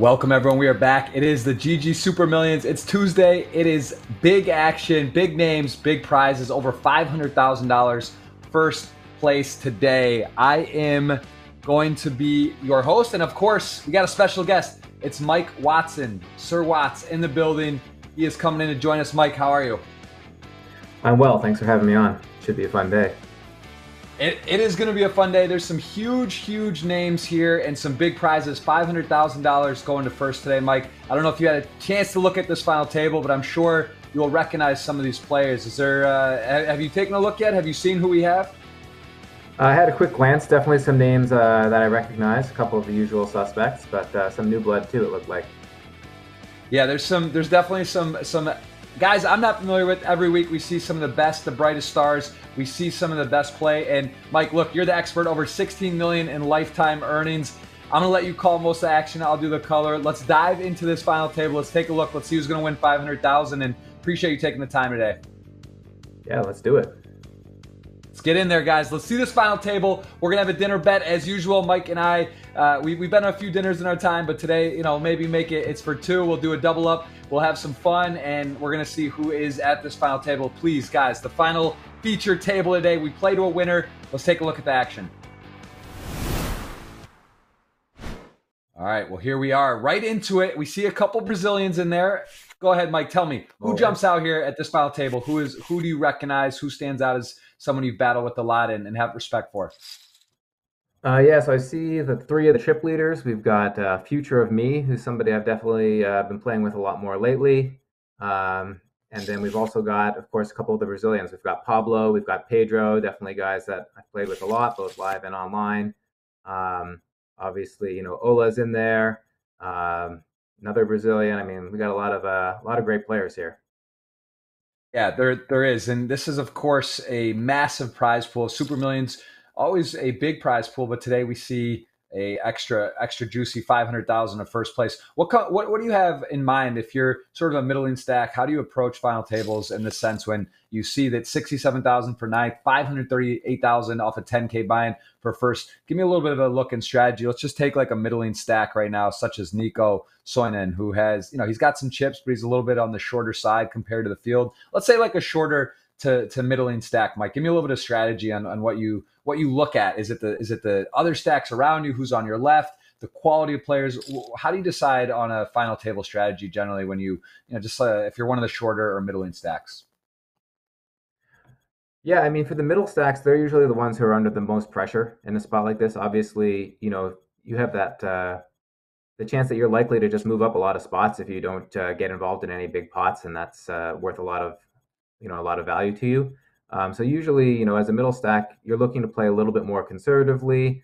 Welcome everyone, we are back. It is the GG Super Millions. It's Tuesday. It is big action, big names, big prizes, over $500,000 first place today. I am going to be your host, and of course, we got a special guest. It's Mike Watson, Sir Watts in the building. He is coming in to join us. Mike, how are you? I'm well, thanks for having me on. Should be a fun day. It is going to be a fun day. There's some huge names here and some big prizes. $500,000 going to first today, Mike. I don't know if you had a chance to look at this final table, but I'm sure you'll recognize some of these players. Is there? Have you taken a look yet? Have you seen who we have? I had a quick glance. Definitely some names that I recognize. A couple of the usual suspects, but some new blood too. It looked like. Yeah, there's definitely some. Guys, I'm not familiar with. Every week we see some of the best, the brightest stars. We see some of the best play. And Mike, look, you're the expert. Over 16 million in lifetime earnings. I'm gonna let you call most of the action. I'll do the color. Let's dive into this final table. Let's take a look. Let's see who's gonna win $500,000. And appreciate you taking the time today. Yeah, let's do it. Let's get in there, guys. Let's see this final table. We're gonna have a dinner bet as usual. Mike and I, we've been on a few dinners in our time, but today, you know, maybe make it. It's for two. We'll do a double up. We'll have some fun, and we're gonna see who is at this final table. Please, guys, the final feature table today. We play to a winner. Let's take a look at the action. All right. Well, here we are, right into it. We see a couple Brazilians in there. Go ahead, Mike. Tell me who jumps out here at this final table. Who do you recognize? Who stands out as someone you've battled with a lot and have respect for? Yeah, so I see the three of the chip leaders. We've got Future of Me, who's somebody I've definitely been playing with a lot more lately. And then we've also got, of course, a couple of the Brazilians. We've got Pablo, we've got Pedro, definitely guys that I've played with a lot, both live and online. Obviously, you know, Ola's in there. Another Brazilian. I mean, we got a lot of great players here. Yeah, there is. And this is, of course, a massive prize pool. Super Millions, always a big prize pool. But today we see a extra juicy $500,000 in first place. What do you have in mind if you're sort of a middling stack? How do you approach final tables in the sense when you see that $67,000 for ninth, $538,000 off a 10K buy-in for first? Give me a little bit of a look and strategy. Let's just take like a middling stack right now, such as Nico Soinen, who has, you know, he's got some chips, but he's a little bit on the shorter side compared to the field. Let's say like a shorter to middling stack, Mike. Give me a little bit of strategy on what you look at. Is it the other stacks around you? Who's on your left? The quality of players? How do you decide on a final table strategy generally when you know just if you're one of the shorter or middling stacks? Yeah, I mean, for the middle stacks, they're usually the ones who are under the most pressure in a spot like this. Obviously, you know, you have that the chance that you're likely to just move up a lot of spots if you don't get involved in any big pots, and that's worth a lot of, you know, a lot of value to you. So usually, you know, as a middle stack, you're looking to play a little bit more conservatively,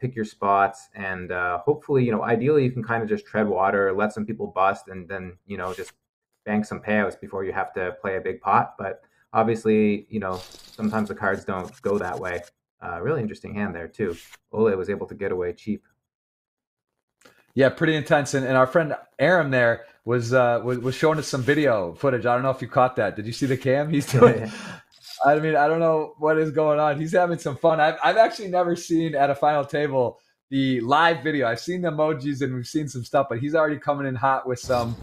pick your spots, and hopefully, you know, ideally you can kind of just tread water, let some people bust, and then, you know, just bank some payouts before you have to play a big pot. But obviously, you know, sometimes the cards don't go that way. Really interesting hand there too. Ole was able to get away cheap. Yeah, pretty intense. And our friend Aram there was showing us some video footage. I don't know if you caught that. Did you see the cam? He's doing. Yeah. I mean, I don't know what is going on. He's having some fun. I've actually never seen at a final table the live video. I've seen the emojis and we've seen some stuff, but he's already coming in hot with some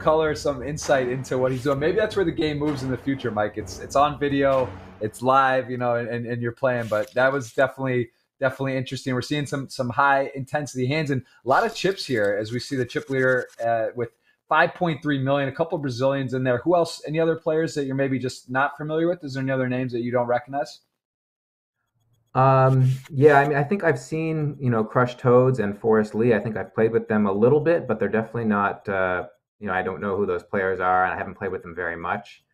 color, some insight into what he's doing. Maybe that's where the game moves in the future, Mike. It's on video, it's live, you know, and you're playing. But that was definitely interesting. We're seeing some high intensity hands and a lot of chips here as we see the chip leader with 5.3 million, a couple of Brazilians in there. Who else, any other players that you're maybe just not familiar with? Is there any other names that you don't recognize? Yeah, I mean, I think I've seen, you know, Crushed Toads and Forest Lee. I think I've played with them a little bit, but they're definitely not, you know, I don't know who those players are and I haven't played with them very much.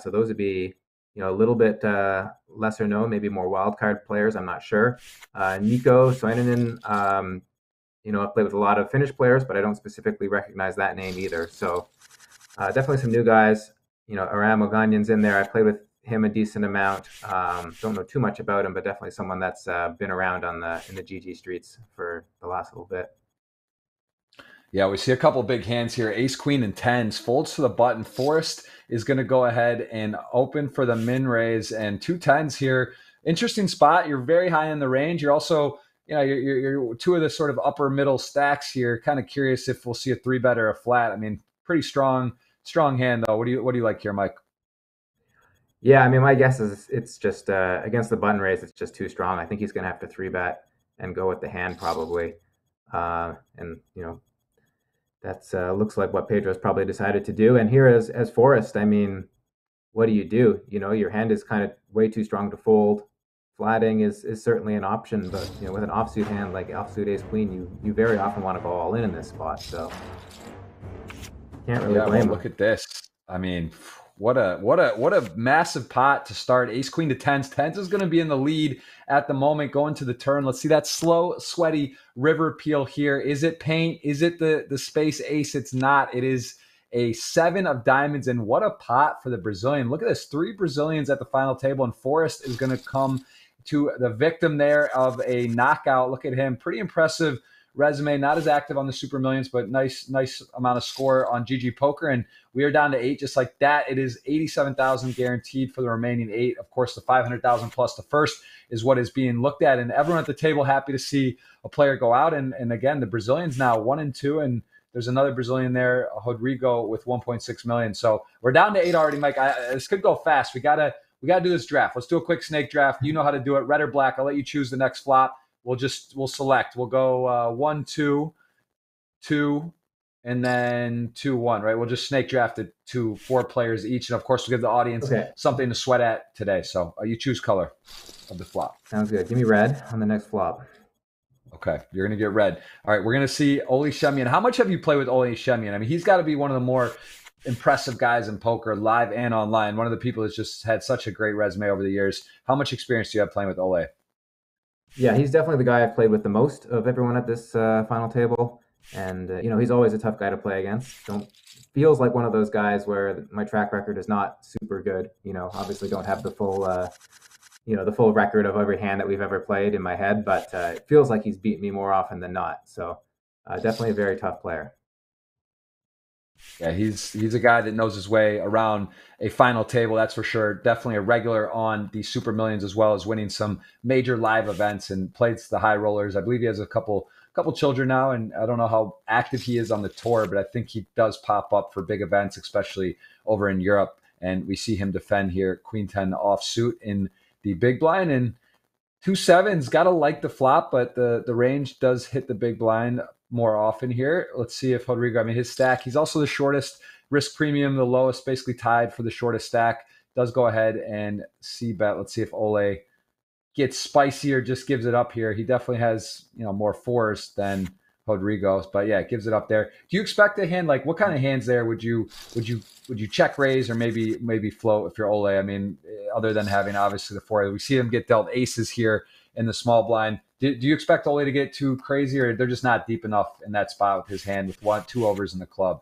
So those would be, you know, a little bit lesser known, maybe more wildcard players. I'm not sure. Nico Soinen, you know, I've played with a lot of Finnish players, but I don't specifically recognize that name either. So definitely some new guys. You know, Aram Oganyan's in there. I played with him a decent amount. Don't know too much about him, but definitely someone that's been around in the GG streets for the last little bit. Yeah, we see a couple of big hands here. Ace, queen, and tens. Folds to the button. Forest is going to go ahead and open for the min raise and two tens here. Interesting spot. You're very high in the range. You're also you know, you're two of the sort of upper middle stacks here. Kind of curious if we'll see a three bet or a flat. I mean, pretty strong hand though. What do you like here, Mike? Yeah, I mean, my guess is it's just against the button raise, it's just too strong. I think he's going to have to three bet and go with the hand probably. And you know, that's looks like what Pedro's probably decided to do. And here as Forest, I mean, what do? You know, your hand is kind of way too strong to fold. Flatting is certainly an option, but you know, with an offsuit hand like offsuit ace queen, you very often want to go all in this spot. So can't really blame him. Look at this. I mean, what a massive pot to start. Ace queen to tens. Tens is going to be in the lead at the moment going to the turn. Let's see that slow, sweaty river peel here. Is it paint? Is it the space ace? It's not. It is a seven of diamonds, and what a pot for the Brazilian. Look at this, three Brazilians at the final table, and Forest is going to come to the victim there of a knockout. Look at him. Pretty impressive resume. Not as active on the Super Millions, but nice amount of score on GG Poker. And we are down to 8 just like that. It is $87,000 guaranteed for the remaining 8. Of course, the $500,000 plus the first is what is being looked at. And everyone at the table happy to see a player go out. And again, the Brazilians now 1 and 2. And there's another Brazilian there, Rodrigo, with 1.6 million. So we're down to 8 already, Mike. This could go fast. We gotta do this draft. Let's do a quick snake draft. You know how to do it. Red or black. I'll let you choose the next flop. We'll select. We'll go 1, 2, 2, and then 2, 1. Right. We'll just snake draft it to 4 players each, and of course we'll give the audience something to sweat at today. So you choose color of the flop. Sounds good. Give me red on the next flop. Okay, you're going to get red. All right, we're going to see Ole Schemion. How much have you played with Ole Schemion? I mean, he's got to be one of the more impressive guys in poker, live and online. One of the people that's just had such a great resume over the years. How much experience do you have playing with Ole? Yeah, he's definitely the guy I've played with the most of everyone at this final table. And, you know, he's always a tough guy to play against. Feels like one of those guys where my track record is not super good. You know, obviously don't have the full... you know, the full record of every hand that we've ever played in my head, but it feels like he's beat me more often than not. So definitely a very tough player. Yeah, he's a guy that knows his way around a final table, that's for sure. Definitely a regular on the Super Millions, as well as winning some major live events and plays the high rollers. I believe he has a couple children now, and I don't know how active he is on the tour, but I think he does pop up for big events, especially over in Europe. And we see him defend here, Queen 10 offsuit in the big blind, and 2 sevens. Gotta like the flop, but the range does hit the big blind more often here. Let's see if Rodrigo, I mean, his stack, he's also the shortest risk premium, the lowest, basically tied for the shortest stack. Does go ahead and C bet. Let's see if Ole gets spicier, just gives it up here. He definitely has, you know, more fours than Rodrigo's, but yeah, it gives it up there. Do you expect a hand like, what kind of hands there would you check raise or maybe float if you're Ole? I mean, other than having obviously the four, we see him get dealt aces here in the small blind. Do you expect Ole to get too crazy, or they're just not deep enough in that spot with his hand with 1-2 overs in the club?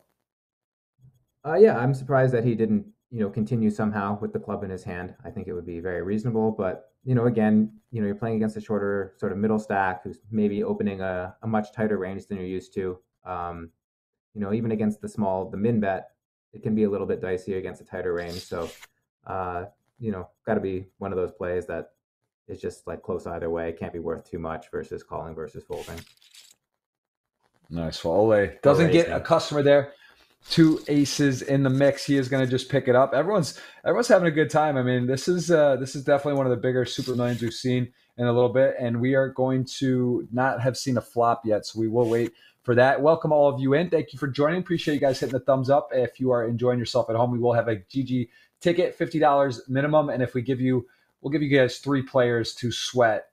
Yeah, I'm surprised that he didn't, you know, continue somehow with the club in his hand. I think it would be very reasonable, but you know, again, you know, you're playing against a shorter sort of middle stack who's maybe opening a much tighter range than you're used to. You know, even against the min bet, it can be a little bit dicey against a tighter range. So, you know, got to be one of those plays that is just like close either way. It can't be worth too much versus calling versus folding. Nice. Well, Ole doesn't get a customer there. 2 aces in the mix. He is going to just pick it up. Everyone's having a good time. I mean, this is definitely one of the bigger Super Millions we've seen in a little bit, and we are going to not have seen a flop yet, so we will wait for that. Welcome all of you in. Thank you for joining. Appreciate you guys hitting the thumbs up. If you are enjoying yourself at home, we will have a GG ticket, $50 minimum, and if we'll give you guys 3 players to sweat,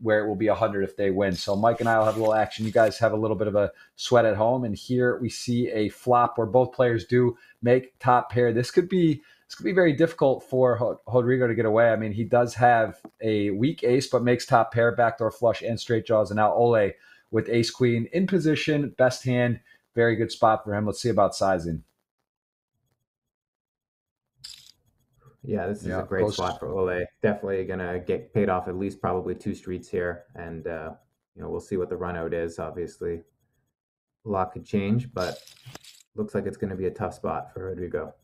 where it will be 100 if they win. So Mike and I will have a little action. You guys have a little bit of a sweat at home. And here we see a flop where both players do make top pair. This could be very difficult for Rodrigo to get away. I mean, he does have a weak ace, but makes top pair, backdoor flush, and straight draws. And now Ole with ace queen in position, best hand, very good spot for him. Let's see about sizing. Yeah, this is a great spot for Ole. Definitely gonna get paid off at least probably 2 streets here, and you know, we'll see what the run out is. Obviously, a lot could change, but looks like it's gonna be a tough spot for Rodrigo.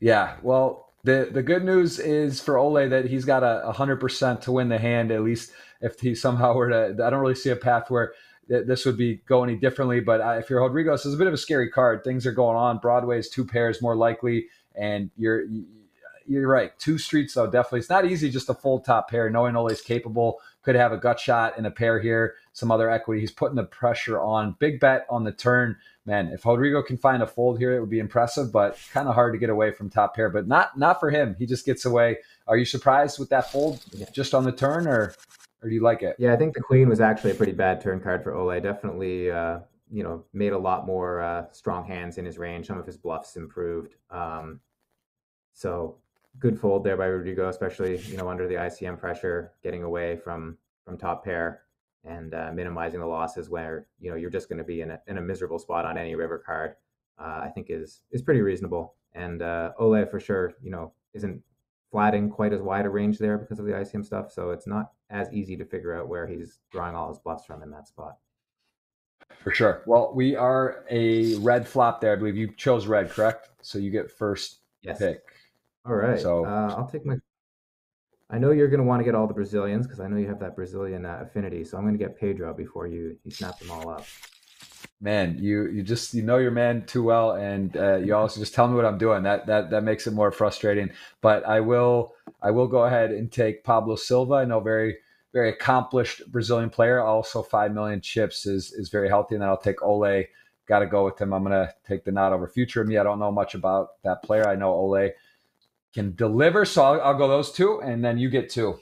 Yeah, well, the good news is for Ole that he's got 100% to win the hand, at least if he somehow were to, I don't really see a path where this would be go any differently. But if you're Rodrigo, this is a bit of a scary card. Things are going on. Broadway's 2 pairs more likely, and you're right. 2 streets though, definitely. It's not easy just a full top pair, knowing Ole's capable. Could have a gut shot in a pair here, some other equity. He's putting the pressure on. Big bet on the turn. Man, if Rodrigo can find a fold here, it would be impressive, but kind of hard to get away from top pair. But not for him. He just gets away. Are you surprised with that fold just on the turn, or do you like it? Yeah, I think the queen was actually a pretty bad turn card for Ole. Definitely you know, made a lot more strong hands in his range. Some of his bluffs improved. So good fold there by Rodrigo, especially, you know, under the ICM pressure, getting away from top pair and minimizing the losses where, you know, you're just going to be in a miserable spot on any river card. I think is pretty reasonable. And Ole for sure, you know, isn't flatting quite as wide a range there because of the ICM stuff. So it's not as easy to figure out where he's drawing all his bluffs from in that spot. For sure. Well, we are a red flop there. I believe you chose red, correct? So you get first pick. All right, so I'll take my. I know you're going to want to get all the Brazilians because I know you have that Brazilian affinity. So I'm going to get Pedro before you snap them all up. Man, you just know your man too well, and you also just tell me what I'm doing. That makes it more frustrating. But I will go ahead and take Pablo Silva. I know, very very accomplished Brazilian player. Also, 5 million chips is very healthy, and then I'll take Ole. Got to go with him. I'm going to take the nod over Future of Me. I don't know much about that player. I know Ole can deliver, so I'll go those two, and then you get two.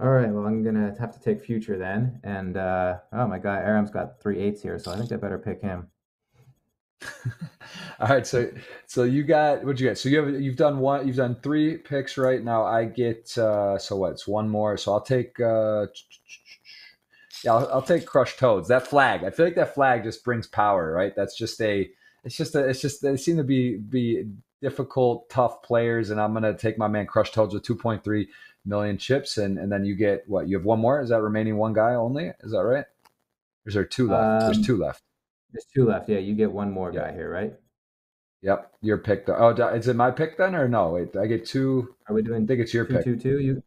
All right, well, I'm gonna have to take Future then, and oh my God, Aram's got 3 8s here, so I think I better pick him. All right, so you got what'd you get? So you've done 3 picks right now. I get so what? It's 1 more, so I'll take I'll take Crushed Toads. That flag, I feel like that flag just brings power, right? That's just it's just they seem to be difficult, tough players, and I'm going to take my man Crushed Toads with 2.3 million chips, and then you get what? You have 1 more? Is that remaining 1 guy only? Is that right? Or is there 2 left? There's 2 left. There's 2 left, yeah. You get 1 more guy here, right? Yep, your pick. Oh, is it my pick then, or no? Wait, I get 2. Are we doing? I think it's your pick. 2 2 2. You.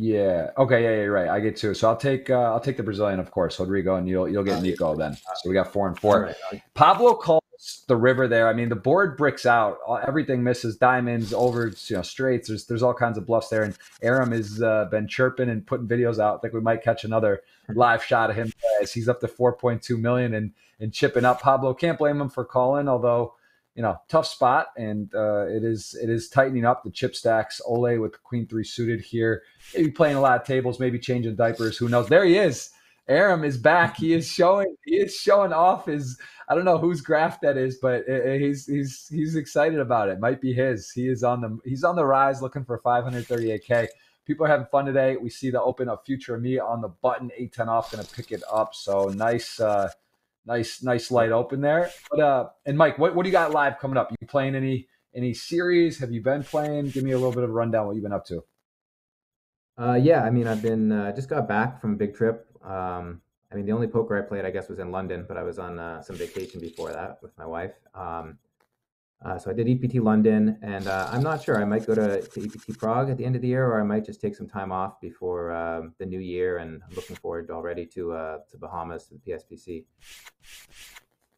Yeah. Okay. Yeah. Yeah. Right. I get 2. So I'll take the Brazilian, of course, Rodrigo, and you'll get Nico then. So we got 4 and 4. Right. Pablo calls the river there. I mean, the board bricks out. Everything misses. Diamonds, overs, you know, straights. There's all kinds of bluffs there. And Aram has been chirping and putting videos out. I think we might catch another live shot of him as he's up to 4.2 million and chipping up. Pablo, can't blame him for calling, although, you know, tough spot, and it is tightening up the chip stacks. Ole with Queen 3 suited here. Maybe playing a lot of tables, maybe changing diapers. Who knows? There he is. Aram is back. He is showing off his. I don't know whose graph that is, but he's excited about it. Might be his. He's on the rise, looking for 538K. People are having fun today. We see the open up Future of Me on the button. 8-10 off, gonna pick it up. So nice. Nice light open there. But and Mike, what do you got live coming up? You playing any series? Have you been playing? Give me a little bit of a rundown what you've been up to. Yeah, I mean, I've been just got back from a big trip. I mean, the only poker I played, I guess, was in London, but I was on some vacation before that with my wife. So I did EPT London, and I'm not sure. I might go to EPT Prague at the end of the year, or I might just take some time off before the new year. And I'm looking forward already to Bahamas, to the PSPC.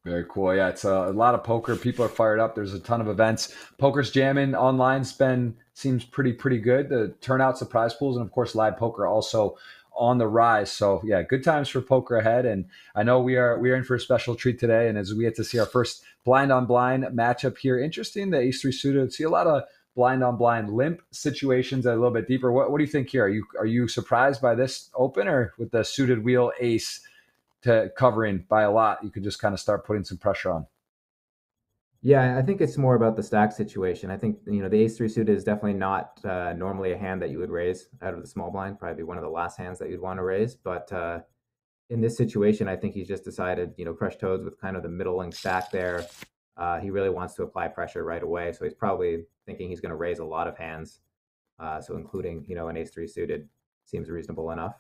Very cool. Yeah, it's a lot of poker. People are fired up. There's a ton of events. Poker's jamming. Online's been seems pretty good. The turnouts, the prize pools, and of course, live poker also on the rise. So yeah, good times for poker ahead. And I know we are in for a special treat today. And as we get to see our first blind on blind matchup here, interesting, the ace 3 suited. See a lot of blind on blind limp situations a little bit deeper. What do you think here? Are you surprised by this open, or with the suited wheel ace to covering by a lot, you could just kind of start putting some pressure on? Yeah, I think it's more about the stack situation. I think, you know, the ace 3 suited is definitely not normally a hand that you would raise out of the small blind, probably one of the last hands that you'd want to raise. But in this situation, I think he's just decided, you know, Crushed Toads with kind of the middling stack there. He really wants to apply pressure right away. So he's probably thinking he's going to raise a lot of hands. So including, you know, an ace 3 suited seems reasonable enough.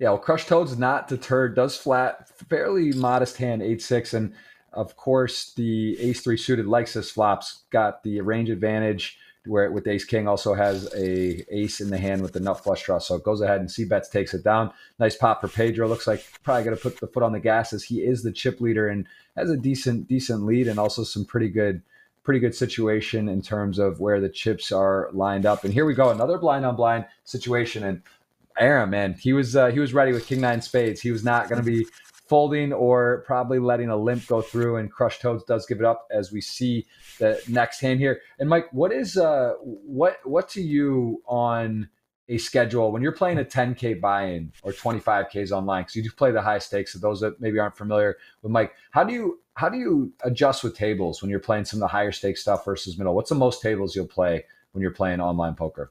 Yeah, well, Crushed Toads not deterred, does flat, fairly modest hand, 8-6. And of course, the ace 3 suited likes his flops, got the range advantage. where with ace king also has a ace in the hand with the nut flush draw. So it goes ahead and c-bets, takes it down. Nice pop for Pedro. Looks like probably going to put the foot on the gas as he is the chip leader and has a decent lead and also some pretty good situation in terms of where the chips are lined up. And here we go, another blind on blind situation. And Aram, man, he was ready with king nine spades. He was not going to be folding or probably letting a limp go through, and Crushed Toads does give it up as we see the next hand here. And Mike, what is what to you on a schedule when you're playing a 10K buy-in or 25Ks online? Because you do play the high stakes. So those that maybe aren't familiar with Mike, how do you adjust with tables when you're playing some of the higher stakes stuff versus middle? What's the most tables you'll play when you're playing online poker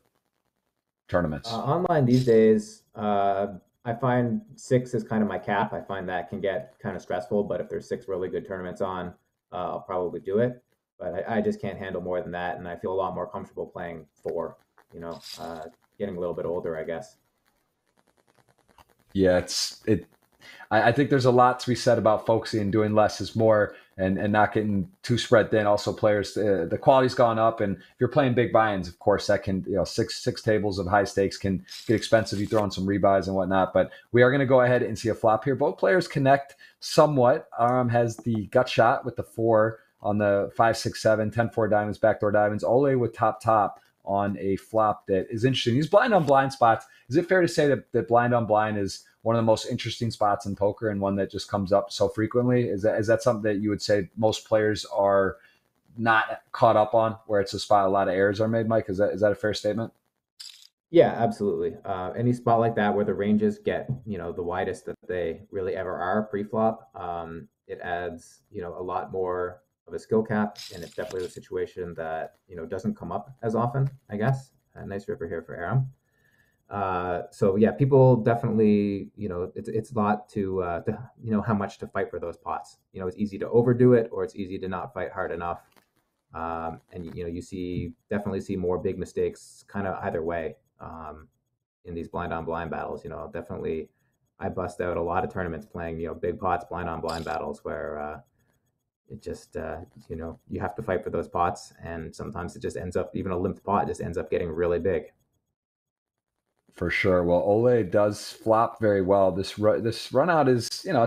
tournaments? Online these days, I find 6 is kind of my cap. I find that can get kind of stressful, but if there's 6 really good tournaments on, I'll probably do it. But I just can't handle more than that, and I feel a lot more comfortable playing 4, you know, getting a little bit older, I guess. Yeah, I think there's a lot to be said about focusing and doing less is more and not getting too spread thin. Also, players, the quality's gone up, and if you're playing big buy-ins, of course, that can, you know, six tables of high stakes can get expensive. You throw in some rebuys and whatnot, but we are going to go ahead and see a flop here. Both players connect somewhat. Aram has the gut shot with the 4 on the 5, 6, 7, 10-4 diamonds, backdoor diamonds. Ole with top on a flop that is interesting. He's blind on blind spots. Is it fair to say that blind on blind is one of the most interesting spots in poker and one that just comes up so frequently? Is that something that you would say most players are not caught up on, where it's a spot a lot of errors are made, Mike? Is that a fair statement? Yeah, absolutely. Any spot like that where the ranges get, you know, the widest that they really ever are pre-flop, it adds, you know, a lot more of a skill cap, and it's definitely a situation that, you know, doesn't come up as often, I guess. A nice river here for Aram. So yeah, people definitely, you know, it's a lot to, you know, how much to fight for those pots. You know, it's easy to overdo it, or it's easy to not fight hard enough. And you know, you definitely see more big mistakes kind of either way, in these blind on blind battles. You know, definitely I bust out a lot of tournaments playing, you know, big pots, blind on blind battles where, it just, you know, you have to fight for those pots, and sometimes it just ends up, even a limp pot just ends up getting really big. For sure. Well, Ole does flop very well. This run out is, you know,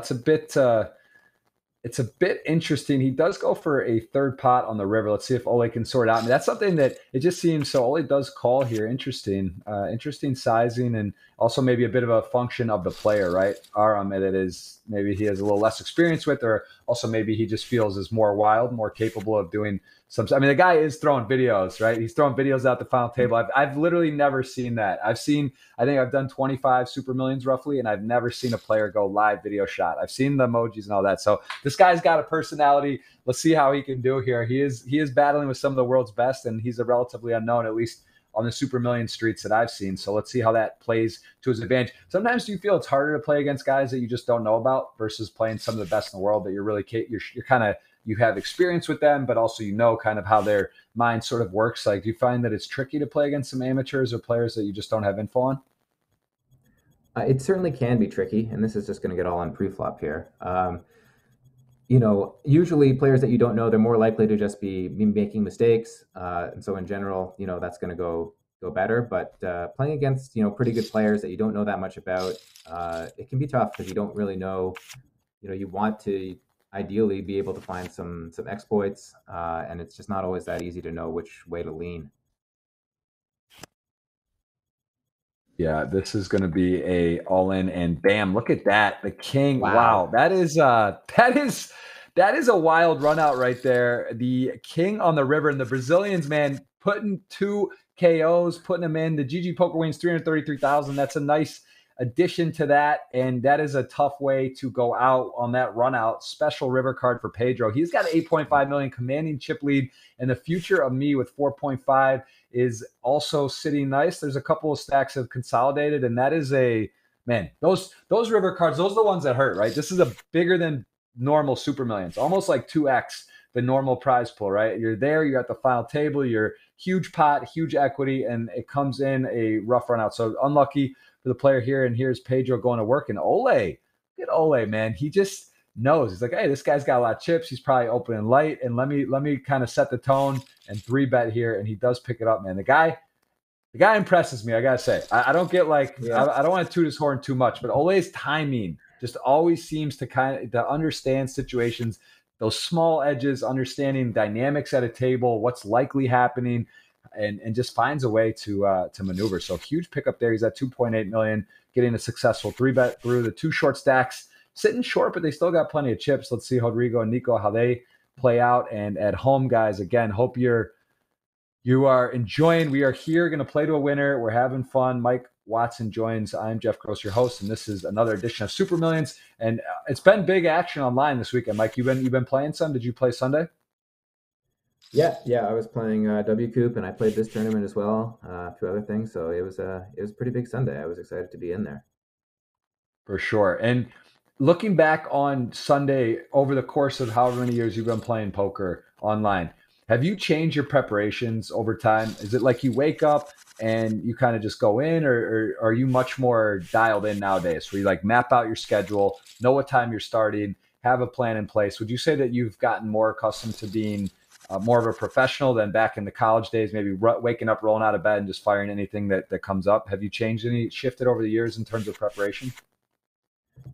it's a bit interesting. He does go for a third pot on the river. Let's see if Ole can sort out. I mean, that's something that it just seems so. Ole does call here. Interesting, interesting sizing, and also maybe a bit of a function of the player, right? Aram, that is maybe he has a little less experience with, or also maybe he just feels is more wild, more capable of doing some. I mean, the guy is throwing videos, right? He's throwing videos out the final table. I've literally never seen that. I think I've done 25 Super Millions roughly, and I've never seen a player go live video shot. I've seen the emojis and all that. So this guy's got a personality. Let's see how he can do here. He is battling with some of the world's best, and he's a relatively unknown, at least on the Super Million streets that I've seen. So let's see how that plays to his advantage. Sometimes do you feel it's harder to play against guys that you just don't know about versus playing some of the best in the world that you're really, you're kind of, you have experience with them, but also, you know, kind of how their mind sort of works? Like, do you find that it's tricky to play against some amateurs or players that you just don't have info on? It certainly can be tricky. And this is just going to get all on pre-flop here. You know, usually players that you don't know, they're more likely to just be making mistakes. And so in general, you know, that's going to go better. But playing against, you know, pretty good players that you don't know that much about, it can be tough because you don't really know, you know, you want to ideally be able to find some exploits. And it's just not always that easy to know which way to lean. Yeah, this is going to be a all-in, and bam, look at that. The king. Wow. That is a wild run out right there. The king on the river, and the Brazilians, man, putting 2 KOs, putting them in. The GG Poker wins 333,000. That's a nice addition to that, and that is a tough way to go out on that run out. Special river card for Pedro. He's got 8.5 million commanding chip lead, and the future of me with 4.5 is also sitting nice. There's a couple of stacks of consolidated, and that is a, man, those river cards, those are the ones that hurt, right? This is a bigger than normal Super Millions, almost like 2x the normal prize pool, right? You're there, you're at the final table, you're huge pot, huge equity, and it comes in a rough run out. So unlucky for the player here, and here's Pedro going to work. And Ole, look at Ole, man. He just knows. He's like, hey, this guy's got a lot of chips. He's probably open and light. And let me kind of set the tone and 3-bet here. And he does pick it up, man. The guy impresses me, I got to say. I don't get like, yeah. I don't want to toot his horn too much, but Ole's timing just always seems to kind of to understand situations, those small edges, understanding dynamics at a table, what's likely happening, and just finds a way to maneuver. So huge pickup there. He's at 2.8 million, getting a successful 3-bet through the 2 short stacks, sitting short, but they still got plenty of chips. Let's see Rodrigo and Nico, how they play out. And at home, guys, again, hope you are enjoying. We are here, going to play to a winner. We're having fun. Mike Watson joins. I'm Jeff Gross, your host, and this is another edition of Super Millions. And it's been big action online this weekend. Mike, you've been playing some. Did you play Sunday? Yeah. I was playing WCoop, and I played this tournament as well. A few other things. So it was a pretty big Sunday. I was excited to be in there. For sure. And looking back on Sunday, over the course of however many years you've been playing poker online, have you changed your preparations over time? Is it like you wake up and you kind of just go in, or are you much more dialed in nowadays where you like map out your schedule, know what time you're starting, have a plan in place? Would you say that you've gotten more accustomed to being more of a professional than back in the college days, maybe waking up, rolling out of bed and just firing anything that comes up? Have you changed any, shifted over the years in terms of preparation?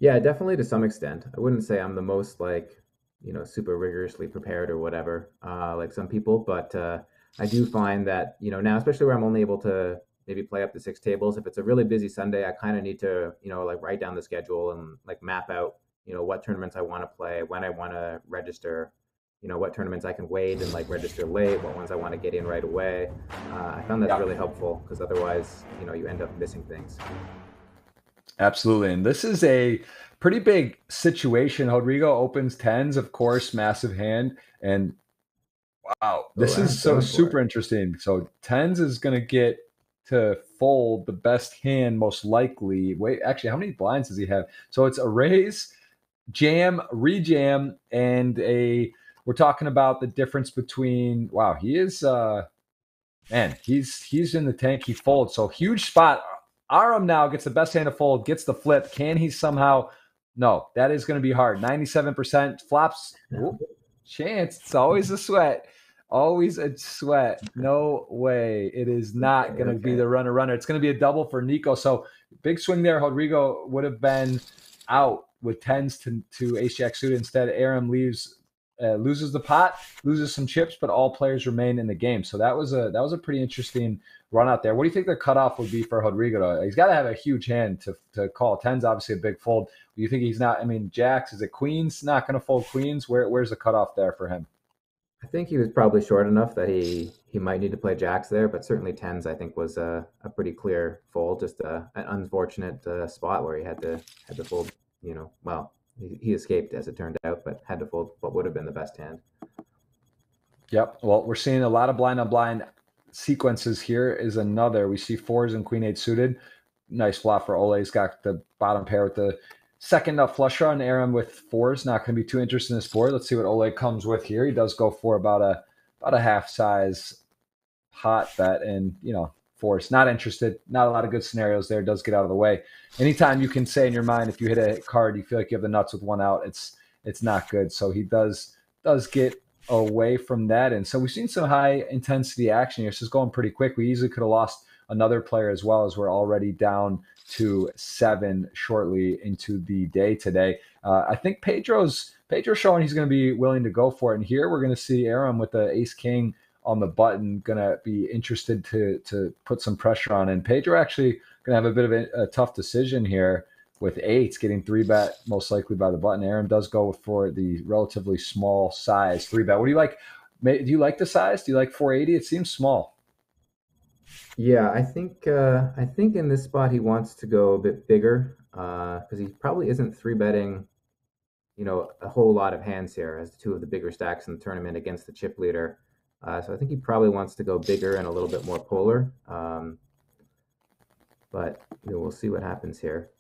Yeah, definitely to some extent. I wouldn't say I'm the most like, you know, super rigorously prepared or whatever, like some people. But I do find that, you know, now, especially where I'm only able to maybe play up to 6 tables, if it's a really busy Sunday, I kind of need to, you know, like write down the schedule and like map out, you know, what tournaments I want to play, when I want to register, you know, what tournaments I can wait and like register late, what ones I want to get in right away. I found that's really helpful because otherwise, you know, you end up missing things. Absolutely. And this is a pretty big situation. Rodrigo opens tens, of course, massive hand. And wow, this is so super interesting. So tens is going to get to fold the best hand, most likely. Wait, actually, how many blinds does he have? So it's a raise, jam, rejam, and we're talking about the difference between, wow, he is, man, he's in the tank. He folds. So huge spot. Aram now gets the best hand to fold, gets the flip. Can he somehow? No, that is going to be hard. 97% flops. Ooh, chance. It's always a sweat. Always a sweat. No way. It is not going to be the runner. It's going to be a double for Nico. So big swing there. Rodrigo would have been out with tens to ace jack suited. Instead, Aram loses the pot, loses some chips, but all players remain in the game. So that was a pretty interesting run out there. What do you think the cutoff would be for Rodrigo? He's got to have a huge hand to call. Tens, obviously a big fold. Do you think he's not? I mean, jacks, is it queens? Not going to fold queens. Where's the cutoff there for him? I think he was probably short enough that he might need to play jacks there, but certainly tens I think was a pretty clear fold. Just an unfortunate spot where he had to fold. You know, well, he escaped as it turned out, but had to fold what would have been the best hand. Yep. Well, we're seeing a lot of blind on blind sequences. Here is another. We see fours and queen eight suited. Nice flop for Ole. He's got the bottom pair with the second up flush draw, and Aram with fours. Not going to be too interested in this board. Let's see what Ole comes with here. He does go for about a half size pot bet, and you know, fours. Not interested. Not a lot of good scenarios there. Does get out of the way. Anytime you can say in your mind, if you hit a card, you feel like you have the nuts with one out, it's not good. So he does get away from that. And so we've seen some high intensity action here. It's just going pretty quick. We easily could have lost another player as well, as we're already down to 7 shortly into the day today. I think Pedro's showing he's going to be willing to go for it. And here we're going to see Aram with the ace king on the button, going to be interested to put some pressure on. And Pedro actually going to have a bit of a tough decision here with eights, getting 3-bet most likely by the button. Aram does go for the relatively small size 3-bet. What do you like? Do you like the size? Do you like 480? It seems small. Yeah, I think in this spot he wants to go a bit bigger because he probably isn't 3-betting, you know, a whole lot of hands here as 2 of the bigger stacks in the tournament against the chip leader. So I think he probably wants to go bigger and a little bit more polar. But you know, we'll see what happens here.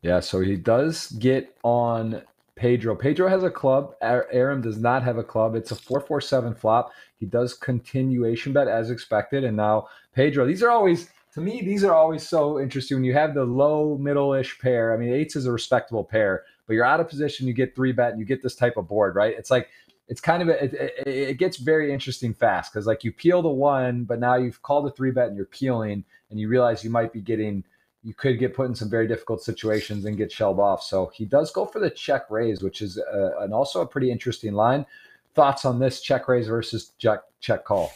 Yeah, so he does get on Pedro. Pedro has a club. Aram does not have a club. It's a 4-4-7 flop. He does continuation bet as expected. And now Pedro, these are always, to me, these are always so interesting. When you have the low, middle-ish pair, I mean, eights is a respectable pair, but you're out of position, you get 3-bet, and you get this type of board, right? It's like, it's kind of, it gets very interesting fast, because like you peel the one, but now you've called a 3-bet and you're peeling, and you realize you might be getting, you could get put in some very difficult situations and get shelled off. So he does go for the check raise, which is and also a pretty interesting line. Thoughts on this check raise versus check call?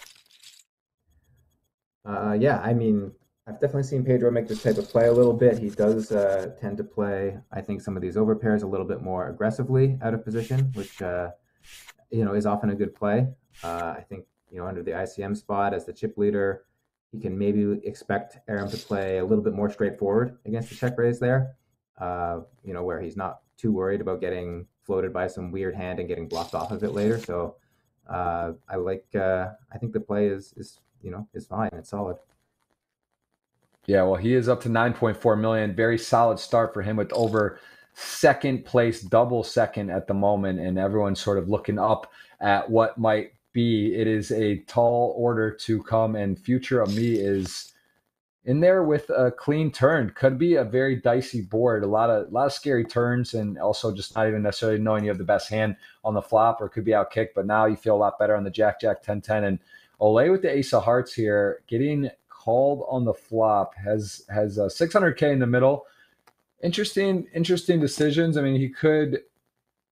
Yeah, I mean, I've definitely seen Pedro make this type of play a little bit. He does tend to play, I think, some of these over pairs a little bit more aggressively out of position, which, you know, is often a good play. I think, you know, under the ICM spot as the chip leader, you can maybe expect Aram to play a little bit more straightforward against the check raise there, you know, where he's not too worried about getting floated by some weird hand and getting blocked off of it later. So I like, I think the play is, you know, is fine. It's solid. Yeah, well, he is up to 9.4 million. Very solid start for him with over second place, double second at the moment. And everyone's sort of looking up at what might be. It is a tall order to come, and Future of Me is in there with a clean turn. Could be a very dicey board, a lot of scary turns, and also just not even necessarily knowing you have the best hand on the flop, or could be out kicked. But now you feel a lot better on the jack 10-10, and Ole with the ace of hearts here, getting called on the flop, has a 600K in the middle. Interesting decisions. I mean, he could.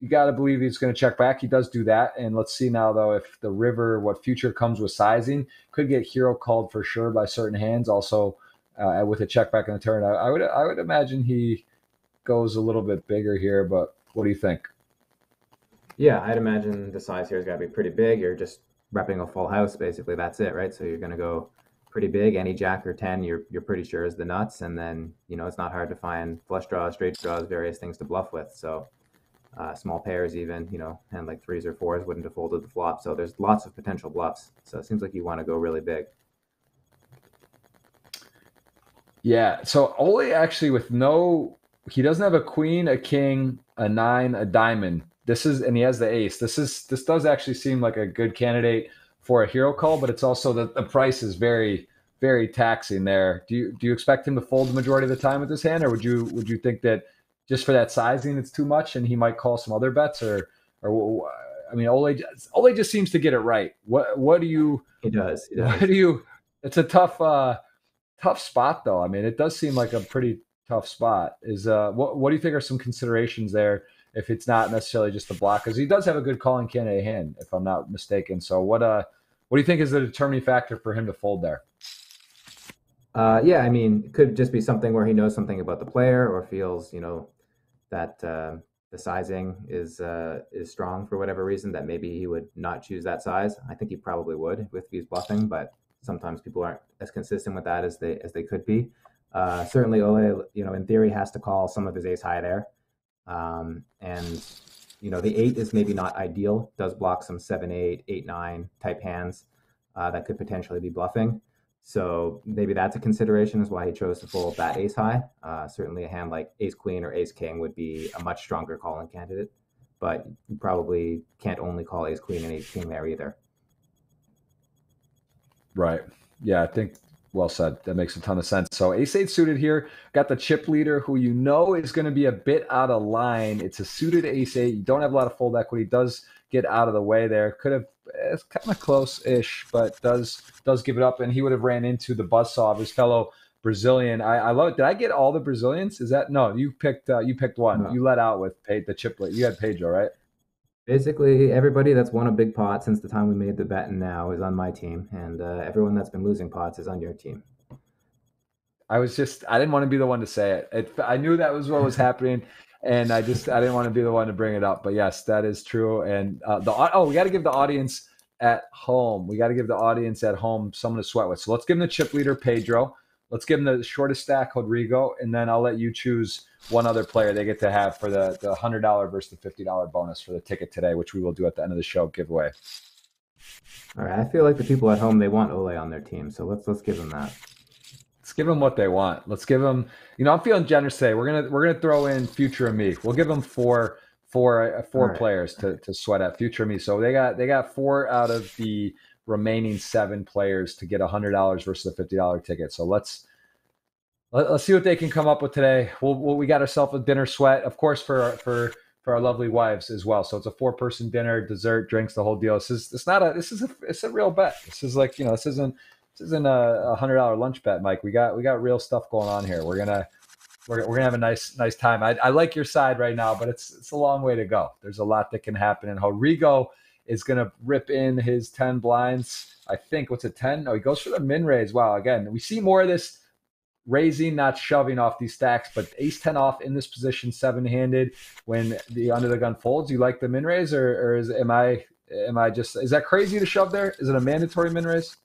You got to believe he's going to check back. He does do that. And let's see now, though, if the river, what Future comes with sizing, could get hero called for sure by certain hands. Also, with a check back in the turn, I would imagine he goes a little bit bigger here. But what do you think? Yeah, I'd imagine the size here has got to be pretty big. You're just repping a full house, basically. That's it, right? So you're going to go pretty big. Any jack or 10, you're pretty sure is the nuts. And then, you know, it's not hard to find flush draws, straight draws, various things to bluff with. So small pairs even, you know, and like 3s or 4s wouldn't have folded the flop. So there's lots of potential bluffs. So it seems like you want to go really big. Yeah. So Ole actually with no, he doesn't have a queen, a king, a 9, a diamond. This is, and he has the ace. This does actually seem like a good candidate for a hero call, but it's also that the price is very, very taxing there. Do you expect him to fold the majority of the time with this hand, or would you think that just for that sizing, it's too much, and he might call some other bets, or I mean, Ole just seems to get it right. What do you? He does. He does. What do you? It's a tough spot, though. I mean, it does seem like a pretty tough spot. Is what do you think are some considerations there? If it's not necessarily just the block, because he does have a good calling candidate hand, if I'm not mistaken. So what do you think is the determining factor for him to fold there? Yeah, I mean, it could just be something where he knows something about the player, or feels, you know, that the sizing is strong for whatever reason, that maybe he would not choose that size. I think he probably would if he's bluffing, but sometimes people aren't as consistent with that as they could be. Certainly Ole, you know, in theory has to call some of his ace high there. And, you know, the 8 is maybe not ideal, does block some 7-8, 8-9 type hands that could potentially be bluffing. So maybe that's a consideration is why he chose to fold that ace high. Certainly a hand like ace queen or ace king would be a much stronger calling candidate, but you probably can't only call ace queen and ace king there either. Right. Yeah, I think well said. That makes a ton of sense. So ace 8 suited here. Got the chip leader who you know is going to be a bit out of line. It's a suited ace 8. You don't have a lot of fold equity. Does get out of the way there. Could have, it's kind of close-ish, but does give it up, and he would have ran into the buzzsaw of his fellow Brazilian. I love it. Did I get all the Brazilians? Is that no? You picked one. No. You let out with the chiplet. You had Pedro, right? Basically, everybody that's won a big pot since the time we made the bet and now is on my team, and everyone that's been losing pots is on your team. I didn't want to be the one to say it. I knew that was what was happening. And I didn't want to be the one to bring it up, but yes, that is true. And we got to give the audience at home. We got to give the audience at home someone to sweat with. So let's give him the chip leader, Pedro. Let's give him the shortest stack, Rodrigo. And then I'll let you choose one other player they get to have for the $100 versus the $50 bonus for the ticket today, which we will do at the end of the show giveaway. All right. I feel like the people at home, they want Ole on their team. So let's give them that. Let's give them what they want. Let's give them, you know, I'm feeling generous today. We're gonna throw in Future of Me. We'll give them four right. Players to sweat at Future of Me. So they got 4 out of the remaining 7 players to get $100 versus a $50 ticket. So let's Let's see what they can come up with today. We got ourselves a dinner sweat, of course, for our lovely wives as well. So it's a 4-person dinner, dessert, drinks, the whole deal. This is a real bet. This is like, you know, this isn't a $100 lunch bet, Mike. We got real stuff going on here. We're gonna have a nice time. I like your side right now, but it's a long way to go. There's a lot that can happen, and Rodrigo is gonna rip in his 10 blinds. I think what's a 10? No, he goes for the min raise. Wow, again, we see more of this. Raising, not shoving off these stacks, but ace-10 off in this position, seven-handed. When the under the gun folds, you like the min raise, or am I just, is that crazy to shove there? Is it a mandatory min raise?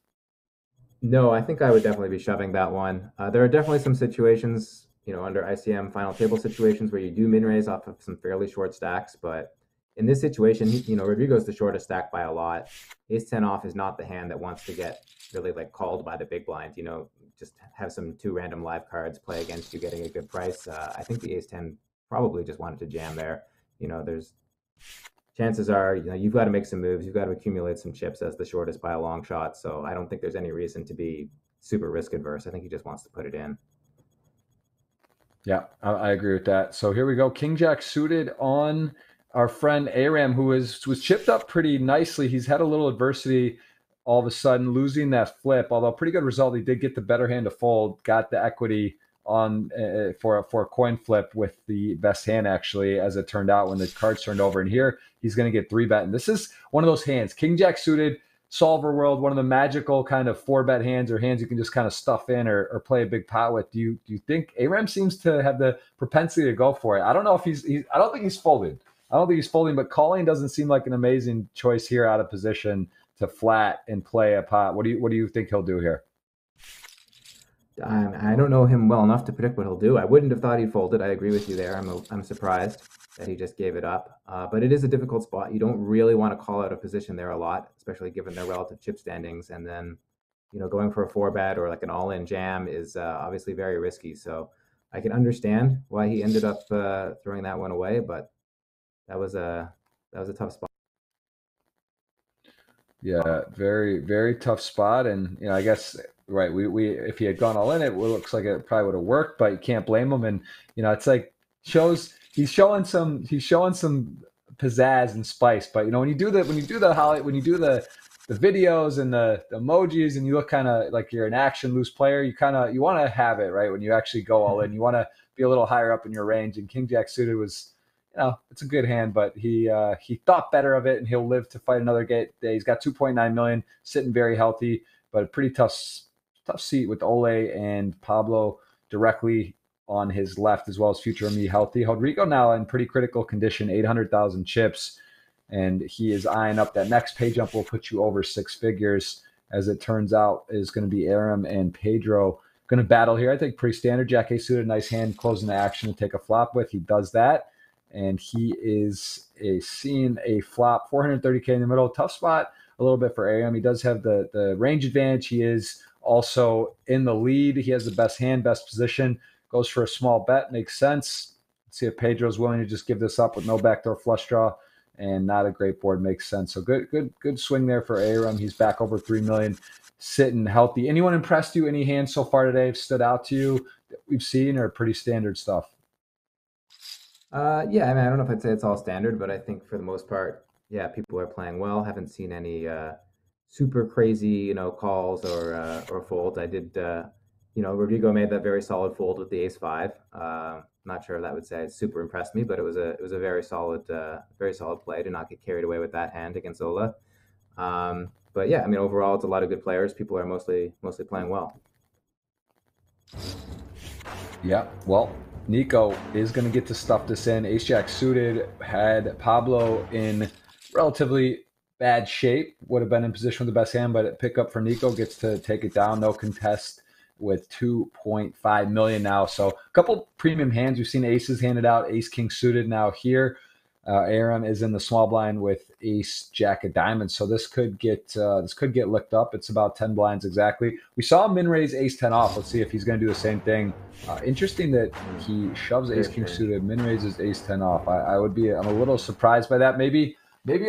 No, I think I would definitely be shoving that one. There are definitely some situations, you know, under ICM final table situations where you do min raise off of some fairly short stacks, but in this situation, you know, Rodrigo's the shortest stack by a lot. Ace-10 off is not the hand that wants to get really like called by the big blind, you know. Just have some 2 random live cards play against you, getting a good price. I think the ace-10 probably just wanted to jam there. You know, there's chances are, you know, you've got to make some moves. You've got to accumulate some chips as the shortest by a long shot. So I don't think there's any reason to be super risk adverse. I think he just wants to put it in. Yeah, I agree with that. So here we go. King Jack suited on our friend Aram, who was chipped up pretty nicely. He's had a little adversity all of a sudden, losing that flip, although pretty good result. He did get the better hand to fold, got the equity on for a coin flip with the best hand, actually, as it turned out when the cards turned over. And here, he's going to get 3-bet. And this is one of those hands, King Jack suited, solver world, one of the magical kind of 4-bet hands, or hands you can just kind of stuff in or play a big pot with. Do you think Aram seems to have the propensity to go for it? I don't know if I don't think he's folded. I don't think he's folding, but calling doesn't seem like an amazing choice here out of position to flat and play a pot. What do you think he'll do here? I don't know him well enough to predict what he'll do. I wouldn't have thought he folded. I agree with you there. I'm surprised that he just gave it up. But it is a difficult spot. You don't really want to call out a position there a lot, especially given their relative chip standings. And then, you know, going for a 4-bet or like an all-in jam is obviously very risky. So I can understand why he ended up throwing that one away, but that was a tough spot. Yeah, very, very tough spot. And, you know, I guess, right, we if he had gone all in, it looks like it probably would have worked, but you can't blame him. And, you know, it's like he's showing some pizzazz and spice. But, you know, when you do the videos and the emojis and you look kind of like you're an action loose player, you want to have it, right? When you actually go all in, you want to be a little higher up in your range. And King Jack suited was, you know, it's a good hand, but he thought better of it, and he'll live to fight another day. He's got 2.9 million, sitting very healthy, but a pretty tough seat with Ole and Pablo directly on his left, as well as Future of Me healthy. Rodrigo now in pretty critical condition, 800,000 chips, and he is eyeing up that next pay jump will put you over 6 figures. As it turns out, is going to be Aram and Pedro going to battle here. I think pretty standard. Jack A suited, nice hand, closing the action to take a flop with. He does that. And he is seeing a flop, 430K in the middle. Tough spot a little bit for Aram. He does have the range advantage. He is also in the lead. He has the best hand, best position. Goes for a small bet. Makes sense. Let's see if Pedro's willing to just give this up with no backdoor flush draw. And not a great board. Makes sense. So good swing there for Aram. He's back over 3 million, sitting healthy. Anyone impressed you? Any hands so far today have stood out to you that we've seen, or pretty standard stuff? Yeah, I mean, I don't know if I'd say it's all standard, but I think for the most part, yeah, people are playing well. Haven't seen any super crazy, you know, calls or folds. I did, you know, Rodrigo made that very solid fold with the ace-5. Not sure if that would say it super impressed me, but it was a very solid play to not get carried away with that hand against Zola. But yeah, I mean, overall, it's a lot of good players. People are mostly playing well. Yeah, well, Nico is going to get to stuff this in. Ace-Jack suited, had Pablo in relatively bad shape, would have been in position with the best hand, but it pick up for Nico, gets to take it down, no contest with 2.5 million now. So a couple premium hands. We've seen aces handed out, ace-king suited now here. Aram is in the small blind with ace-jack of diamonds. So this could get licked up. It's about 10 blinds exactly. We saw him min-raise ace-10 off. Let's see if he's going to do the same thing. Interesting that he shoves ace-king suited, min-raises ace-10 off. I'm a little surprised by that. Maybe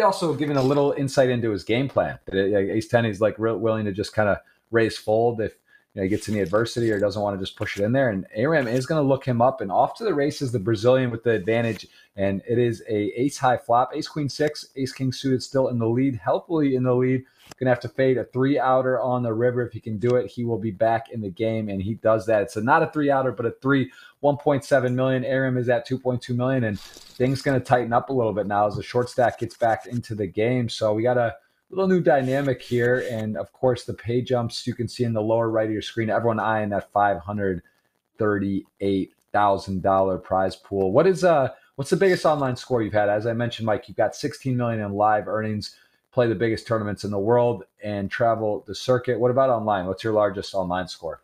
also giving a little insight into his game plan. Ace-10 is like willing to just kind of raise fold if you know, he gets any adversity or doesn't want to just push it in there. And Aram is going to look him up, and off to the races, the Brazilian with the advantage. And it is a ace high flop, ace queen six, ace king suited still in the lead, helpfully in the lead. Going to have to fade a three outer on the river. If he can do it, he will be back in the game, and he does that. It's not a three outer, but a three, 1.7 million. Aram is at 2.2 million, and things going to tighten up a little bit now as the short stack gets back into the game. So we got a little new dynamic here. And of course, the pay jumps you can see in the lower right of your screen, everyone eyeing that $538,000 prize pool. What is what's the biggest online score you've had? As I mentioned, Mike, you've got 16 million in live earnings, play the biggest tournaments in the world, and travel the circuit. What about online? What's your largest online score?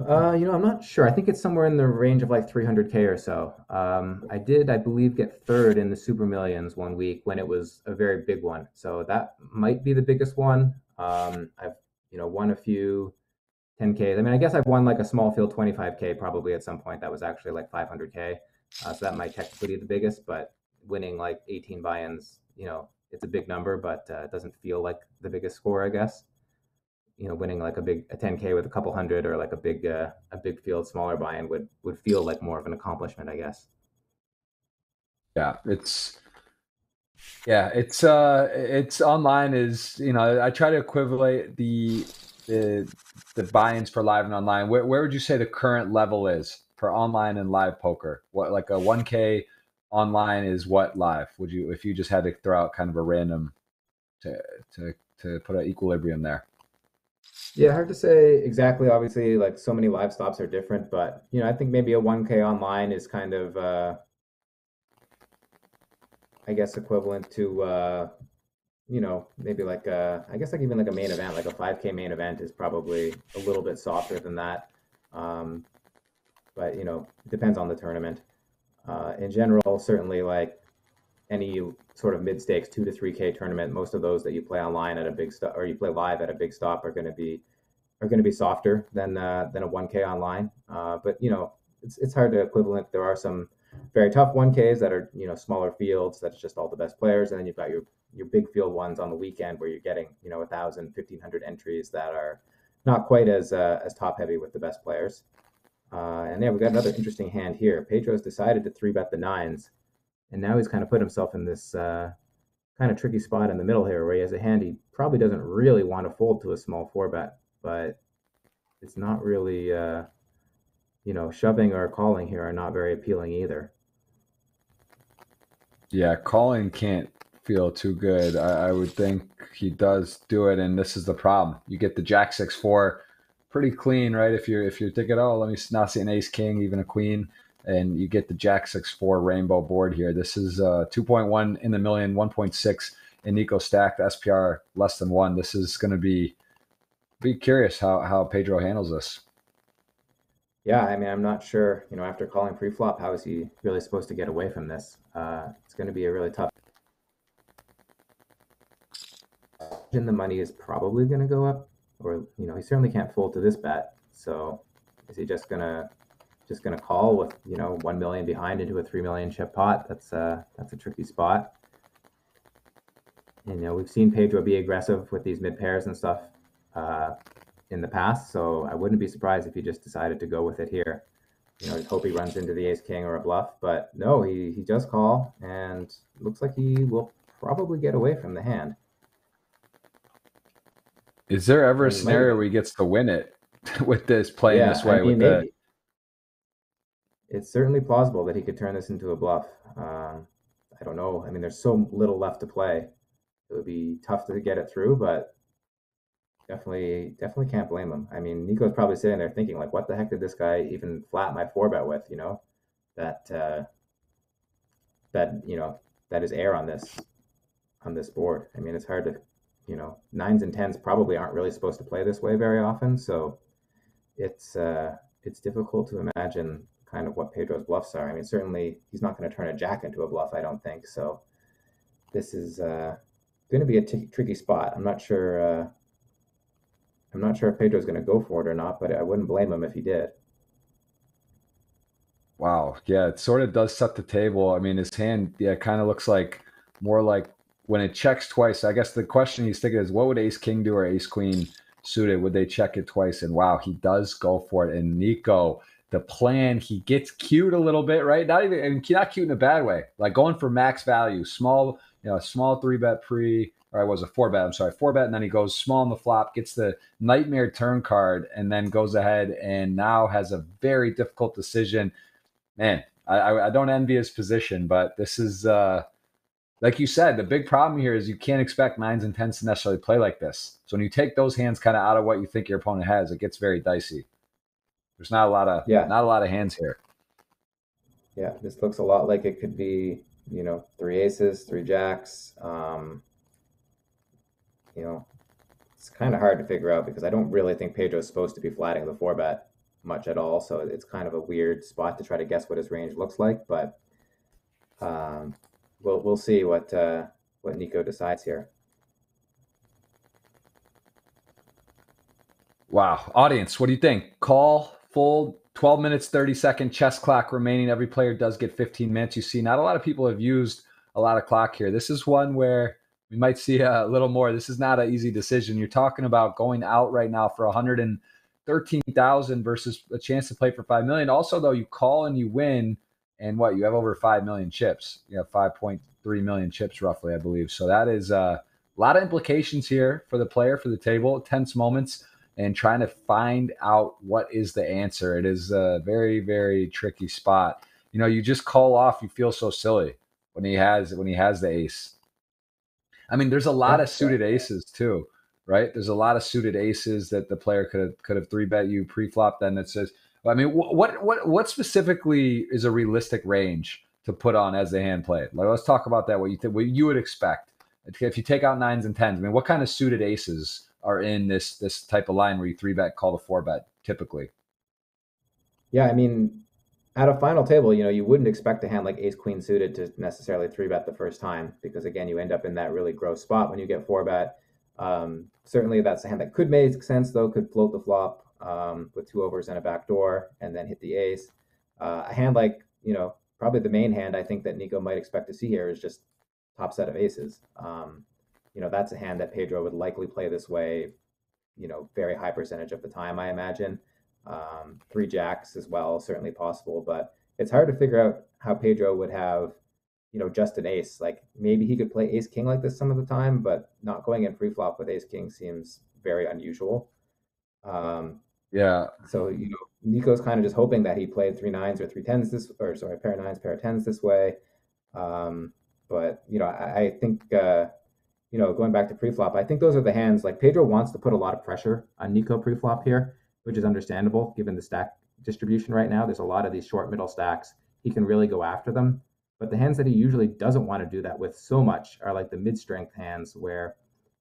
You know, I'm not sure. I think it's somewhere in the range of like 300K or so. I did, I believe, get third in the Super Millions one week when it was a very big one. So that might be the biggest one. I've, you know, won a few 10Ks. I mean, I guess I've won like a small field 25K probably at some point. That was actually like 500K. So that might technically be the biggest, but winning like 18 buy-ins, you know, it's a big number, but it doesn't feel like the biggest score, I guess. You know, winning like a 10K with a couple hundred, or like a big field, smaller buy-in would feel like more of an accomplishment, I guess. Yeah, it's online is, you know, I try to equivalent the buy-ins for live and online. Where would you say the current level is for online and live poker? What, like a 1K online is what live? Would you, if you just had to throw out kind of a random to put an equilibrium there? Yeah, hard to say exactly. Obviously, like so many live stops are different, but you know, I think maybe a 1K online is kind of, I guess, equivalent to, you know, maybe like a, I guess like even like a main event, like a 5K main event is probably a little bit softer than that. But you know, it depends on the tournament. In general, certainly like any sort of mid stakes 2 to 3K tournament, most of those that you play online at a big stop, or you play live at a big stop, are going to be softer than a 1K online. But you know, it's hard to equivalent. There are some very tough 1Ks that are, you know, smaller fields, that's just all the best players, and then you've got your big field ones on the weekend where you're getting, you know, 1,000, 1,500 entries that are not quite as top heavy with the best players. And yeah, we've got another interesting hand here. Pedro's decided to 3-bet the nines, and now he's kind of put himself in this kind of tricky spot in the middle here, where he has a hand he probably doesn't really want to fold to a small 4-bet, but it's not really, you know, shoving or calling here are not very appealing either. Yeah, calling can't feel too good. I would think he does do it, and this is the problem. You get the jack 6-4 pretty clean, right? If you're thinking, oh, let me not see an ace king, even a queen, and you get the jack 6-4 rainbow board here. This is 2.1 in the million, 1.6 in Nico stack, the SPR less than 1. This is going to be curious how Pedro handles this. Yeah, I mean, I'm not sure, you know, after calling pre-flop, how is he really supposed to get away from this? It's going to be a really tough. And the money is probably going to go up, or, you know, he certainly can't fold to this bet. So is he just going to call with, you know, 1 million behind into a 3 million chip pot? That's a tricky spot. And, you know, we've seen Pedro be aggressive with these mid pairs and stuff in the past, so I wouldn't be surprised if he just decided to go with it here. You know, just hope he runs into the ace king or a bluff, but no, he does call, and looks like he will probably get away from the hand. Is there ever a scenario where he gets to win it with this play in this way? I mean, with the... It's certainly plausible that he could turn this into a bluff. I don't know. I mean, there's so little left to play. It would be tough to get it through, but definitely can't blame him. I mean, Nico's probably sitting there thinking, like, what the heck did this guy even flat my 4-bet with? You know, that is air on this board. I mean, it's hard to, you know, nines and tens probably aren't really supposed to play this way very often. So it's difficult to imagine kind of what Pedro's bluffs are. I mean, certainly he's not going to turn a jack into a bluff, I don't think. So this is going to be a tricky spot. I'm not sure if Pedro's going to go for it or not, but I wouldn't blame him if he did. Wow. Yeah, it sort of does set the table. I mean, his hand, yeah, kind of looks like more like when it checks twice. I guess the question he's thinking is, what would ace king do, or ace queen suited, would they check it twice? And wow, he does go for it. And Nico, the plan, he gets cute a little bit, right? Not even, and not cute in a bad way, like going for max value, small, you know, small 3-bet pre, or it was a 4-bet, I'm sorry, 4-bet, and then he goes small on the flop, gets the nightmare turn card, and then goes ahead and now has a very difficult decision. Man, I don't envy his position, but this is, like you said, the big problem here is you can't expect 9s and 10s to necessarily play like this. So when you take those hands kind of out of what you think your opponent has, it gets very dicey. There's not a lot of, not a lot of hands here. Yeah, this looks a lot like it could be, you know, 3 aces, 3 jacks. You know, it's kind of hard to figure out because I don't really think Pedro's supposed to be flatting the 4-bet much at all. So it's kind of a weird spot to try to guess what his range looks like, but we'll see what Nico decides here. Wow. Audience, what do you think? Call, fold, 12 minutes, 30-second chess clock remaining. Every player does get 15 minutes. You see, not a lot of people have used a lot of clock here. This is one where we might see a little more. This is not an easy decision. You're talking about going out right now for $113,000 versus a chance to play for $5 million. Also, though, you call and you win, and what? You have over 5 million chips. You have 5.3 million chips roughly, I believe. So that is a lot of implications here for the player, for the table, tense moments, and trying to find out what is the answer. It is a very, very tricky spot. You know, you just call off. You feel so silly when he has the ace. I mean, there's a lot of suited aces too, right? There's a lot of suited aces that the player could have 3-bet you pre-flop. Then it says, I mean, what specifically is a realistic range to put on as the hand played? Like, let's talk about that. What you would expect if you take out 9s and 10s. I mean, what kind of suited aces are in this type of line where you 3-bet, call the 4-bet typically? Yeah, I mean, at a final table, you know, you wouldn't expect a hand like ace queen suited to necessarily 3-bet the first time, because again, you end up in that really gross spot when you get 4-bet. Certainly that's a hand that could make sense though, could float the flop with 2 overs and a backdoor and then hit the ace. A hand like, you know, probably the main hand I think that Nico might expect to see here is just top set of aces. You know, that's a hand that Pedro would likely play this way, you know, very high percentage of the time, I imagine. 3 jacks as well, certainly possible, but it's hard to figure out how Pedro would have, you know, just an ace. Like maybe he could play ace king like this some of the time, but not going in pre-flop with ace king seems very unusual. Yeah. So, you know, Nico's kind of just hoping that he played 3 9s or 3 10s this, or sorry, pair of 9s, pair of 10s this way. But you know, I think, you know, going back to preflop, I think those are the hands like Pedro wants to put a lot of pressure on Nico preflop here, which is understandable given the stack distribution right now. There's a lot of these short middle stacks. He can really go after them. But the hands that he usually doesn't want to do that with so much are like the mid-strength hands where,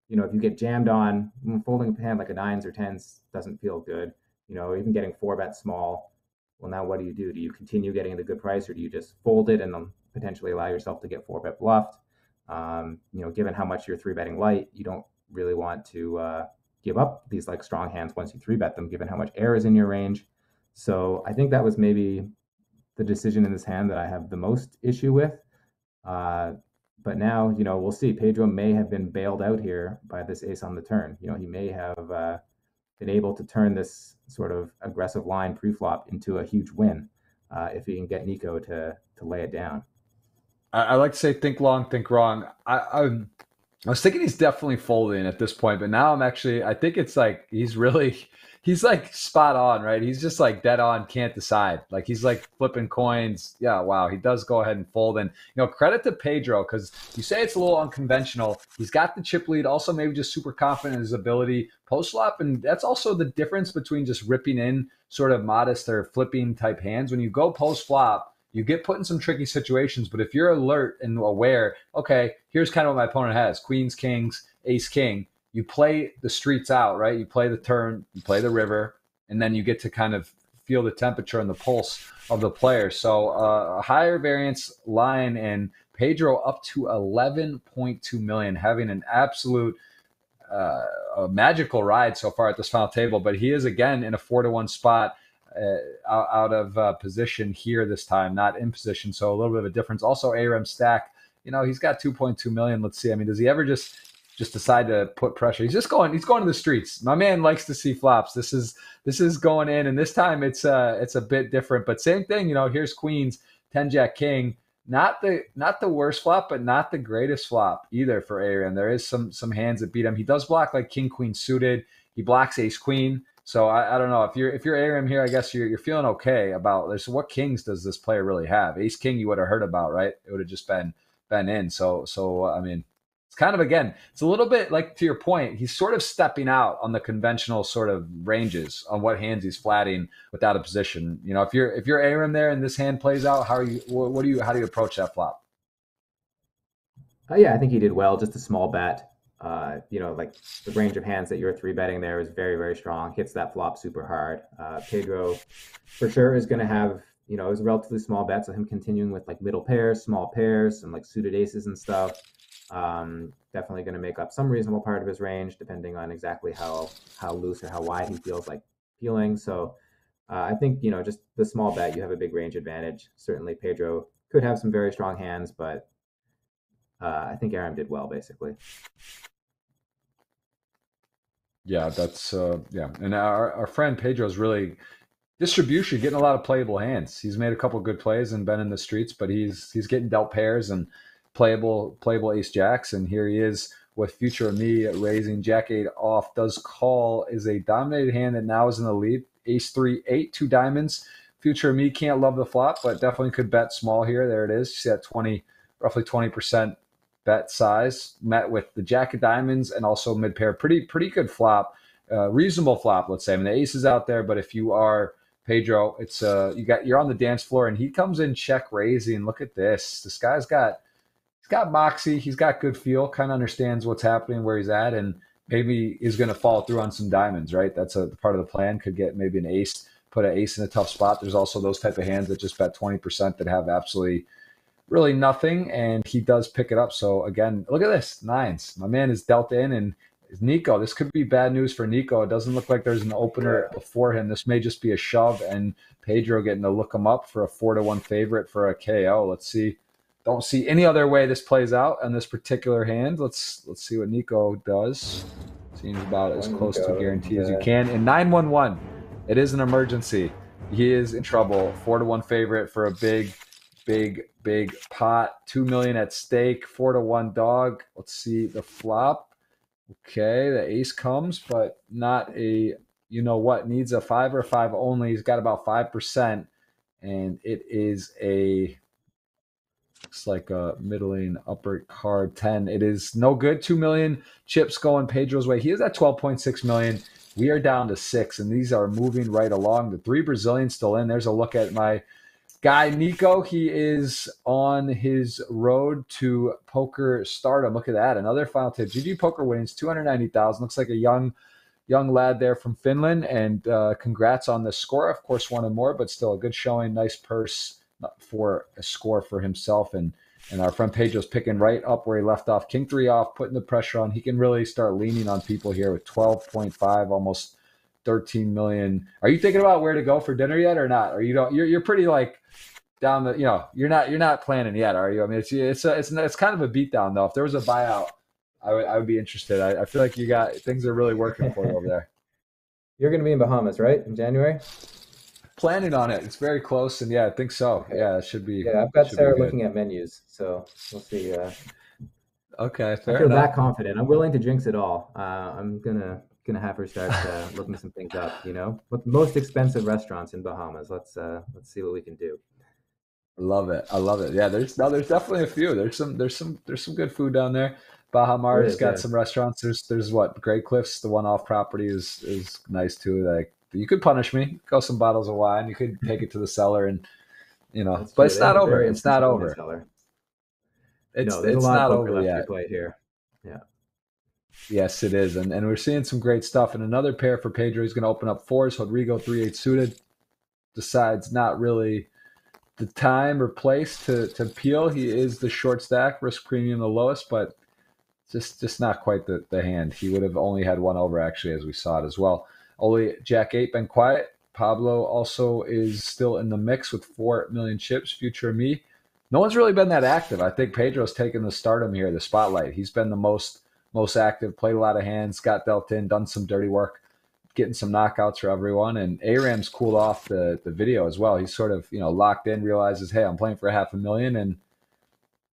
you know, if you get jammed on, folding a hand like a 9s or 10s doesn't feel good. You know, even getting 4-bet small. Well, now what do you do? Do you continue getting the good price, or do you just fold it and then potentially allow yourself to get 4-bet bluffed? You know, given how much you're 3-betting light, you don't really want to give up these like strong hands once you 3-bet them, given how much air is in your range. So I think that was maybe the decision in this hand that I have the most issue with. But now, you know, we'll see. Pedro may have been bailed out here by this ace on the turn. You know, he may have been able to turn this sort of aggressive line pre-flop into a huge win if he can get Nico to lay it down. I like to say, think long, think wrong. I was thinking he's definitely folding at this point, but now I think it's like, he's like spot on, right? He's just like dead on, can't decide. Like he's like flipping coins. Yeah. Wow. He does go ahead and fold, and, you know, credit to Pedro, because you say it's a little unconventional. He's got the chip lead, also maybe just super confident in his ability post flop. And that's also the difference between just ripping in sort of modest or flipping type hands. When you go post flop, you get put in some tricky situations, but if you're alert and aware, okay, here's kind of what my opponent has, queens, kings, ace, king, you play the streets out, right? You play the turn, you play the river, and then you get to kind of feel the temperature and the pulse of the player. So a higher variance line, and Pedro up to 11.2 million, having an absolute a magical ride so far at this final table, but he is again in a 4-to-1 spot. Out of position here this time, not in position, so a little bit of a difference. Also, Aram stack, you know, he's got 2.2 million. Let's see. I mean, does he ever just just decide to put pressure. He's just going. He's going to the streets. My man likes to see flops. This is going in, and this time it's a bit different, but same thing. You know, here's queens, 10 jack king. Not the worst flop, but not the greatest flop either for Aram. There is some hands that beat him. He does block like king queen suited. He blocks ace queen. So I don't know if you're Aram here. I guess you're feeling okay about this. So what kings does this player really have? Ace king you would have heard about, right? It would have just been in. So I mean. It's kind of, again, it's a little bit like, to your point, he's sort of stepping out on the conventional sort of ranges on what hands he's flatting without a position. You know, if you're Aram there and this hand plays out, how do you approach that flop? Yeah, I think he did well. Just a small bet. You know, like the range of hands that you're 3-betting there is very, very strong. Hits that flop super hard. Pedro for sure is going to have, you know, it was a relatively small bet. So him continuing with like middle pairs, small pairs, and like suited aces and stuff. Definitely going to make up some reasonable part of his range, depending on exactly how loose or how wide he feels like peeling. So I think, you know, just the small bet, you have a big range advantage. Certainly Pedro could have some very strong hands, but I think Aram did well, basically. Yeah, that's, yeah. And our friend Pedro's really... distribution, getting a lot of playable hands. He's made a couple good plays and been in the streets, but he's getting dealt pairs and playable ace jacks, and here he is with Future of Me raising jack eight off. Does call, is a dominated hand that now is in the lead. Ace 3-8, 2 diamonds. Future of Me can't love the flop, but definitely could bet small here. There it is. You see that roughly 20% bet size met with the jack of diamonds and also mid pair. Pretty good flop, reasonable flop. Let's say. I mean, the ace is out there, but if you are Pedro, it's you're on the dance floor, and he comes in check raising. Look at this. This guy's got. Got moxie, he's got good feel, kind of understands what's happening, where he's at, and maybe is going to fall through on some diamonds, right? That's a part of the plan. Could get maybe an ace, put an ace in a tough spot. There's also those type of hands that just bet 20% that have absolutely really nothing, and he does pick it up. So again, look at this, 9s. My man is dealt in, and Nico, this could be bad news for Nico. It doesn't look like there's an opener before him. This may just be a shove, and Pedro getting to look him up for a 4-1 favorite for a KO. Let's see. Don't see any other way this plays out on this particular hand. Let's see what Nico does. Seems about as close to a guarantee as you can. And 9-1-1, it is an emergency. He is in trouble. 4-1 favorite for a big pot. $2 million at stake. 4-1 dog. Let's see the flop. Okay, the ace comes, but not a, you know what, needs a 5 or 5 only. He's got about 5%, and it is a... looks like a middling upper card 10. It is no good. $2 million chips going Pedro's way. He is at 12.6 million. We are down to 6, and these are moving right along. The 3 Brazilians still in. There's a look at my guy Nico. He is on his road to poker stardom. Look at that. Another final tip. GG Poker wins 290,000. Looks like a young lad there from Finland, and congrats on the score. Of course, wanted more, but still a good showing. Nice purse. For a score for himself, and our friend Pedro's picking right up where he left off. King 3 off, putting the pressure on. He can really start leaning on people here with 12.5, almost 13 million. Are you thinking about where to go for dinner yet or not? Or you don't? You're pretty like down the. You know, you're not planning yet, are you? I mean, it's kind of a beatdown though. If there was a buyout, I would be interested. I feel like you got things are really working for you over there. You're going to be in Bahamas, right, in January? Planning on it. It's very close, and yeah, I think so. Yeah, it should be. Yeah, I've got Sarah looking at menus, so we'll see. Okay, fair enough. I feel that confident. I'm willing to jinx it all. I'm gonna have her start looking some things up. You know, with most expensive restaurants in Bahamas. Let's see what we can do. I love it. I love it. Yeah, there's definitely a few. There's some good food down there. Bahamar's got some restaurants. There's what Graycliff's, the one-off property is nice too. Like. You could punish me. Go some bottles of wine. You could take it to the cellar, and you know. That's but true. It's not over. It's not over. It's not over yet. Here. Yeah. Yes, it is, and we're seeing some great stuff. And another pair for Pedro. He's going to open up 4s. Rodrigo 3-8 suited. Decides not really the time or place to peel. He is the short stack, risk premium the lowest, but just not quite the hand. He would have only had 1 over actually, as we saw it as well. Ole Jack 8 been quiet. Pablo also is still in the mix with 4 million chips. Future of Me. No one's really been that active. I think Pedro's taken the stardom here, the spotlight. He's been the most most active, played a lot of hands, got dealt in, done some dirty work, getting some knockouts for everyone. And Aram's cooled off the video as well. He's sort of, you know, locked in, realizes, hey, I'm playing for $500,000 and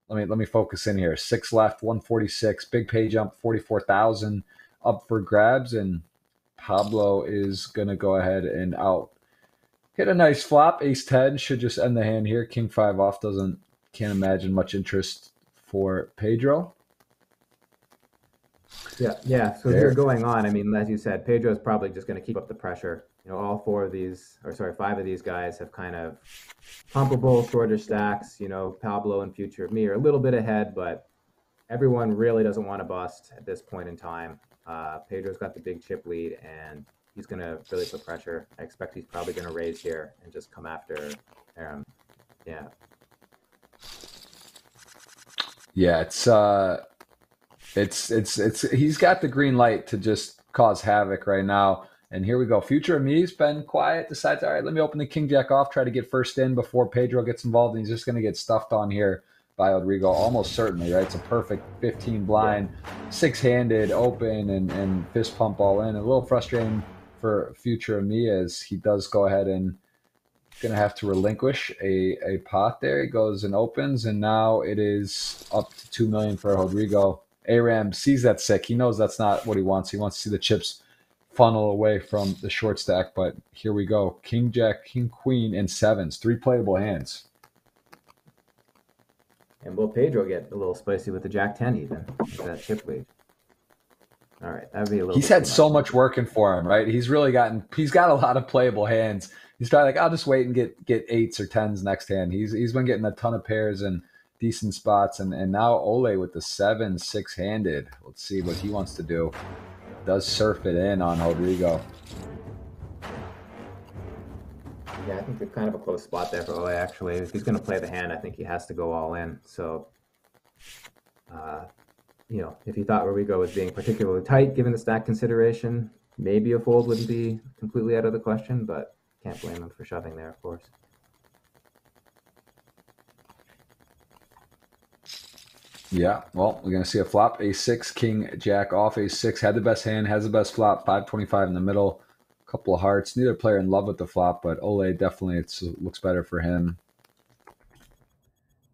let me focus in here. 6 left, 146, big pay jump, 44,000 up for grabs, and Pablo is gonna go ahead and out. Hit a nice flop, ace-10, should just end the hand here. King-5 off, can't imagine much interest for Pedro. Yeah, so here's going on. I mean, as you said, Pedro's probably just going to keep up the pressure. You know, all five of these guys have kind of pumpable, shorter stacks. You know, Pablo and Future of Me are a little bit ahead, but everyone really doesn't want to bust at this point in time. Pedro's got the big chip lead, and he's going to really put pressure. I expect he's probably going to raise here and just come after Aram. Yeah, it's he's got the green light to just cause havoc right now. And here we go. Future of Me's been quiet, decides, all right, let me open the king jack off, try to get first in before Pedro gets involved, and he's just going to get stuffed on here by Rodrigo, almost certainly, right? It's a perfect 15 blind, six-handed, open, and fist pump all in. A little frustrating for Future of Me as he does go ahead and going to have to relinquish a pot there. He goes and opens, and now it is up to 2 million for Rodrigo. Aram sees that sick. He knows that's not what he wants. He wants to see the chips funnel away from the short stack, but here we go. King, jack, king, queen, and sevens. 3 playable hands. And will Pedro get a little spicy with the jack-10 even? With that chip lead. All right, that'd be a little bit. He's had so much working for him, right? He's got a lot of playable hands. He's probably like, I'll just wait and get 8s or 10s next hand. He's been getting a ton of pairs and decent spots, and now Ole with the 7-6-handed. Let's see what he wants to do. Does surf it in on Rodrigo. Yeah, I think it's kind of a close spot there for Ole, actually. If he's going to play the hand, I think he has to go all in. So, you know, if he thought Rodrigo was being particularly tight, given the stack consideration, maybe a fold wouldn't be completely out of the question, but can't blame him for shoving there, of course. Yeah, well, we're going to see a flop. A6, king, jack off. A6 had the best hand, has the best flop. 525 in the middle. A couple of hearts. Neither player in love with the flop, but Ole definitely looks better for him.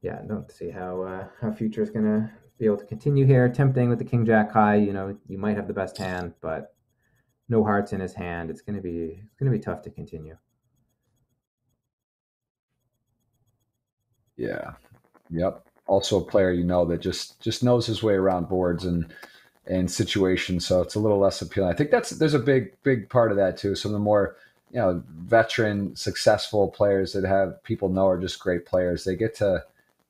Yeah, I don't see how Future is going to be able to continue here. Tempting with the king, jack high. You know, you might have the best hand, but no hearts in his hand. It's gonna be tough to continue. Yeah. Yep. Also a player, you know, that just knows his way around boards and situations, so it's a little less appealing. I think there's a big part of that too. Some of the more, you know, veteran, successful players that have people know are just great players. They get to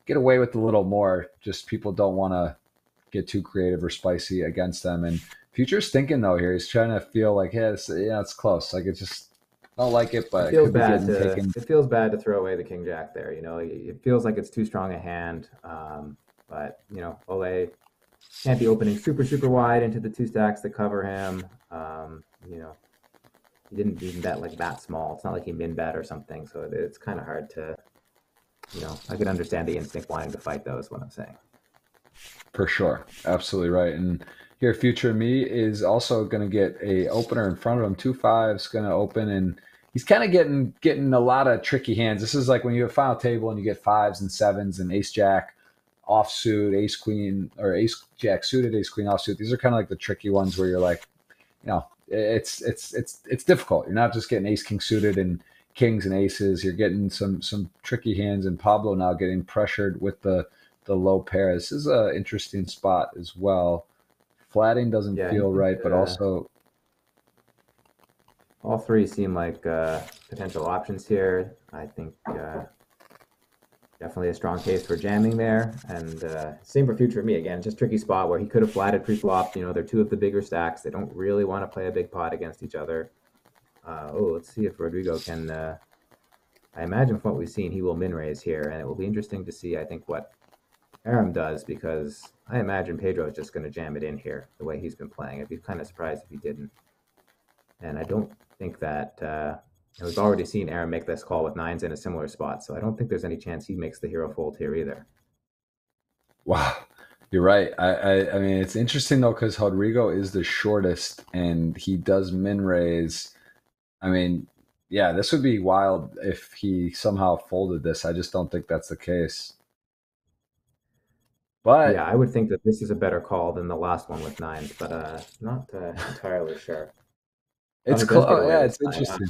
get away with a little more. Just people don't want to get too creative or spicy against them. And Future's thinking though here. He's trying to feel like, hey, it's close. Like, it's just, I don't like it, but it feels bad to throw away the king jack there. You know, it feels like it's too strong a hand. But you know, Ole can't be opening super wide into the two stacks that cover him. You know, he didn't even bet like that small. It's not like he min bet or something. So it's kind of hard to, you know, I can understand the instinct wanting to fight though, is what I'm saying. For sure, absolutely right. And here, Future of Me is also going to get a opener in front of him. 2-5's going to open, and he's kind of getting a lot of tricky hands. This is like when you have a final table and you get 5s and 7s and ace jack offsuit, ace queen, or ace jack suited, ace queen offsuit. These are kind of like the tricky ones where you're like, you know, it's difficult. You're not just getting ace king suited and kings and aces. You're getting some tricky hands, and Pablo now getting pressured with the low pair. This is an interesting spot as well. Flatting doesn't feel right, but also all three seem like potential options here. I think definitely a strong case for jamming there, and same for Future of Me. Again, just tricky spot where he could have flatted pre-flop. You know, they're two of the bigger stacks. They don't really want to play a big pot against each other. Let's see if Rodrigo can. I imagine from what we've seen, he will min raise here, and it will be interesting to see, I think, what Aram does, because I imagine Pedro is just going to jam it in here the way he's been playing. I'd be kind of surprised if he didn't. And I don't think that we've already seen Aram make this call with 9s in a similar spot, so I don't think there's any chance he makes the hero fold here either. Wow. You're right. I mean, it's interesting though, because Rodrigo is the shortest and he does min raise. I mean, yeah, this would be wild if he somehow folded this. I just don't think that's the case. But yeah, I would think that this is a better call than the last one with nines, but not entirely sure. It's close. Oh, yeah, it's interesting.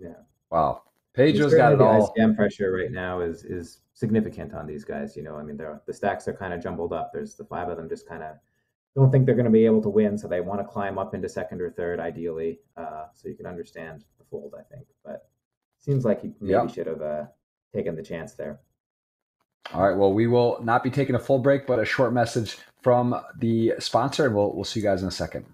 Yeah. Wow. Pedro's got it all. The ICM pressure right now is significant on these guys. You know, I mean, the stacks are kind of jumbled up. There's the five of them just kind of don't think they're going to be able to win, so they want to climb up into second or third, ideally. So you can understand the fold, I think. But it seems like he maybe should have taken the chance there. All right. Well, we will not be taking a full break, but a short message from the sponsor. We'll see you guys in a second.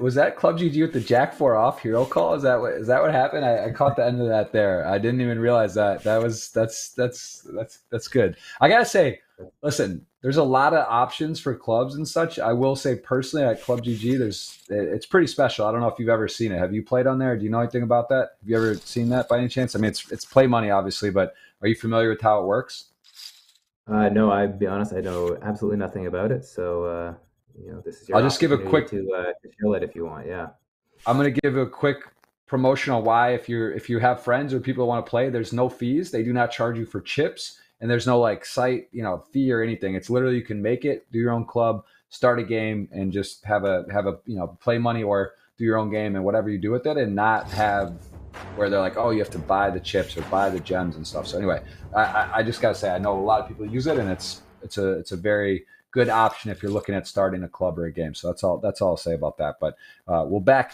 Was that Club GG with the Jack 4 off hero call? Is that what happened? I caught the end of that there. I didn't even realize that. That's good. I gotta say, listen, there's a lot of options for clubs and such. I will say personally at Club GG, it's pretty special. I don't know if you've ever seen it. Have you played on there? Do you know anything about that? Have you ever seen that by any chance? I mean, it's play money obviously, but are you familiar with how it works? No, I'll be honest, I know absolutely nothing about it. So you know, this is your I'll just give a quick to show it if you want. Yeah, I'm going to give a quick promotional why. If you have friends or people who want to play, there's no fees. They do not charge you for chips, and there's no like site fee or anything. It's literally you can make it, do your own club, start a game, and just have a play money or do your own game and whatever you do with it, and not have where they're like, oh, you have to buy the chips or buy the gems and stuff. So anyway, I just gotta say, I know a lot of people use it, and it's a very good option if you're looking at starting a club or a game. So that's all I'll say about that. But we'll back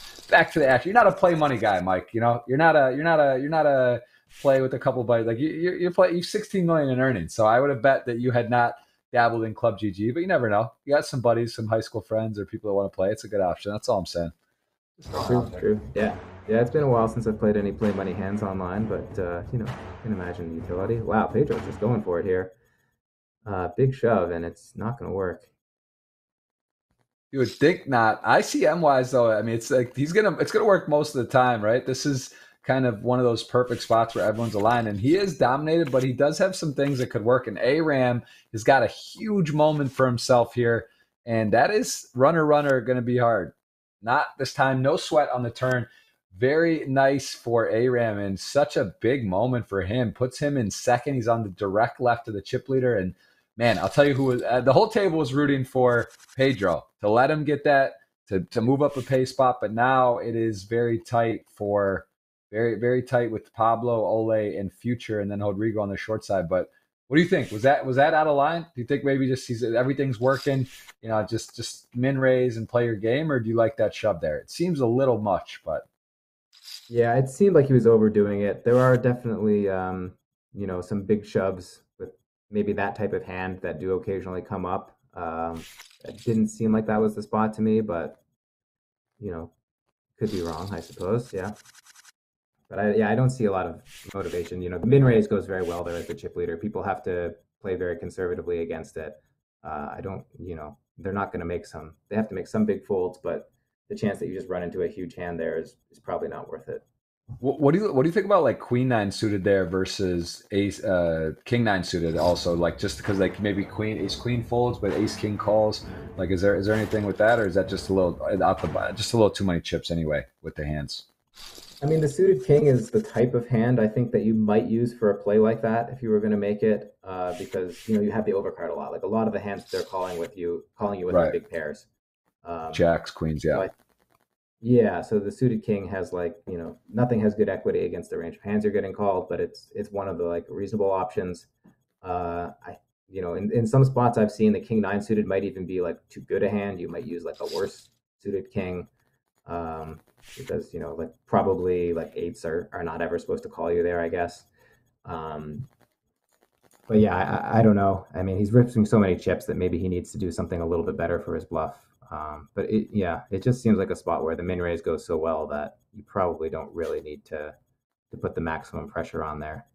to the action. You're not a play money guy, Mike. You're not a play with a couple of buddies. Like you've 16 million in earnings. So I would have bet that you had not dabbled in Club GG, but you never know. You got some buddies, some high school friends, or people that want to play. It's a good option. That's all I'm saying. True. Yeah. It's been a while since I've played any play money hands online, but you can imagine the utility. Wow, Pedro's just going for it here. Big shove, and it's not going to work. You would think not. ICM wise though, I mean, it's like it's gonna work most of the time, right? This is kind of one of those perfect spots where everyone's aligned, and he is dominated, but he does have some things that could work. And Aram has got a huge moment for himself here, and that is runner going to be hard. Not this time, no sweat on the turn. Very nice for Aram, and such a big moment for him. Puts him in second. He's on the direct left of the chip leader, and man, I'll tell you who was, the whole table was rooting for Pedro to let him get that, to move up a pay spot. But now it is very tight very tight with Pablo, Ole, and Future, and then Rodrigo on the short side. But what do you think? Was that out of line? Do you think maybe just everything's working? Just min raise and play your game, or do you like that shove there? It seems a little much, but yeah, it seemed like he was overdoing it. There are definitely some big shoves with maybe that type of hand that do occasionally come up. It didn't seem like that was the spot to me, but could be wrong, I suppose. Yeah, but I don't see a lot of motivation. The min raise goes very well there as the chip leader. People have to play very conservatively against it. I don't, they're not going to make some. They have to make some big folds, but the chance that you just run into a huge hand there is probably not worth it. What do you think about like Queen Nine suited there versus Ace King Nine suited also? Like just because like maybe Ace Queen folds, but Ace King calls. Like is there anything with that, or is that just a little too many chips anyway with the hands? I mean, the suited king is the type of hand I think that you might use for a play like that if you were going to make it, because you have the overcard a lot. Like a lot of the hands they're calling you with right. Big pairs. Jacks, queens, yeah. So the suited king has nothing has good equity against the range of hands you're getting called, but it's one of the reasonable options. In some spots I've seen the king nine suited might even be too good a hand. You might use a worse suited king. because, you know, like probably like eights are not ever supposed to call you there, I guess. But yeah, I don't know. I mean, he's ripping so many chips that maybe he needs to do something a little bit better for his bluff. But it, yeah, it just seems like a spot where the min raise goes so well that you probably don't really need to put the maximum pressure on there.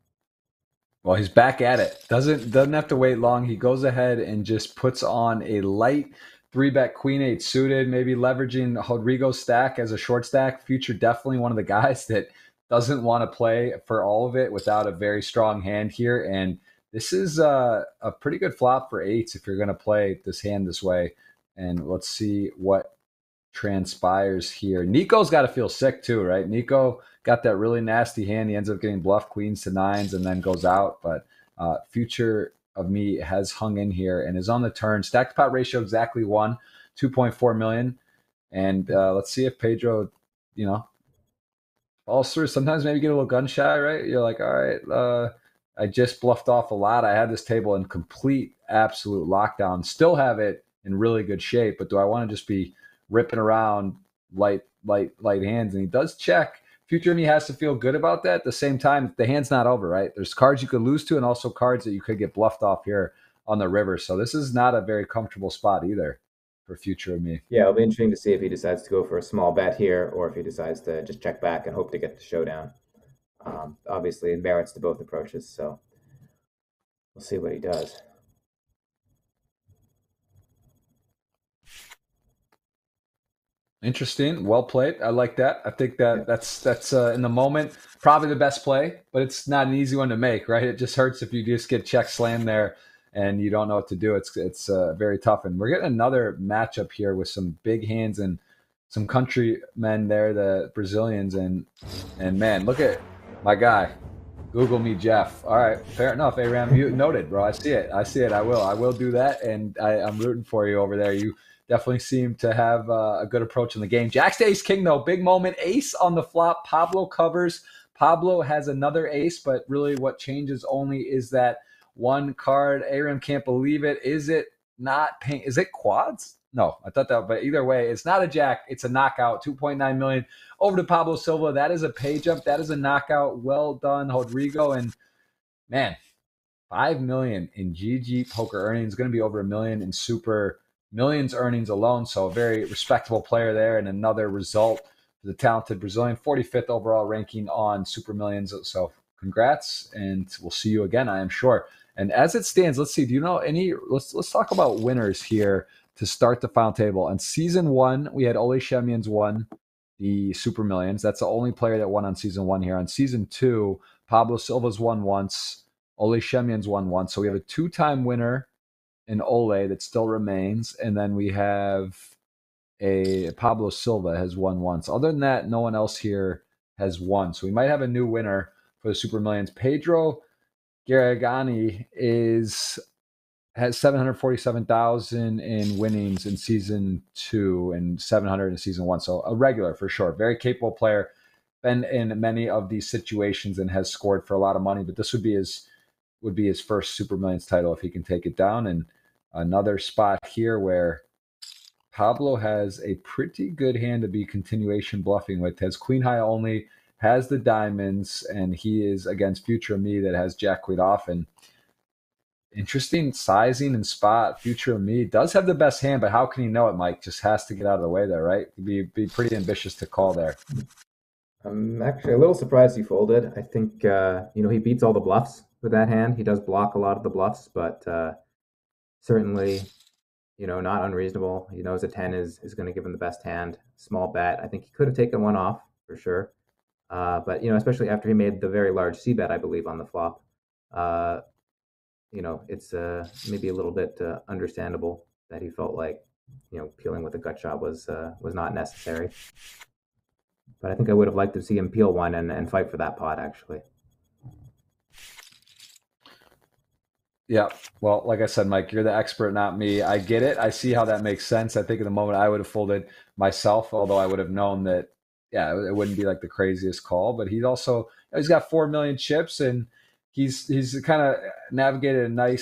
Well, he's back at it. Doesn't have to wait long. He goes ahead and just puts on a light 3-bet Queen-8 suited, maybe leveraging Rodrigo's stack as a short stack. Future definitely one of the guys that doesn't want to play for all of it without a very strong hand here. And this is a pretty good flop for eights if you're going to play this hand this way. And let's see what transpires here. Nico's got to feel sick too, right? Nico got that really nasty hand. He ends up getting bluff queens to nines and then goes out. But Future of Me has hung in here and is on the turn. Stack to pot ratio exactly 1, 2.4 million. And let's see if Pedro, you know, falls through. Sometimes maybe get a little gun shy, right? You're like, all right, I just bluffed off a lot. I had this table in complete, absolute lockdown. Still have it in really good shape, but do I want to just be ripping around light hands? And he does check. Future of Me has to feel good about that. At the same time, the hand's not over, right? There's cards you could lose to and also cards that you could get bluffed off here on the river. So this is not a very comfortable spot either for Future of Me. Yeah, it'll be interesting to see if he decides to go for a small bet here or if he decides to just check back and hope to get the showdown. Obviously, it merits to both approaches, so we'll see what he does. Interesting. Well played. I like that. I think that that's in the moment probably the best play, but it's not an easy one to make, right? It just hurts if you just get check slammed there and you don't know what to do. It's very tough. And we're getting another matchup here with some big hands and some countrymen there, the Brazilians. And man, look at my guy. Google me, Jeff. All right. Fair enough. Aram, you noted, bro. I see it. I see it. I will do that. And I'm rooting for you over there. You definitely seem to have a good approach in the game. Jack's to ace king, though. Big moment. Ace on the flop. Pablo covers. Pablo has another ace, but really what changes only is that one card. Aram can't believe it. Is it not paint? Is it quads? No, I thought that, but either way, it's not a jack. It's a knockout. 2.9 million over to Pablo Silva. That is a pay jump. That is a knockout. Well done, Rodrigo. And man, 5 million in GG poker earnings. Going to be over a million in super millions earnings alone, so a very respectable player there, and another result for the talented Brazilian. 45th overall ranking on Super Millions, so congrats, and we'll see you again, I am sure. And as it stands, let's see, do you know any, let's talk about winners here to start the final table. On season 1, we had Ole Schemion won the Super Millions. That's the only player that won on season 1 here. On season 2, Pablo Silva's won once, Ole Schemion's won once, so we have a 2-time winner in Ole that still remains, and then we have a Pablo Silva has won once. Other than that, no one else here has won, so we might have a new winner for the Super Millions. Pedro Garagnani has 747,000 in winnings in season 2 and 700 in season 1, so a regular for sure, very capable player, been in many of these situations and has scored for a lot of money, but this would be his first Super Millions title if he can take it down. And another spot here where Pablo has a pretty good hand to be continuation bluffing with. Has queen high only, has the diamonds, and he is against Future of Me that has jack queen off. And interesting sizing and spot. Future of Me does have the best hand, but how can he know it, Mike? Just has to get out of the way there, right? Be pretty ambitious to call there. I'm actually a little surprised he folded. I think, you know, he beats all the bluffs with that hand. He does block a lot of the bluffs, but certainly, you know, not unreasonable. He knows a 10 is going to give him the best hand. Small bet. I think he could have taken one off for sure. But, you know, especially after he made the very large C bet, I believe, on the flop, you know, it's maybe a little bit understandable that he felt like, you know, peeling with a gut shot was not necessary. But I think I would have liked to see him peel one and fight for that pot, actually. Yeah, well, like I said, Mike, you're the expert, not me. I get it. I see how that makes sense. I think in the moment I would have folded myself, although I would have known that, yeah, it wouldn't be like the craziest call. But he's got 4 million chips, and he's kind of navigated a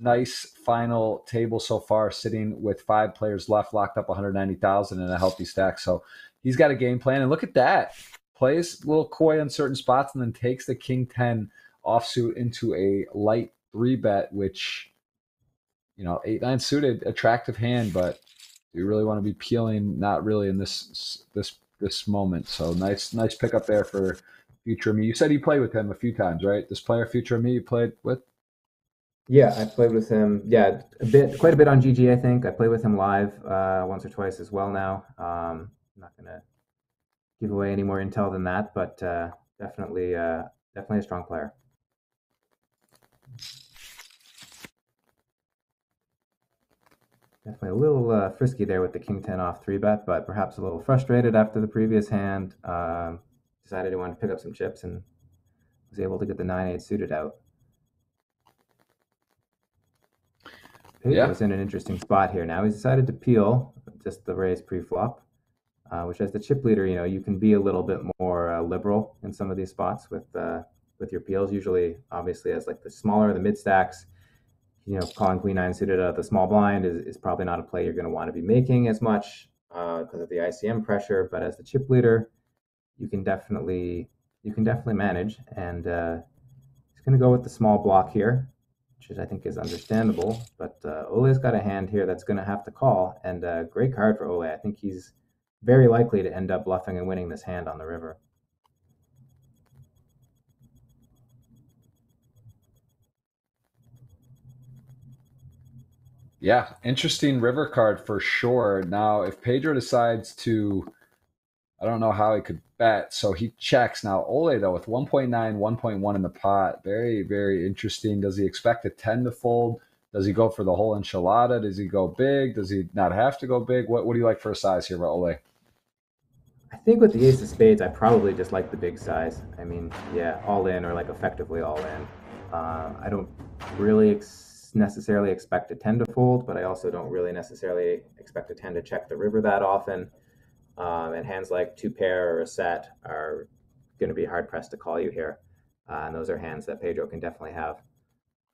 nice final table so far, sitting with 5 players left, locked up 190,000 in a healthy stack. So He's got a game plan, and look at that. Plays a little coy on certain spots and then takes the King 10 offsuit into a light 3-bet, which, you know, 8-9 suited, attractive hand, but you really want to be peeling, not really in this moment. So nice pickup there for Future Me. You said you played with him a few times, right? This player, Future Me, you played with? Yeah, I played with him. Yeah, quite a bit on GG, I think. I played with him live once or twice as well now. I'm not going to give away any more intel than that, but definitely a strong player. Definitely a little frisky there with the King 10 off 3-bet, but perhaps a little frustrated after the previous hand. Decided he wanted to pick up some chips and was able to get the 9-8 suited out. Pedro was in an interesting spot here. Now he's decided to peel just the raise pre-flop, which as the chip leader, you know, you can be a little bit more liberal in some of these spots with your peels. Usually, obviously, as like the smaller, the mid stacks, you know, calling queen nine suited out of the small blind is probably not a play you're going to want to be making as much because of the ICM pressure. But as the chip leader, you can definitely manage. And he's going to go with the small block here, which is, I think, is understandable. But Ole's got a hand here that's going to have to call, and a great card for Ole. I think he's very likely to end up bluffing and winning this hand on the river. Yeah, interesting river card for sure. Now, if Pedro decides to, I don't know how he could bet, so he checks. Now, Ole, though, with 1.9, 1.1 in the pot, very, very interesting. Does he expect a 10 to fold? Does he go for the whole enchilada? Does he go big? Does he not have to go big? What do you like for a size here, Ole? I think with the ace of spades, I probably just like the big size. I mean, yeah, all in or like effectively all in. I don't really necessarily expect a 10 to fold, but I also don't really necessarily expect a 10 to check the river that often. And hands like two pair or a set are going to be hard pressed to call you here. And those are hands that Pedro can definitely have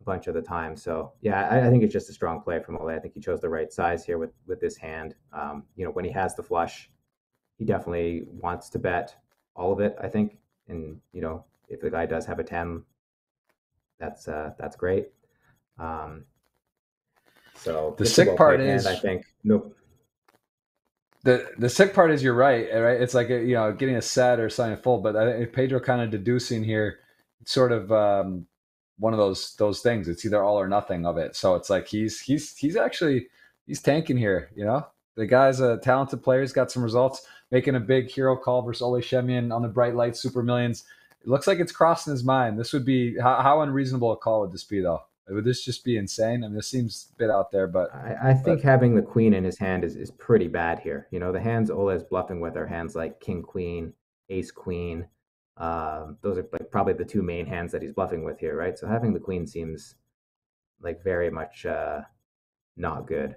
a bunch of the time. So yeah, I think it's just a strong play from Ole. I think he chose the right size here with this hand. You know, when he has the flush, he definitely wants to bet all of it, I think. And, you know, if the guy does have a 10, that's great. So the sick part is, I think, nope. The sick part is you're right, right? It's like, you know, getting a set or something full, but I think Pedro kind of deducing here, it's sort of, one of those things. It's either all or nothing of it. So it's like, he's tanking here. You know, the guy's a talented player. He's got some results, making a big hero call versus Ole Schemion on the bright light Super Millions. It looks like it's crossing his mind. This would be how unreasonable a call would this be though? Would this just be insane? I mean, this seems a bit out there, but I think having the queen in his hand is pretty bad here. You know, the hands Ole is bluffing with are hands like king, queen, ace, queen. Those are like probably the two main hands that he's bluffing with here, right? So having the queen seems like very much not good.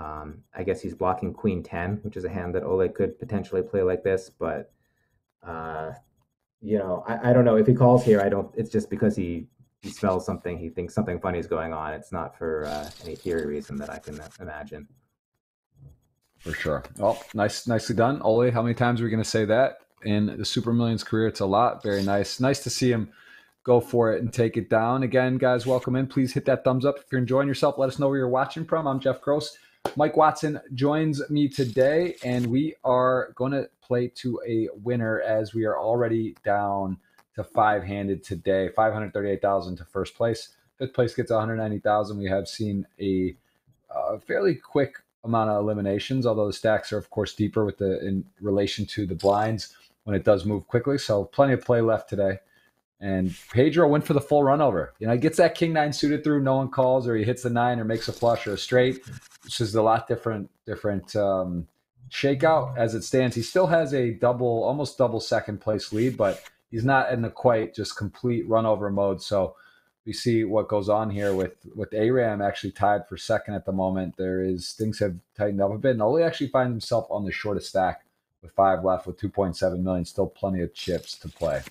I guess he's blocking queen 10, which is a hand that Ole could potentially play like this, but you know, I don't know if he calls here. I don't. It's just because he smells something. He thinks something funny is going on. It's not for any theory reason that I can imagine. For sure. Well, nicely done, Ole. How many times are we going to say that in the Super Millions career? It's a lot. Very nice. Nice to see him go for it and take it down. Again, guys, welcome in. Please hit that thumbs up if you're enjoying yourself. Let us know where you're watching from. I'm Jeff Gross. Mike Watson joins me today, and we are going to play to a winner as we are already down to five-handed today, 538,000 to first place. Fifth place gets 190,000. We have seen a fairly quick amount of eliminations, although the stacks are, of course, deeper with the in relation to the blinds when it does move quickly. So plenty of play left today. And Pedro went for the full run over. You know, he gets that king nine suited through, no one calls, or he hits the nine or makes a flush or a straight. This is a lot different shakeout as it stands. He still has a almost double second place lead, but he's not in the quite just complete runover mode. So we see what goes on here with Aram actually tied for second at the moment. Things have tightened up a bit, and Ole actually finds himself on the shortest stack with five left with 2.7 million, still plenty of chips to play.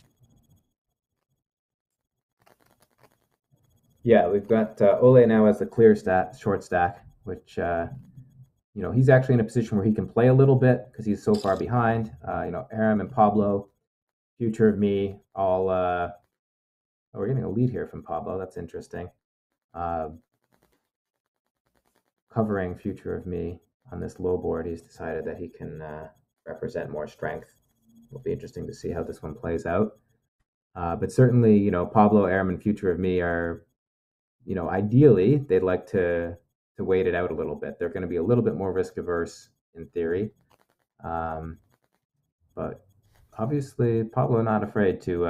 Yeah, we've got Ole now as the clear short stack, which you know, he's actually in a position where he can play a little bit because he's so far behind. You know, Aram and Pablo, Future of Me, all. Oh, we're getting a lead here from Pablo. That's interesting. Covering Future of Me on this low board, he's decided that he can represent more strength. It'll be interesting to see how this one plays out. But certainly, you know, Pablo, Aram, and Future of Me are, you know, ideally they'd like to wait it out a little bit. They're going to be a little bit more risk averse in theory, but obviously Pablo not afraid to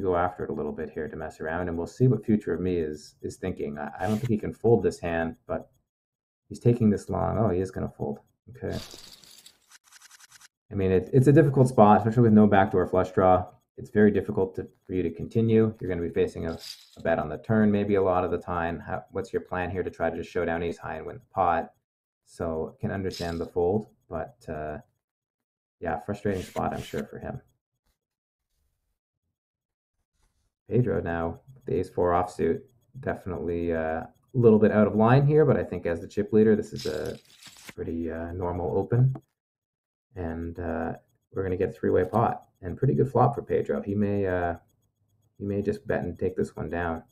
go after it a little bit here, to mess around, and we'll see what Future of Me is thinking. I don't think he can fold this hand, but he's taking this long. Oh, he is going to fold. Okay. I mean, it's a difficult spot, especially with no backdoor flush draw. It's very difficult for you to continue. You're going to be facing a bet on the turn maybe a lot of the time. What's your plan here to try to just show down ace high and win the pot? So can understand the fold, but yeah, frustrating spot, I'm sure, for him. Pedro now, the ace-4 offsuit, definitely a little bit out of line here, but I think as the chip leader, this is a pretty normal open. And we're going to get a three-way pot. And pretty good flop for Pedro. He may just bet and take this one down.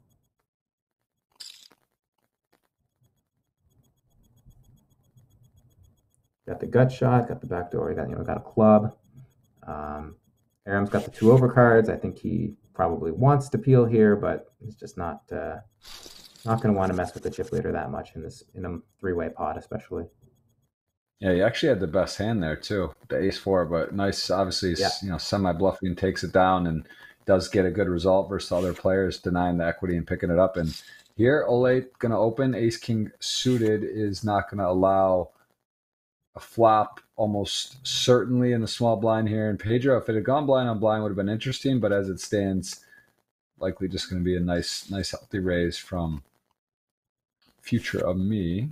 Got the gut shot, got the back door, got a club. Aram's got the two overcards. I think he probably wants to peel here, but he's just not going to want to mess with the chip leader that much in a three-way pot, especially. Yeah, you actually had the best hand there too, the ace-4, but nice, obviously, yeah. You know, semi-bluffing, takes it down and does get a good result versus other players, denying the equity and picking it up. And here, Ole going to open. Ace-King suited is not going to allow a flop almost certainly in the small blind here. And Pedro, if it had gone blind on blind, would have been interesting, but as it stands, likely just going to be a nice healthy raise from Future of Me.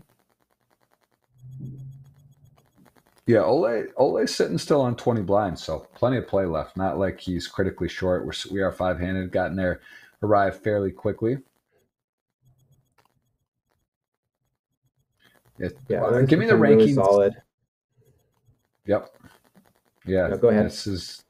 Yeah, Ole's sitting still on 20 blinds, so plenty of play left. Not like he's critically short. We are five-handed, gotten there, arrived fairly quickly. Yeah, give me the rankings. Really solid. Yep. Yeah. No, go ahead. This is.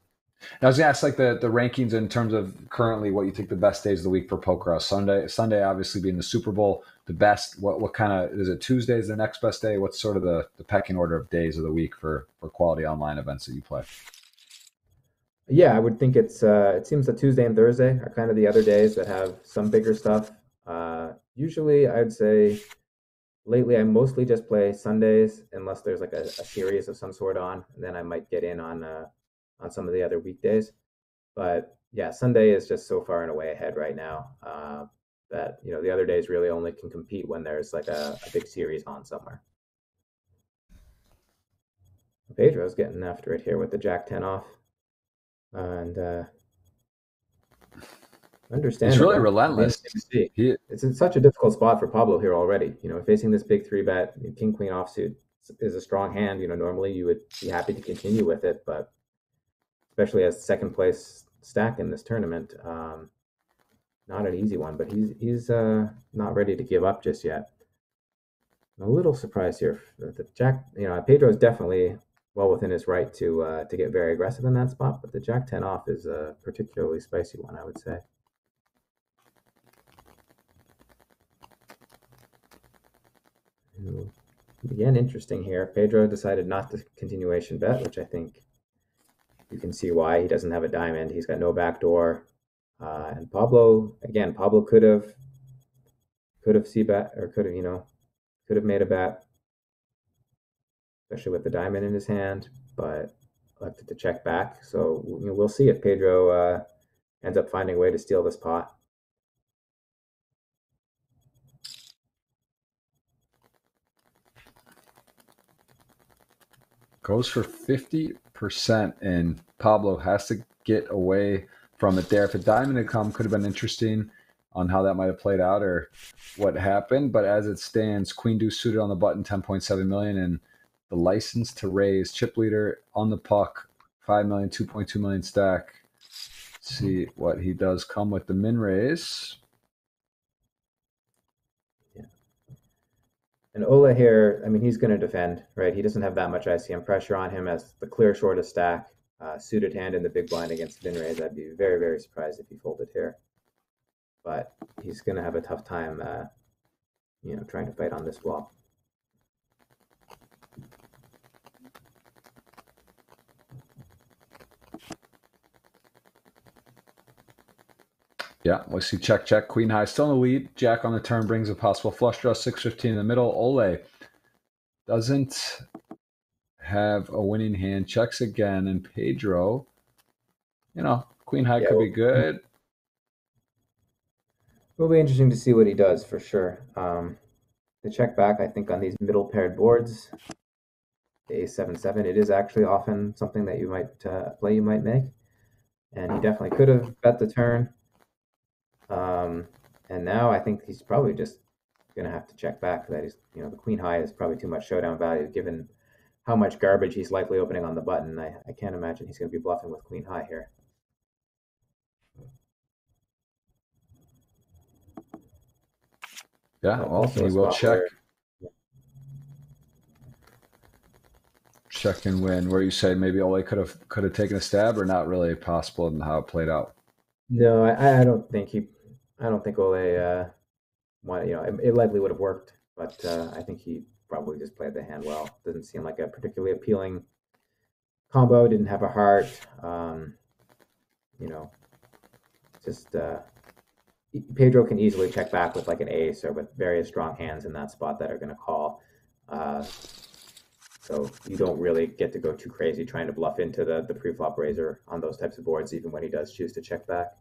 I was gonna ask like the rankings in terms of currently what you think the best days of the week for poker are. Sunday obviously being the Super Bowl, the best. What kind of, is it Tuesday's the next best day? What's sort of the pecking order of days of the week for quality online events that you play? Yeah, I would think it's it seems that Tuesday and Thursday are kind of the other days that have some bigger stuff. Usually I'd say lately I mostly just play Sundays unless there's like a series of some sort on, and then I might get in on some of the other weekdays. But yeah, Sunday is just so far and away ahead right now that, you know, the other days really only can compete when there's like a big series on somewhere. Pedro's getting after it here with the Jack-10 off. And understand it's really relentless. It's in such a difficult spot for Pablo here already. You know, facing this big 3-bet, King-Queen offsuit is a strong hand. You know, normally you would be happy to continue with it, but especially as second place stack in this tournament, not an easy one. But he's not ready to give up just yet. I'm a little surprised here. The Jack, you know, Pedro is definitely well within his right to get very aggressive in that spot. But the Jack-10 off is a particularly spicy one, I would say. And again, interesting here. Pedro decided not to continuation bet, which I think. You can see why. He doesn't have a diamond. He's got no backdoor. And Pablo, again, Pablo could have c-bet, or could have made a bet, especially with the diamond in his hand, but elected to check back. So, you know, we'll see if Pedro ends up finding a way to steal this pot. Goes for 50%, and Pablo has to get away from it there. If a diamond had come, could have been interesting on how that might have played out or what happened. But as it stands, Queen Deuce suited on the button, 10.7 million, and the license to raise, chip leader on the puck, 5 million, 2.2 million stack. Let's see what he does come with the min raise. And Ole here, I mean, he's going to defend, right? He doesn't have that much ICM pressure on him as the clear shortest stack. Suited hand in the big blind against Vin Rays. I'd be very, very surprised if he folded here. But he's going to have a tough time, you know, trying to fight on this flop. Yeah, we see check, check, queen high, still in the lead. Jack on the turn brings a possible flush draw, 615 in the middle. Ole doesn't have a winning hand, checks again, and Pedro, you know, queen high could be good. It'll be interesting to see what he does for sure. The check back, I think, on these middle paired boards, the A7-7, it is actually often something that you might, play you might make. And he definitely could have bet the turn. And now I think he's probably just going to have to check back. That he's, you know, the queen high is probably too much showdown value given how much garbage he's likely opening on the button. I can't imagine he's going to be bluffing with queen high here. Yeah, well, he will check. Yeah. Check and win. Where you say maybe Ole could have taken a stab, or not really possible in how it played out. No, I don't think he. I don't think Ole wanted, you know, it likely would have worked, but I think he probably just played the hand well. Doesn't seem like a particularly appealing combo. Didn't have a heart. You know, just Pedro can easily check back with like an ace or with various strong hands in that spot that are going to call. So you don't really get to go too crazy trying to bluff into the preflop raiser on those types of boards, even when he does choose to check back.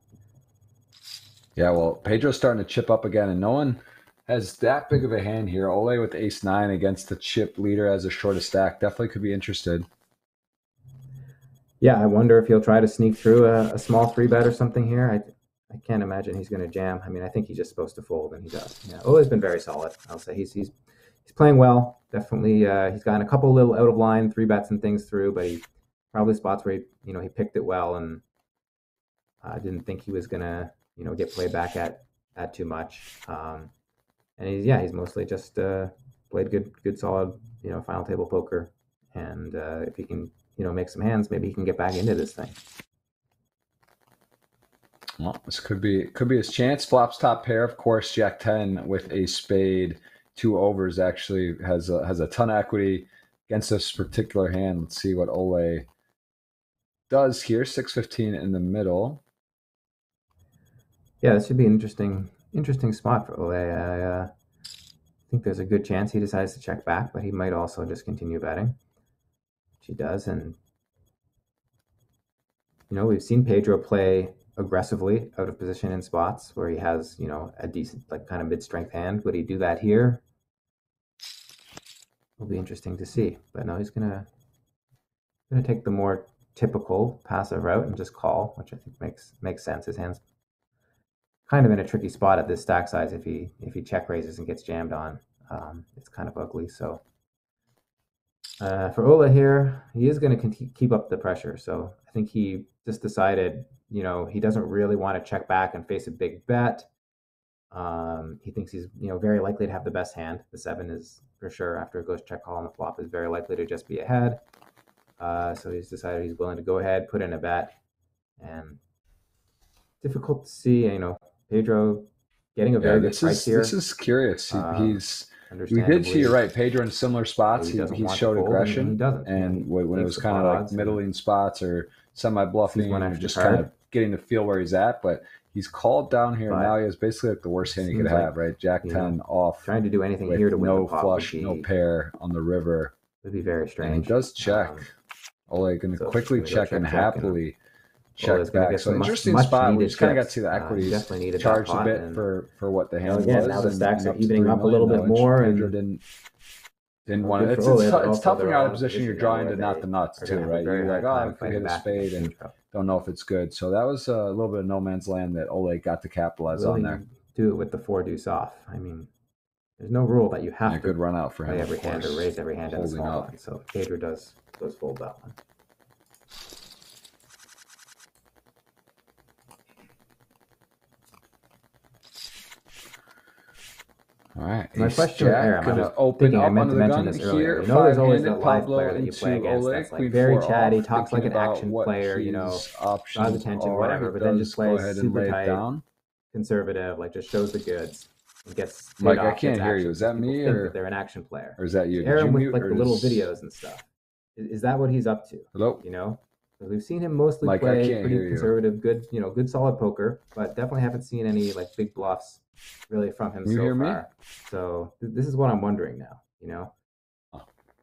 Yeah, well, Pedro's starting to chip up again, and no one has that big of a hand here. Ole with ace-9 against the chip leader as a shortest stack. Definitely could be interested. Yeah, I wonder if he'll try to sneak through a small 3-bet or something here. I can't imagine he's going to jam. I mean, I think he's just supposed to fold, and he does. Yeah, Ole's been very solid, I'll say. He's playing well. Definitely, he's gotten a couple little out-of-line 3-bets and things through, but he probably spots where he, you know, he picked it well, and I didn't think he was going to, you know, get played back at too much. And he's, yeah, he's mostly just played good solid, you know, final table poker. And if he can, you know, make some hands, maybe he can get back into this thing. Well, this could be his chance. Flops top pair, of course, Jack 10 with a spade. Two overs actually has a ton of equity against this particular hand. Let's see what Ole does here. 615 in the middle. Yeah, this should be an interesting spot for Ole. I think there's a good chance he decides to check back, but he might also just continue betting, which he does. And, you know, we've seen Pedro play aggressively out of position in spots where he has, you know, a decent, like, kind of mid-strength hand. Would he do that here? It'll be interesting to see. But no, he's gonna take the more typical passive route and just call, which I think makes sense. His hand's kind of in a tricky spot at this stack size. If he check raises and gets jammed on, it's kind of ugly. So for Ole here, he is going to keep up the pressure. So I think he just decided, you know, he doesn't really want to check back and face a big bet. He thinks he's, you know, very likely to have the best hand. The 7 is for sure, after it goes check call on the flop, is very likely to just be ahead. So he's decided he's willing to go ahead, put in a bet. And difficult to see, you know, Pedro getting a very good price here. This is curious. We did see, you're right, Pedro in similar spots. He showed aggression. And, when it was kind of like middling spots or semi-bluffing, or just kind of getting to feel where he's at. But he's called down here, and now he has basically like the worst hand he could have, right? Jack 10 off. Trying to do anything here to win the pot. No flush, no pair on the river. Would be very strange. And he does check. Ole going to quickly check and happily check back. So interesting spot. We just kind of got to see the equities charged a bit for what the hand was. Now the stacks are evening up a little bit more. And didn't want to. It's tough when you're out of position. You're drawing to not the nuts too, right? You're like, oh, I could hit a spade and don't know if it's good. So that was a little bit of no man's land that Ole got to capitalize on there. Do it with the 4-deuce off. I mean, there's no rule that you have to. A good run out for him. Play every hand or raise every hand at the small line. So Pedro does fold that one. All right. My question to Aram, I was thinking I meant to mention this earlier. You know, there's always that live player that you play against that's like very chatty, talks like an action player, you know, draws attention, whatever, but then just plays super tight, conservative, like just shows the goods. Gets Mike, off, I can't hear you. Is that me, or they're an action player, or is that you? Aram with like the little videos and stuff. Is that what he's up to? Hello. You know, we've seen him mostly Mike, play pretty conservative, good, you know, good solid poker, but definitely haven't seen any like big bluffs really from him so far. So this is what I'm wondering now. You know,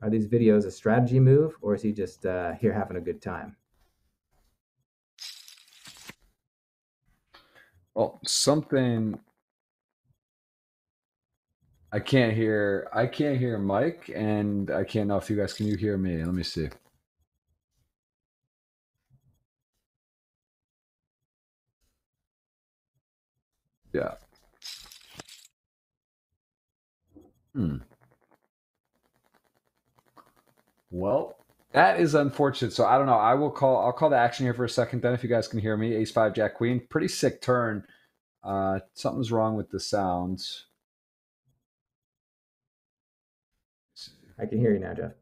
are these videos a strategy move, or is he just here having a good time? Well, something. I can't hear Mike, and I can't know if you guys can you hear me? Let me see. Yeah. Well, that is unfortunate. So I don't know. I'll call the action here for a second then if you guys can hear me. Ace five, Jack Queen. Pretty sick turn. Something's wrong with the sounds. I can hear you now, Jeff.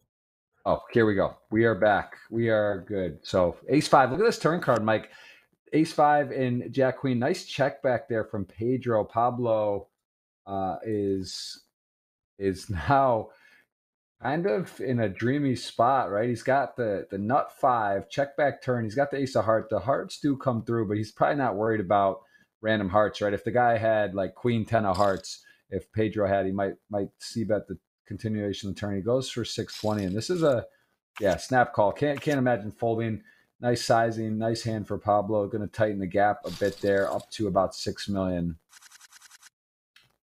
Oh, here we go. We are back. We are good. So ace five, look at this turn card, Mike. Ace five and Jack Queen. Nice check back there from Pedro. Pablo is now kind of in a dreamy spot, right? He's got the nut five, check back turn. He's got the ace of heart. The hearts do come through, but he's probably not worried about random hearts, right? If the guy had like queen 10 of hearts, if Pedro had, he might see bet the continuation of the turn. He goes for 620, and this is a snap call. Can't imagine folding. Nice sizing, nice hand for Pablo. Going to tighten the gap a bit there, up to about 6 million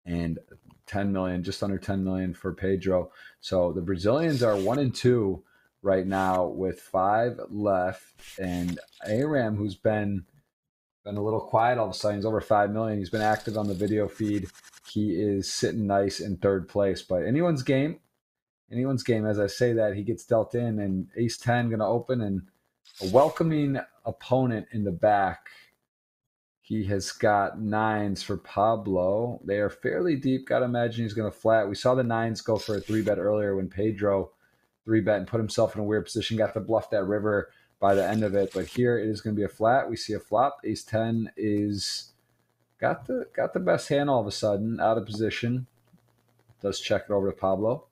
and 10 million, just under 10 million for Pedro. So the Brazilians are 1 and 2 right now with 5 left, and Aram, who's been a little quiet all of a sudden. He's over 5 million. He's been active on the video feed. He is sitting nice in third place, but anyone's game. As I say that, he gets dealt in, and ace 10 going to open, and a welcoming opponent in the back. He has got nines for Pablo. They are fairly deep. Got to imagine he's going to flat. We saw the nines go for a 3-bet earlier when Pedro 3-bet and put himself in a weird position, got to bluff that river by the end of it. But here it is going to be a flat. We see a flop. Ace 10 is got the best hand all of a sudden, out of position. Does check it over to Pablo.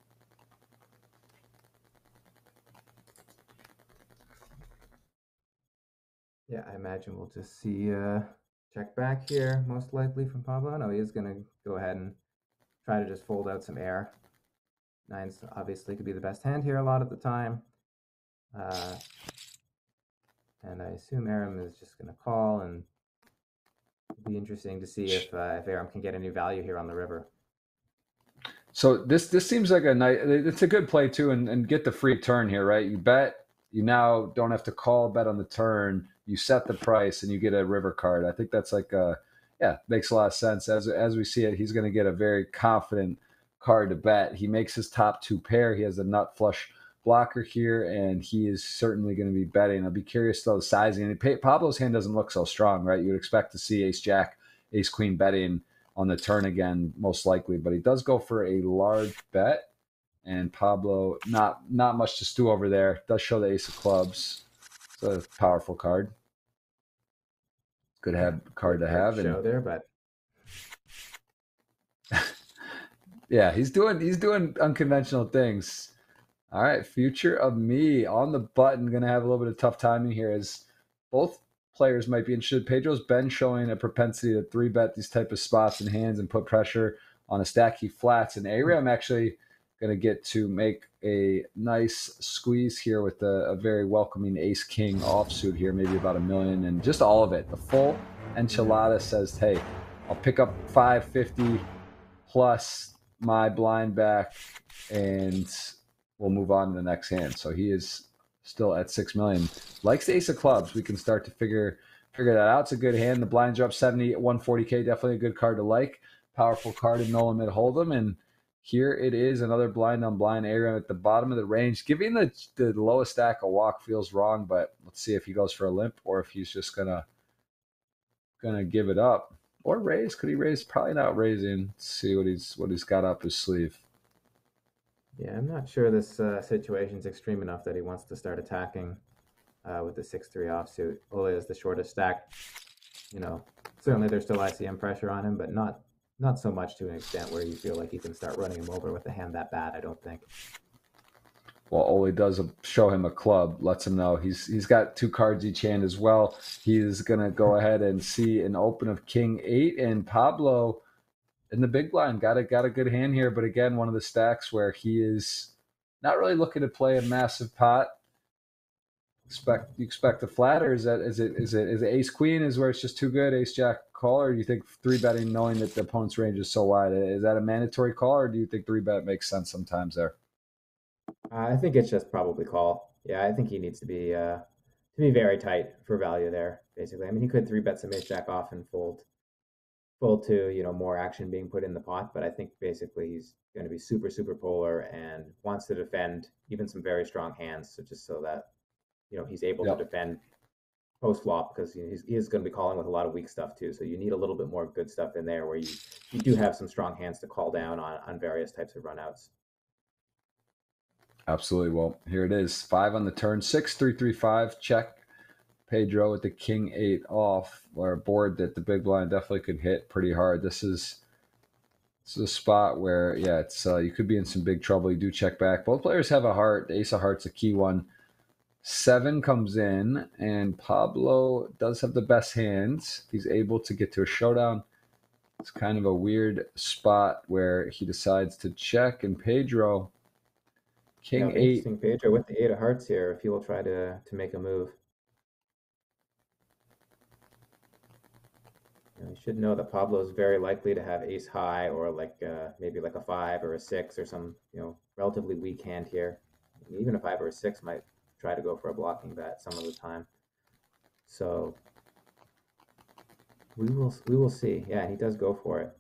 Yeah, I imagine we'll just see check back here, most likely from Pablo. No, he is going to go ahead and try to just fold out some air. Nines obviously could be the best hand here a lot of the time. And I assume Aram is just going to call, and it'll be interesting to see if Aram can get any value here on the river. So this seems like a nice, it's a good play too, and get the free turn here, right? You bet, you now don't have to call bet on the turn. You set the price, and you get a river card. I think that's like makes a lot of sense. As we see it, he's going to get a very confident card to bet. He makes his top two pair. He has a nut flush blocker here, and he is certainly going to be betting. I'll be curious though, the sizing. And Pablo's hand doesn't look so strong, right? You would expect to see ace jack, ace queen betting on the turn again, most likely. But he does go for a large bet, and Pablo not much to stew over there. Does show the ace of clubs. It's a powerful card. Good card to have. Show there, but. Yeah, he's doing unconventional things. All right, Future of Me on the button. Going to have a little bit of tough timing here as both players might be interested. Pedro's been showing a propensity to 3-bet these type of spots and hands and put pressure on a stack. He flats, and Aram actually going to get to make a nice squeeze here with a very welcoming ace-king offsuit here, maybe about $1 million, and just all of it. The full enchilada says, hey, I'll pick up 550 plus my blind back, and we'll move on to the next hand. So he is still at 6 million. Likes the ace of clubs. We can start to figure that out. It's a good hand. The blinds are up 70 at 140K. Definitely a good card to like. Powerful card in no limit hold'em. And here it is, another blind on blind. Aram at the bottom of the range. Giving the lowest stack a walk feels wrong, but let's see if he goes for a limp or if he's just gonna give it up. Or raise? Could he raise? Probably not raising. Let's see what he's got up his sleeve. Yeah, I'm not sure this situation's extreme enough that he wants to start attacking with the 6-3 offsuit. Ole is the shortest stack. You know, certainly there's still ICM pressure on him, but not so much to an extent where you feel like you can start running him over with a hand that bad. I don't think. Well, Ole does show him a club, lets him know he's got two cards each hand as well. He's going to go ahead and see an open of King 8, and Pablo in the big blind got a good hand here. But again, one of the stacks where he is not really looking to play a massive pot. You expect the flat, or is it ace queen is where it's just too good, ace jack call, or do you think 3-betting knowing that the opponent's range is so wide, is that a mandatory call, or do you think 3-bet makes sense sometimes there? I think it's just probably call. Yeah, I think he needs to be very tight for value there, basically. I mean, he could 3-bet some ace-jack off and fold to, you know, more action being put in the pot, but I think basically he's going to be super, super polar and wants to defend even some very strong hands, so just so that, you know, he's able to defend post-flop, because he is going to be calling with a lot of weak stuff too, so you need a little bit more good stuff in there where you do have some strong hands to call down on various types of runouts. Absolutely. Well, here it is. 5 on the turn. 6-3-3-5. Check. Pedro with the King 8 off, or a board that the big blind definitely could hit pretty hard. This is a spot where, yeah, it's you could be in some big trouble. You do check back. Both players have a heart. The ace of hearts, a key one. 7 comes in, and Pablo does have the best hands. He's able to get to a showdown. It's kind of a weird spot where he decides to check, and Pedro. King 8. Interesting, Pedro with the 8 of hearts here, if he will try to make a move. And you should know that Pablo is very likely to have ace high, or like maybe like a 5 or a 6 or some, you know, relatively weak hand here. Even a 5 or a 6 might try to go for a blocking bet some of the time. So we will see. Yeah, he does go for it.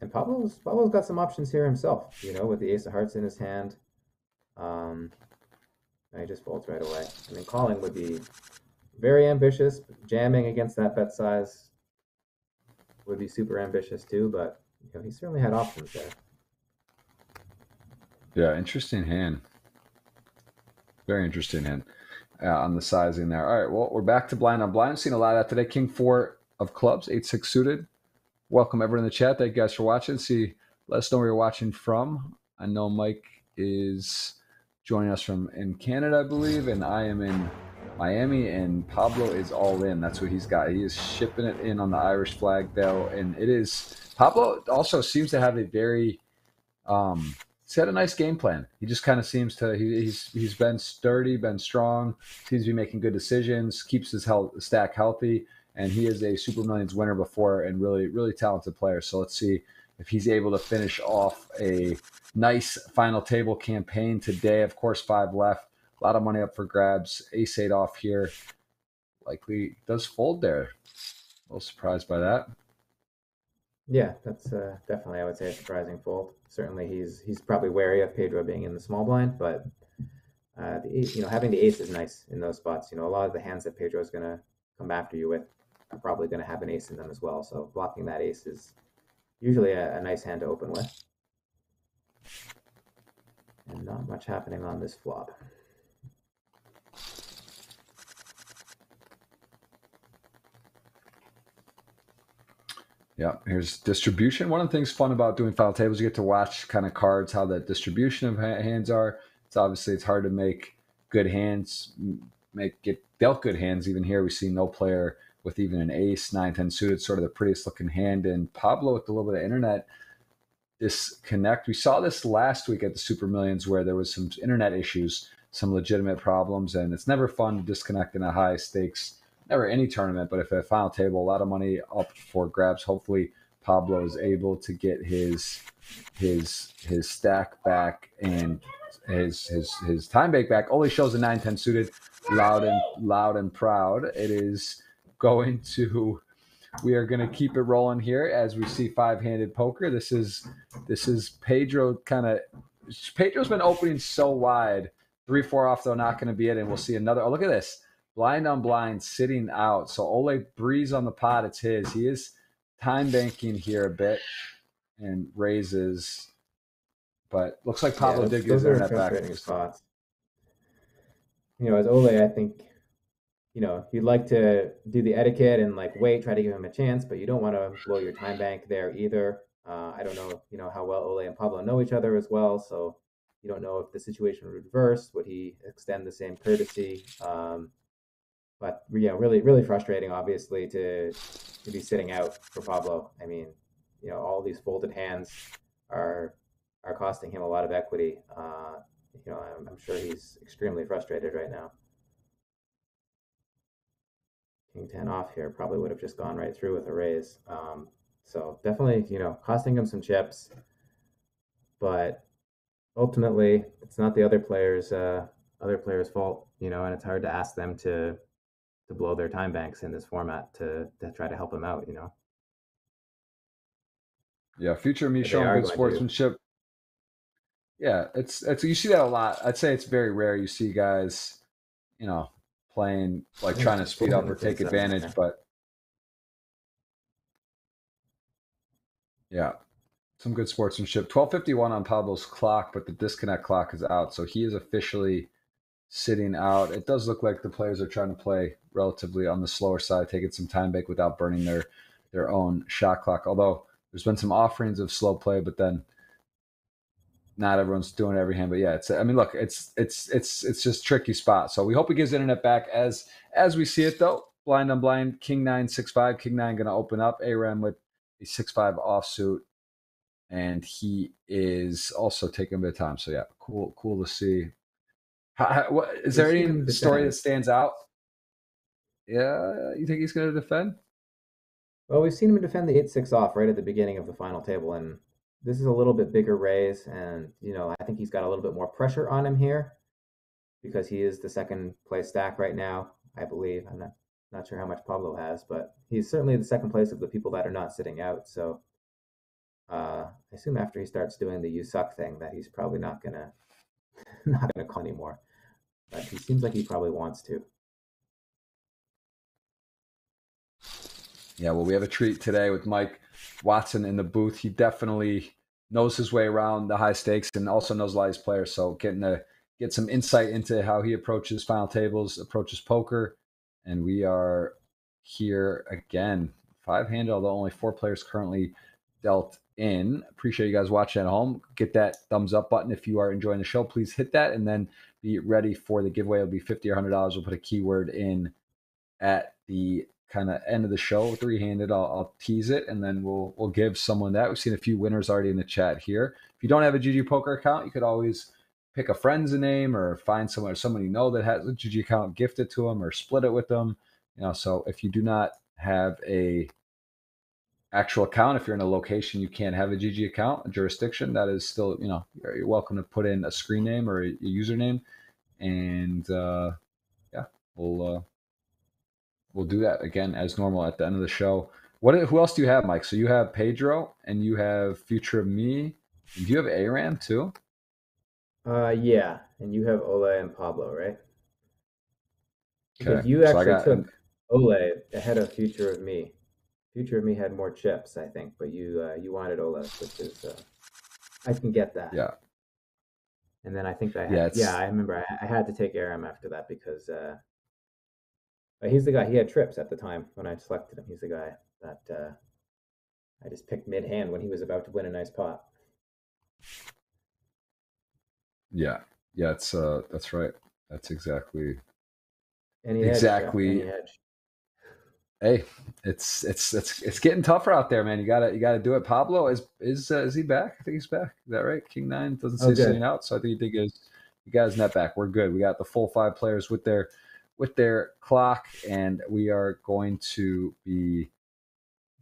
And Pablo's got some options here himself, you know, with the ace of hearts in his hand. He just folds right away. I mean, calling would be very ambitious. Jamming against that bet size would be super ambitious too, but you know, he certainly had options there. Yeah, interesting hand. Very interesting hand on the sizing there. All right, well, we're back to blind on blind. Seen a lot of that today. King 4 of clubs, 8-6 suited. Welcome everyone in the chat. Thank you guys for watching. Let us know where you're watching from. I know Mike is joining us from in Canada, I believe, and I am in Miami, and Pablo is all in. That's what he's got. He is shipping it in on the Irish flag though, and it is Pablo also seems to have a very he's had a nice game plan. He just kind of seems to he's been sturdy, been strong, seems to be making good decisions, keeps his stack healthy, and he is a Super Millions winner before and really, really talented player. So let's see if he's able to finish off a nice final table campaign today. Of course, 5 left. A lot of money up for grabs. Ace-8 off here. Likely does fold there. A little surprised by that. Yeah, that's definitely, I would say, a surprising fold. Certainly, he's probably wary of Pedro being in the small blind, but you know, having the ace is nice in those spots. You know, a lot of the hands that Pedro is going to come after you with are probably going to have an ace in them as well. So blocking that ace is usually a nice hand to open with. And not much happening on this flop. Yeah, here's distribution. One of the things fun about doing final tables, you get to watch kind of cards, how the distribution of hands are. It's obviously, it's hard to make good hands, get dealt good hands. Even here, we see no player with even an ace, 9-10 suited, sort of the prettiest looking hand. And Pablo with a little bit of internet disconnect. We saw this last week at the Super Millions where there was some internet issues, some legitimate problems, and it's never fun to disconnect in a high stakes, never any tournament, but if at final table, a lot of money up for grabs. Hopefully Pablo is able to get his stack back and his time back. Ole shows a 9-10 suited, loud and proud. It is going to, we are going to keep it rolling here as we see five-handed poker. This is Pedro kind of, Pedro's been opening so wide. 3-4 off though, not going to be it, and we'll see another. Oh, look at this, blind on blind sitting out. So Ole breeze on the pot. It's his. He is time banking here a bit and raises, but looks like Pablo did get there in that back spot. You know, as Ole, I think, you know, you'd like to do the etiquette and like wait, try to give him a chance, but you don't want to blow your time bank there either. I don't know, you know, how well Ole and Pablo know each other as well, so you don't know if the situation would reverse. Would he extend the same courtesy? But yeah, you know, really frustrating, obviously, to be sitting out for Pablo. I mean, you know, all these folded hands are costing him a lot of equity. You know, I'm sure he's extremely frustrated right now. King 10 off here probably would have just gone right through with a raise. So definitely, you know, costing him some chips, but ultimately it's not the other players' fault, you know, and it's hard to ask them to blow their time banks in this format to try to help him out, you know. Yeah, Future of Me showing good sportsmanship. Yeah, it's you see that a lot. I'd say it's very rare you see guys, you know, playing like trying to speed up or take advantage, but yeah, some good sportsmanship. 12:51 on Pablo's clock, but the disconnect clock is out, so he is officially sitting out. It does look like the players are trying to play relatively on the slower side, taking some time back without burning their own shot clock. Although there's been some offerings of slow play, but then not everyone's doing every hand. But yeah, it's, I mean, look, it's just tricky spot. So we hope he gives internet back as we see it though. Blind on blind, King 9 6 5, King 9 going to open up. Aram with a 6-5 offsuit, and he is also taking a bit of time. So yeah, cool to see. Is there any story that stands out? Yeah, you think he's going to defend? Well, we've seen him defend the 8-6 off right at the beginning of the final table, and this is a little bit bigger raise, and you know, I think he's got a little bit more pressure on him here because he is the second place stack right now, I believe. I'm not sure how much Pablo has, but he's certainly the second place of the people that are not sitting out. So I assume after he starts doing the "you suck" thing that he's probably not gonna call anymore, but he seems like he probably wants to. Yeah, well, we have a treat today with Mike Watson in the booth. He definitely knows his way around the high stakes and also knows a lot of his players. So get some insight into how he approaches final tables, approaches poker. And we are here again, 5-handed, although only 4 players currently dealt in. Appreciate you guys watching at home. Get that thumbs up button. If you are enjoying the show, please hit that and then be ready for the giveaway. It'll be $50 or $100. We'll put a keyword in at the kind of end of the show, 3-handed. I'll tease it, and then we'll give someone that. We've seen a few winners already in the chat here. If you don't have a GG Poker account, you could always pick a friend's name or find someone or somebody you know that has a GG account, gift it to them or split it with them. You know, so if you do not have a actual account, if you're in a location you can't have a GG account, a jurisdiction, that is still, you know, you're welcome to put in a screen name or a username, and yeah, we'll do that again as normal at the end of the show. Who else do you have, Mike? So you have Pedro and you have Future of Me. And do you have Aram too? Yeah, and you have Ole and Pablo, right? Okay. Because you actually took Ole ahead of Future of Me. Future of Me had more chips, I think, but you wanted Ole, which is I can get that. Yeah. And then I think I had, I remember I had to take Aram after that because he's the guy. He had trips at the time when I selected him. He's the guy that I just picked mid-hand when he was about to win a nice pot. Yeah, yeah, it's that's right. That's exactly. Any exactly. Edge. Hey, it's getting tougher out there, man. You gotta do it. Pablo is he back? I think he's back. Is that right? King 9 doesn't see sitting out, so I think he did get you guys net back. We're good. We got the full 5 players with their clock, and we are going to be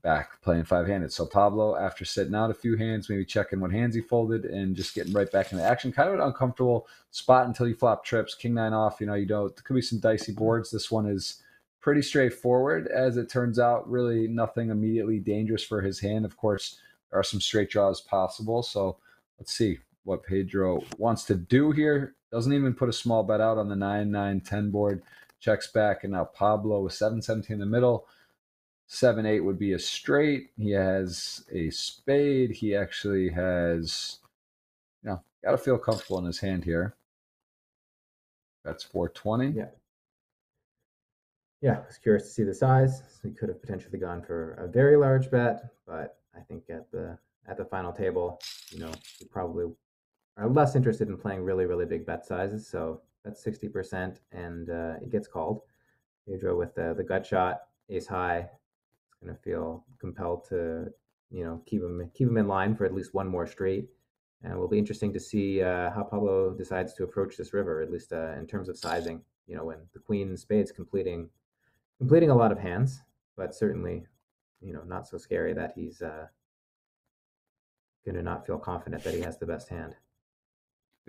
back playing 5-handed. So Pablo, after sitting out a few hands, maybe checking what hands he folded and just getting right back into action. Kind of an uncomfortable spot until you flop trips. King 9 off, you know, there could be some dicey boards. This one is pretty straightforward, as it turns out. Really nothing immediately dangerous for his hand. Of course, there are some straight draws possible. So let's see what Pedro wants to do here. Doesn't even put a small bet out on the 9-9-10 board. Checks back, and now Pablo with 7-17 in the middle. 7-8 would be a straight. He has a spade. He actually has, you know, got to feel comfortable in his hand here. That's 420. Yeah. Yeah, I was curious to see the size. So he could have potentially gone for a very large bet, but I think at the final table, you know, you probably are less interested in playing really, really big bet sizes. So that's 60%, and it gets called. Pedro with the gut shot. Ace high, it's going to feel compelled to, you know, keep him in line for at least one more straight, and it will be interesting to see how Pablo decides to approach this river, at least in terms of sizing. You know, when the queen and spades completing a lot of hands, but certainly, you know, not so scary that he's going to not feel confident that he has the best hand.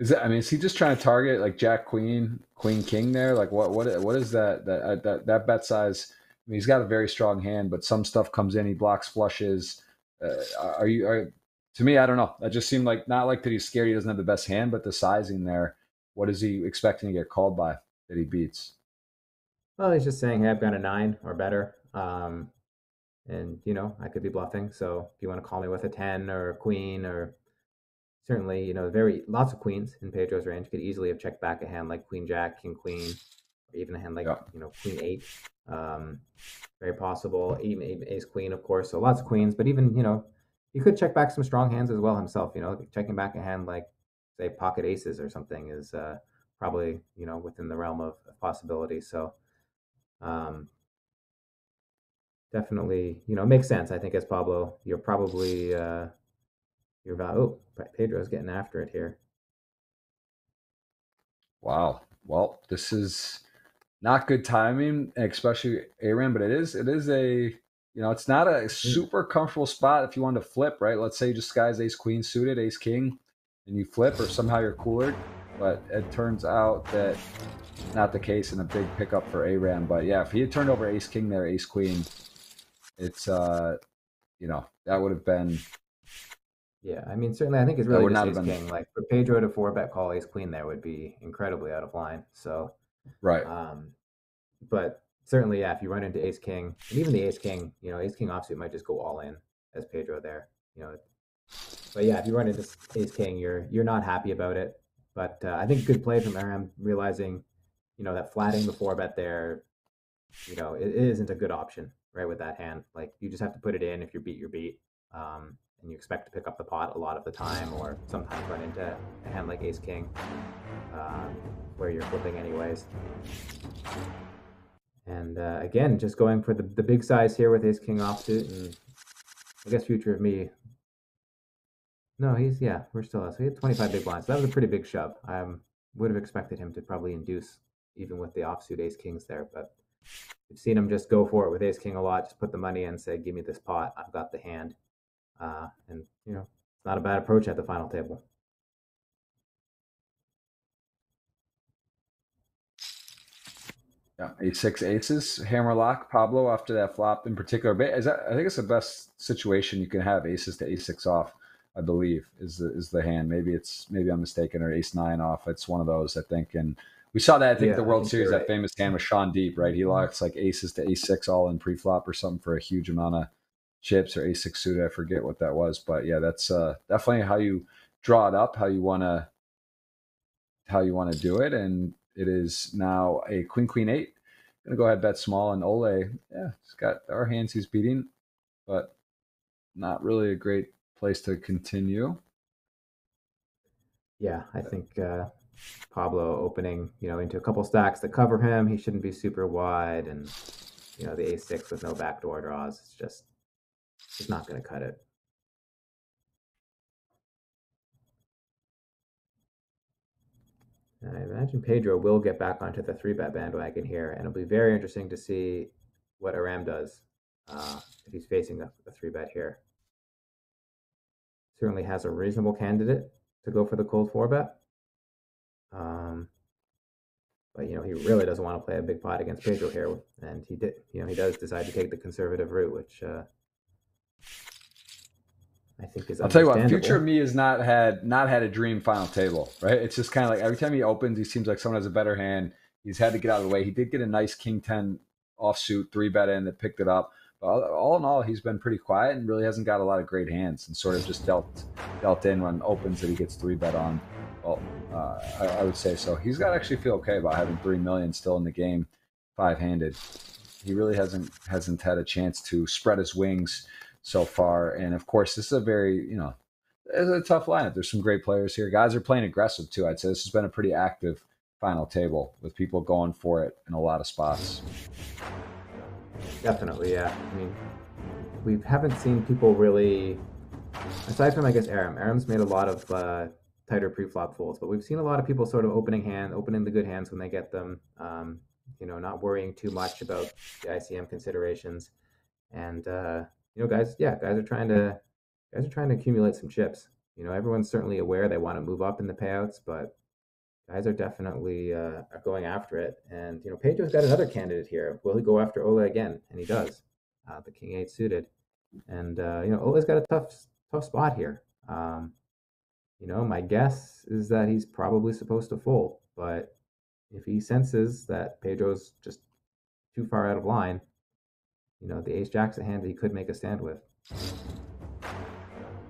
Is that, I mean, is he just trying to target like Jack Queen, Queen King there? Like what is that bet size? I mean, he's got a very strong hand, but some stuff comes in. He blocks flushes. To me, I don't know. That just seemed like, not like that he's scared he doesn't have the best hand, but the sizing there. What is he expecting to get called by that he beats? Well, he's just saying, hey, I've got a 9 or better. And, you know, I could be bluffing. So if you want to call me with a 10 or a queen, or certainly, you know, lots of queens in Pedro's range could easily have checked back a hand like Queen Jack, King Queen, or even a hand like, you know, Queen 8. Very possible, even ace queen, of course. So lots of queens, but even, you know, he could check back some strong hands as well himself. You know, checking back a hand like, say, pocket aces or something is probably, you know, within the realm of possibility. So definitely, you know, makes sense. I think as Pablo, you're probably oh, Pedro's getting after it here. Wow. Well, this is not good timing, especially Aram, but it is a, you know, it's not a super comfortable spot if you want to flip, right? Let's say you just guys ace queen suited, ace king, and you flip, or somehow you're cooler. But it turns out that not the case, and a big pickup for Aram. But yeah, if he had turned over ace king there, ace queen, it's you know, that would have been, yeah, I mean, certainly I think it's really just ace king. Like for Pedro to 4-bet call ace queen there would be incredibly out of line. So right. But certainly, yeah, if you run into ace king, and even the ace king, you know, ace king offsuit might just go all in as Pedro there, you know. But yeah, if you run into ace king, you're not happy about it. But I think good play from Aram, realizing, you know, that flatting the 4-bet there, you know, it isn't a good option, right? With that hand, like you just have to put it in. If you're beat, you're beat, and you expect to pick up the pot a lot of the time, or sometimes run into a hand like ace king, where you're flipping anyways. And again, just going for the big size here with ace king offsuit, and I guess Future of Me. No, we're still out. So he had 25 big blinds. So that was a pretty big shove. I would have expected him to probably induce even with the offsuit ace kings there, but we've seen him just go for it with ace king a lot. Just put the money in, say, give me this pot. I've got the hand. And you know, it's not a bad approach at the final table. Yeah, a6 aces, hammer lock, Pablo after that flop in particular. Is that, I think it's the best situation you can have, aces to a6 off, I believe, is the hand. Maybe I'm mistaken, or ace-9 off. It's one of those, I think. And we saw that, I think, the World Series, that famous hand with Sean Deep, right? He locks like aces to a6 all in pre-flop or something for a huge amount of chips, or a6 suited. I forget what that was. But yeah, that's definitely how you draw it up, how you wanna do it. And it is now a queen, queen 8. Gonna go ahead, bet small, and Ole, yeah, he's got our hands he's beating, but not really a great place to continue. Yeah, I think Pablo opening, you know, into a couple stacks that cover him. He shouldn't be super wide, and you know, the a6 with no backdoor draws, it's just, it's not gonna cut it. I imagine Pedro will get back onto the 3-bet bandwagon here, and it'll be very interesting to see what Aram does if he's facing the 3-bet here. Certainly has a reasonable candidate to go for the cold 4-bet. But, you know, he really doesn't want to play a big pot against Pedro here, and he did. You know, he does decide to take the conservative route, which I think is, I'll tell you what, Future of Me has not had a dream final table, right? It's just kind of like every time he opens, he seems like someone has a better hand. He's had to get out of the way. He did get a nice king 10 offsuit 3-bet in that picked it up. all in all, he's been pretty quiet and really hasn't got a lot of great hands, and sort of just dealt in when opens that he gets 3-bet on. Well, I would say so. He's got to actually feel okay about having 3 million still in the game, 5-handed. He really hasn't had a chance to spread his wings so far. And of course, this is a very, you know, it's a tough lineup. There's some great players here. Guys are playing aggressive too. I'd say this has been a pretty active final table with people going for it in a lot of spots. Definitely, yeah. I mean, we haven't seen people really, aside from, I guess, Aram. Aram's made a lot of tighter pre-flop folds, but we've seen a lot of people sort of opening the good hands when they get them, you know, not worrying too much about the ICM considerations. And, you know, guys are trying to accumulate some chips. You know, everyone's certainly aware they want to move up in the payouts, but guys are definitely going after it. And, you know, Pedro's got another candidate here. Will he go after Ole again? And he does. The King 8 suited. And, you know, Ole's got a tough spot here. You know, my guess is that he's probably supposed to fold. But if he senses that Pedro's just too far out of line, you know, the Ace-Jack's a hand that he could make a stand with.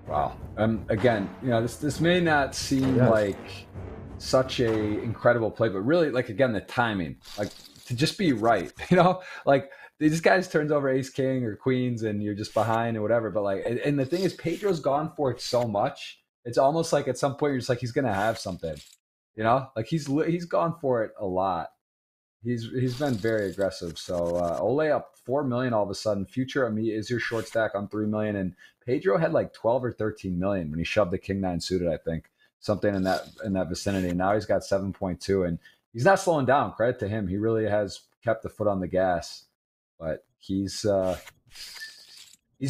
Wow. Again, you know, this may not seem like such a incredible play, but really, like, again, the timing, like, to just be right, you know, like these guys turns over ace king or queens and you're just behind or whatever. But like, and the thing is, Pedro's gone for it so much, it's almost like at some point you're just like, he's gonna have something, you know, like he's gone for it a lot. He's been very aggressive. So Ole up 4 million all of a sudden. Future of Me is your short stack on 3 million, and Pedro had like 12 or 13 million when he shoved the king 9 suited, I think. Something in that vicinity. And now he's got 7.2, and he's not slowing down. Credit to him, he really has kept the foot on the gas. But he's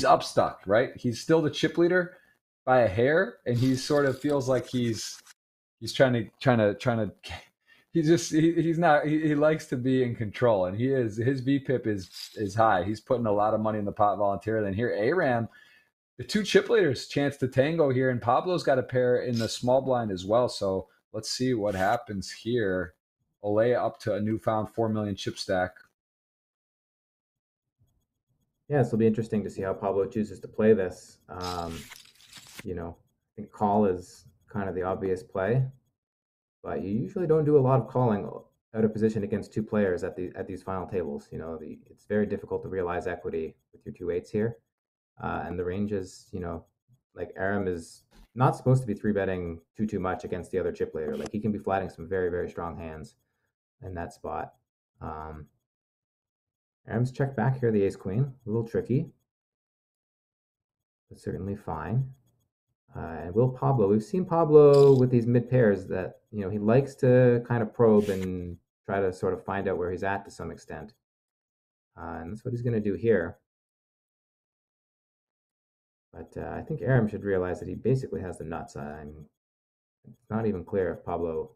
upstuck, right? He's still the chip leader by a hair, and he sort of feels like he's trying to. He likes to be in control, and he is. His VPIP is high. He's putting a lot of money in the pot voluntarily. And here, Aram. The 2 chip leaders, chance to tango here, and Pablo's got a pair in the small blind as well. So let's see what happens here. Ole up to a newfound 4 million chip stack. Yeah, this will be interesting to see how Pablo chooses to play this. You know, I think call is kind of the obvious play, but you usually don't do a lot of calling out of position against 2 players at these final tables. You know, it's very difficult to realize equity with your 2 8s here. And the range is, you know, like Aram is not supposed to be 3-betting too much against the other chip leader. Like, he can be flatting some very, very strong hands in that spot. Aram's checked back here, the ace-queen. A little tricky, but certainly fine. And will Pablo, we've seen Pablo with these mid-pairs that, you know, he likes to kind of probe and try to sort of find out where he's at to some extent. And that's what he's going to do here. But I think Aram should realize that he basically has the nuts. It's not even clear if Pablo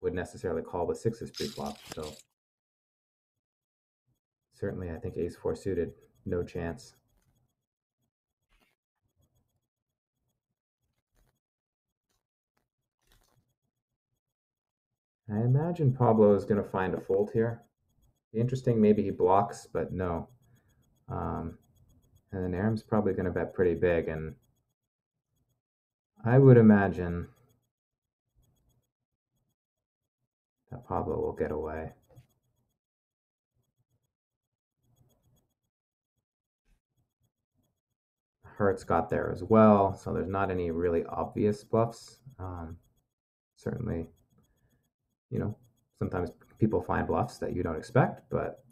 would necessarily call with 6s pre-flop. So certainly, I think ace 4 suited, no chance. I imagine Pablo is going to find a fold here. Interesting, maybe he blocks, but no. And then Aram's probably going to bet pretty big, and I would imagine that Pablo will get away. Hertz got there as well, so there's not any really obvious bluffs. Certainly, you know, sometimes people find bluffs that you don't expect, but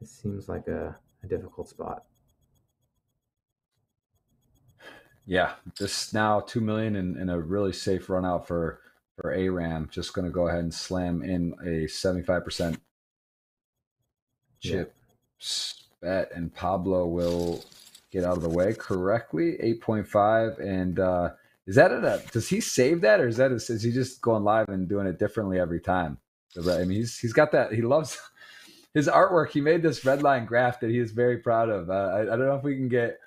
this seems like a difficult spot. Yeah, just now 2 million and a really safe run out for Aram. Just going to go ahead and slam in a 75% chip bet, and Pablo will get out of the way correctly. 8.5, and is that does he save that, or is he just going live and doing it differently every time? I mean, he's got that. He loves his artwork. He made this red line graph that he is very proud of. I don't know if we can get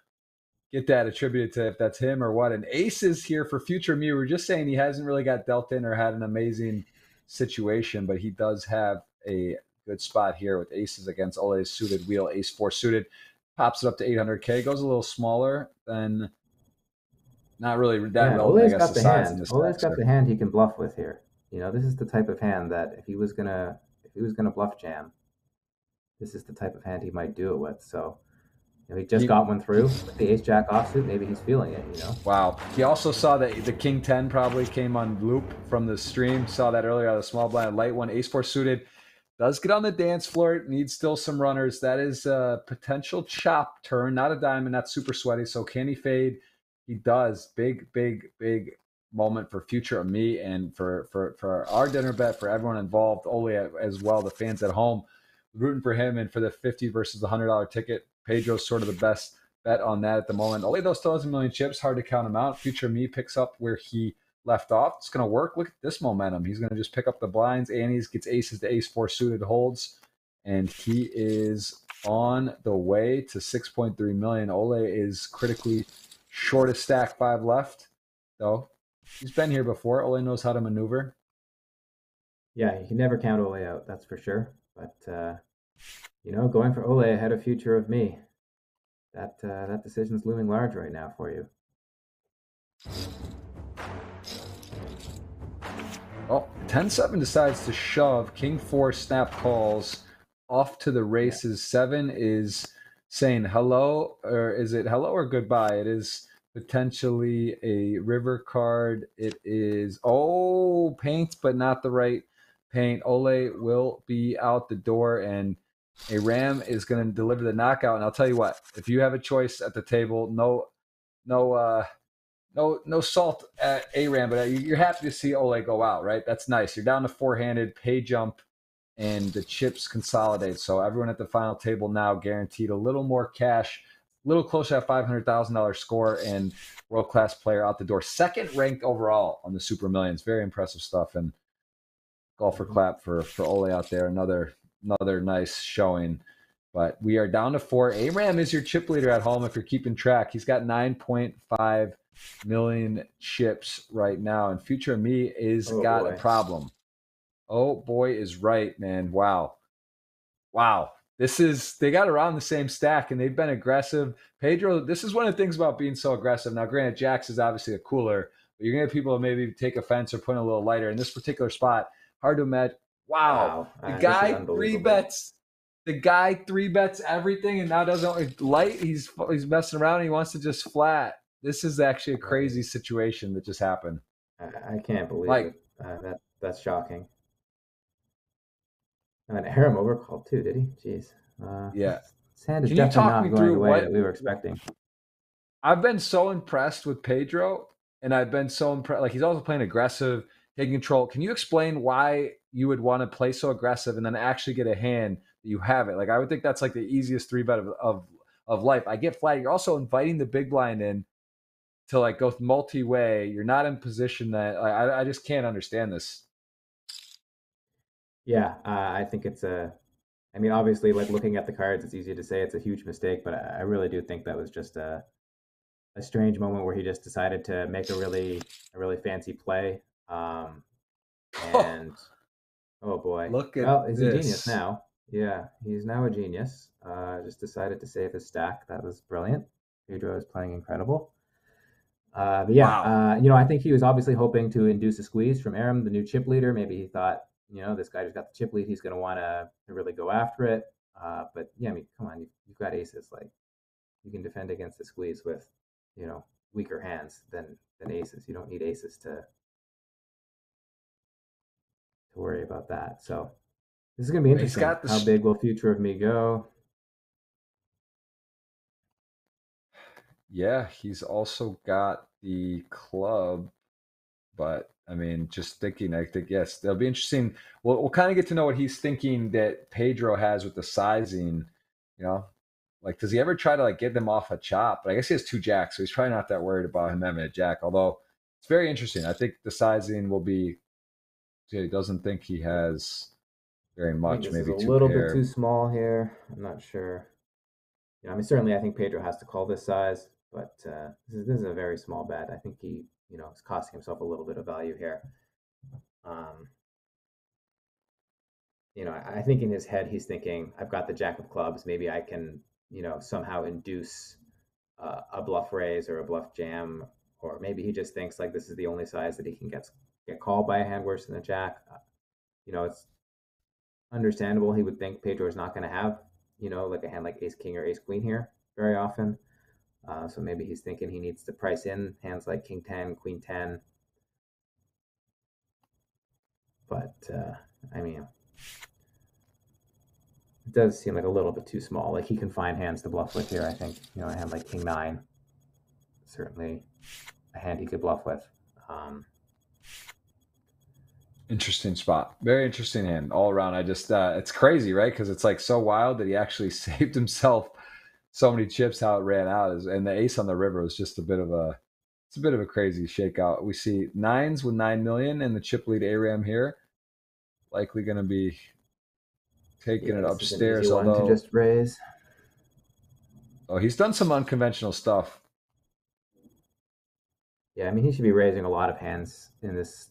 that attributed to if that's him or what. And ace is here for Future Me. We're just saying he hasn't really got dealt in or had an amazing situation, but he does have a Good spot here with aces against Ole's suited wheel, ace four suited. Pops it up to 800K, goes a little smaller than, not really that relevant, I guess, the size in this. Ole's got the hand he can bluff with here. You know, this is the type of hand that if he was gonna bluff jam, this is the type of hand he might do it with. So you know, he just got one through with the ace jack offsuit. Maybe he's feeling it, you know. Wow. He also saw that the king 10 probably came on loop from the stream. Saw that earlier on the small blind, light one, ace four suited. Does get on the dance floor, needs still some runners. That is a potential chop turn, not a diamond, not super sweaty. So can he fade? He does. Big, big, big moment for Future of Me and for our dinner bet, for everyone involved, Ole as well, the fans at home rooting for him, and for the 50 versus the $100 ticket. Pedro's sort of the best bet on that at the moment. Ole though still has a million chips, hard to count him out. Future of Me picks up where he left off. It's going to work. Look at this momentum. He's going to just pick up the blinds. Annie's gets aces to ace four suited holds, and he is on the way to 6.3 million. Ole is critically short of stack, 5 left, though. He's been here before. Ole knows how to maneuver. Yeah, you can never count Ole out, that's for sure. But, you know, going for Ole ahead of Future of Me, that decision's looming large right now for you. Oh, 10-7 decides to shove. King 4 snap calls. Off to the races. 7 is saying hello, or is it hello or goodbye? It is potentially a river card. It is, oh, paint, but not the right paint. Ole will be out the door, and Aram is going to deliver the knockout. And I'll tell you what, if you have a choice at the table, no salt at Aram, but you're happy to see Ole go out, right? That's nice. You're down to four-handed, pay jump, and the chips consolidate. So everyone at the final table now guaranteed a little more cash, a little closer to that $500,000 score, and world-class player out the door. Second ranked overall on the Super Millions. Very impressive stuff. And golfer clap for Ole out there. Another nice showing. But we are down to 4. Aram is your chip leader at home if you're keeping track. He's got 9.5 million chips right now, and Future of Me is got a problem. Oh boy is right, man. Wow, this is, they got around the same stack and they've been aggressive. Pedro, this is one of the things about being so aggressive. Now granted, jacks is obviously a cooler, but you're gonna have people who maybe take offense or put in a little lighter. In this particular spot, hard to imagine. Wow. The guy 3-bets. The guy 3-bets everything, and now doesn't light. He's messing around. And he wants to just flat. This is actually a crazy situation that just happened. I can't believe it. That's shocking. And Aram overcalled too, did he? Jeez. Yeah. Sand is definitely not going the way that we were expecting. I've been so impressed with Pedro, and I've been so impressed. Like, he's also playing aggressive, taking control. Can you explain why you would want to play so aggressive and then actually get a hand that you have it? Like, I would think that's like the easiest 3-bet of life. I get flat. You're also inviting the big blind in to like go multi-way. You're not in position that, like, I just can't understand this. Yeah, I think it's a, I mean, obviously, like, looking at the cards, it's easy to say it's a huge mistake, but I really do think that was just a strange moment where he just decided to make a really fancy play. And oh boy, look at he's a genius now. Yeah, he's now a genius. Just decided to save his stack. That was brilliant. Pedro is playing incredible. But yeah, you know, I think he was obviously hoping to induce a squeeze from Aram, the new chip leader. Maybe he thought, you know, this guy just got the chip lead. He's going to want to really go after it. But yeah, I mean, come on, you've got aces. Like, you can defend against the squeeze with, you know, weaker hands than aces. You don't need aces to worry about that. So this is going to be interesting. How big will Future of Me go? Yeah, he's also got the club, but. I mean, just thinking, I think, yes, that'll be interesting. We'll kind of get to know what he's thinking that Pedro has with the sizing, you know, like, does he ever try to like get them off a chop? But I guess he has 2 jacks, so he's probably not that worried about him having a jack, although it's very interesting. I think the sizing will be, he doesn't think he has very much, maybe a little bit too small here. I'm not sure. You know, I mean, certainly I think Pedro has to call this size, but this is a very small bet. I think he, you know, it's costing himself a little bit of value here. you know, I think in his head, he's thinking, I've got the jack of clubs. Maybe I can, you know, somehow induce a bluff raise or a bluff jam. Or maybe he just thinks like this is the only size that he can get called by a hand worse than a jack. You know, it's understandable. He would think Pedro is not going to have, you know, like a hand like ace king or ace queen here very often. So maybe he's thinking he needs to price in hands like king 10, queen 10. But, I mean, it does seem like a little bit too small. Like, he can find hands to bluff with here, I think. You know, a hand like king 9, certainly a hand he could bluff with. Interesting spot. Very interesting hand all around. I just, it's crazy, right? Because it's like so wild that he actually saved himself so many chips how it ran out. And the ace on the river was just a bit of a, it's a bit of a crazy shakeout. We see nines with 9 million and the chip lead ARAM here. Likely going to be taking it upstairs. Although to just raise. Oh, he's done some unconventional stuff. Yeah, I mean, he should be raising a lot of hands in this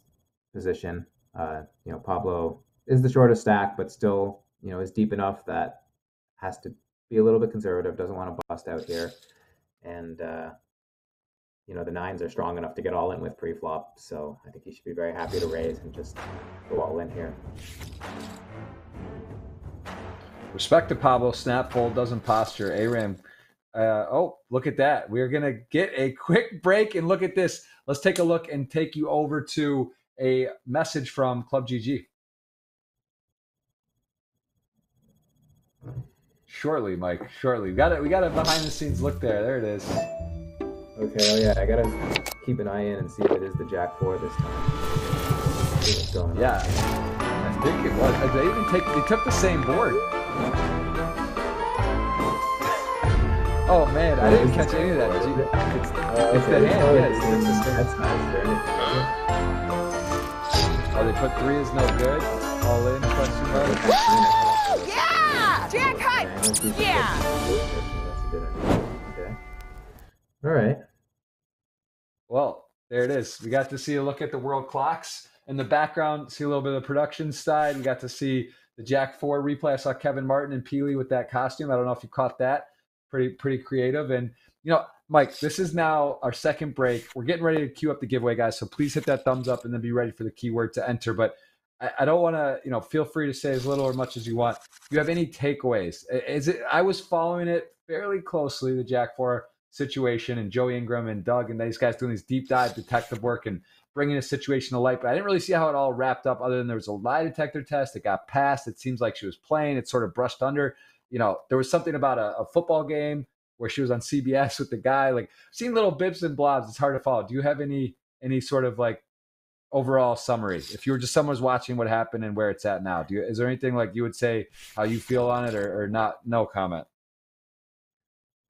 position. You know, Pablo is the shortest stack, but still, you know, is deep enough that has to be a little bit conservative, doesn't want to bust out here. And, you know, the nines are strong enough to get all in with pre-flop. So I think he should be very happy to raise and just go all in here. Respect to Pablo. Snap fold, doesn't posture. ARAM. Oh, look at that. We're going to get a quick break and look at this. Let's take a look and take you over to a message from Club GG. Shortly, Mike. Shortly. We got a behind-the-scenes look there. There it is. Okay. Oh yeah. I gotta keep an eye in and see if it is the jack four this time. What's going on? Yeah. I think it was. They even took the same board. Oh man, I didn't catch any of that. Did you? It's the hand. Yes. That's nice. Oh, they put 3 is no good. All in question mark. Jack high! Yeah! Okay. All right. Well, there it is. We got to see a look at the world clocks in the background, see a little bit of the production side. We got to see the Jack 4 replay. I saw Kevin Martin and Peely with that costume. I don't know if you caught that. Pretty creative. And, you know, Mike, this is now our second break. We're getting ready to queue up the giveaway, guys. So please hit that thumbs up and then be ready for the keyword to enter. But I don't want to, you know, feel free to say as little or much as you want. Do you have any takeaways? I was following it fairly closely, the Jack 4 situation, and Joey Ingram and Doug and these guys doing these deep dive detective work and bringing a situation to light. But I didn't really see how it all wrapped up other than there was a lie detector test. It got passed. It seems like she was playing. It sort of brushed under. You know, there was something about a football game where she was on CBS with the guy. Like, seeing little bibs and blobs. It's hard to follow. Do you have any sort of like overall summary, if you were just someone's watching what happened and where it's at now? Is there anything like you would say how you feel on it, or not? No comment.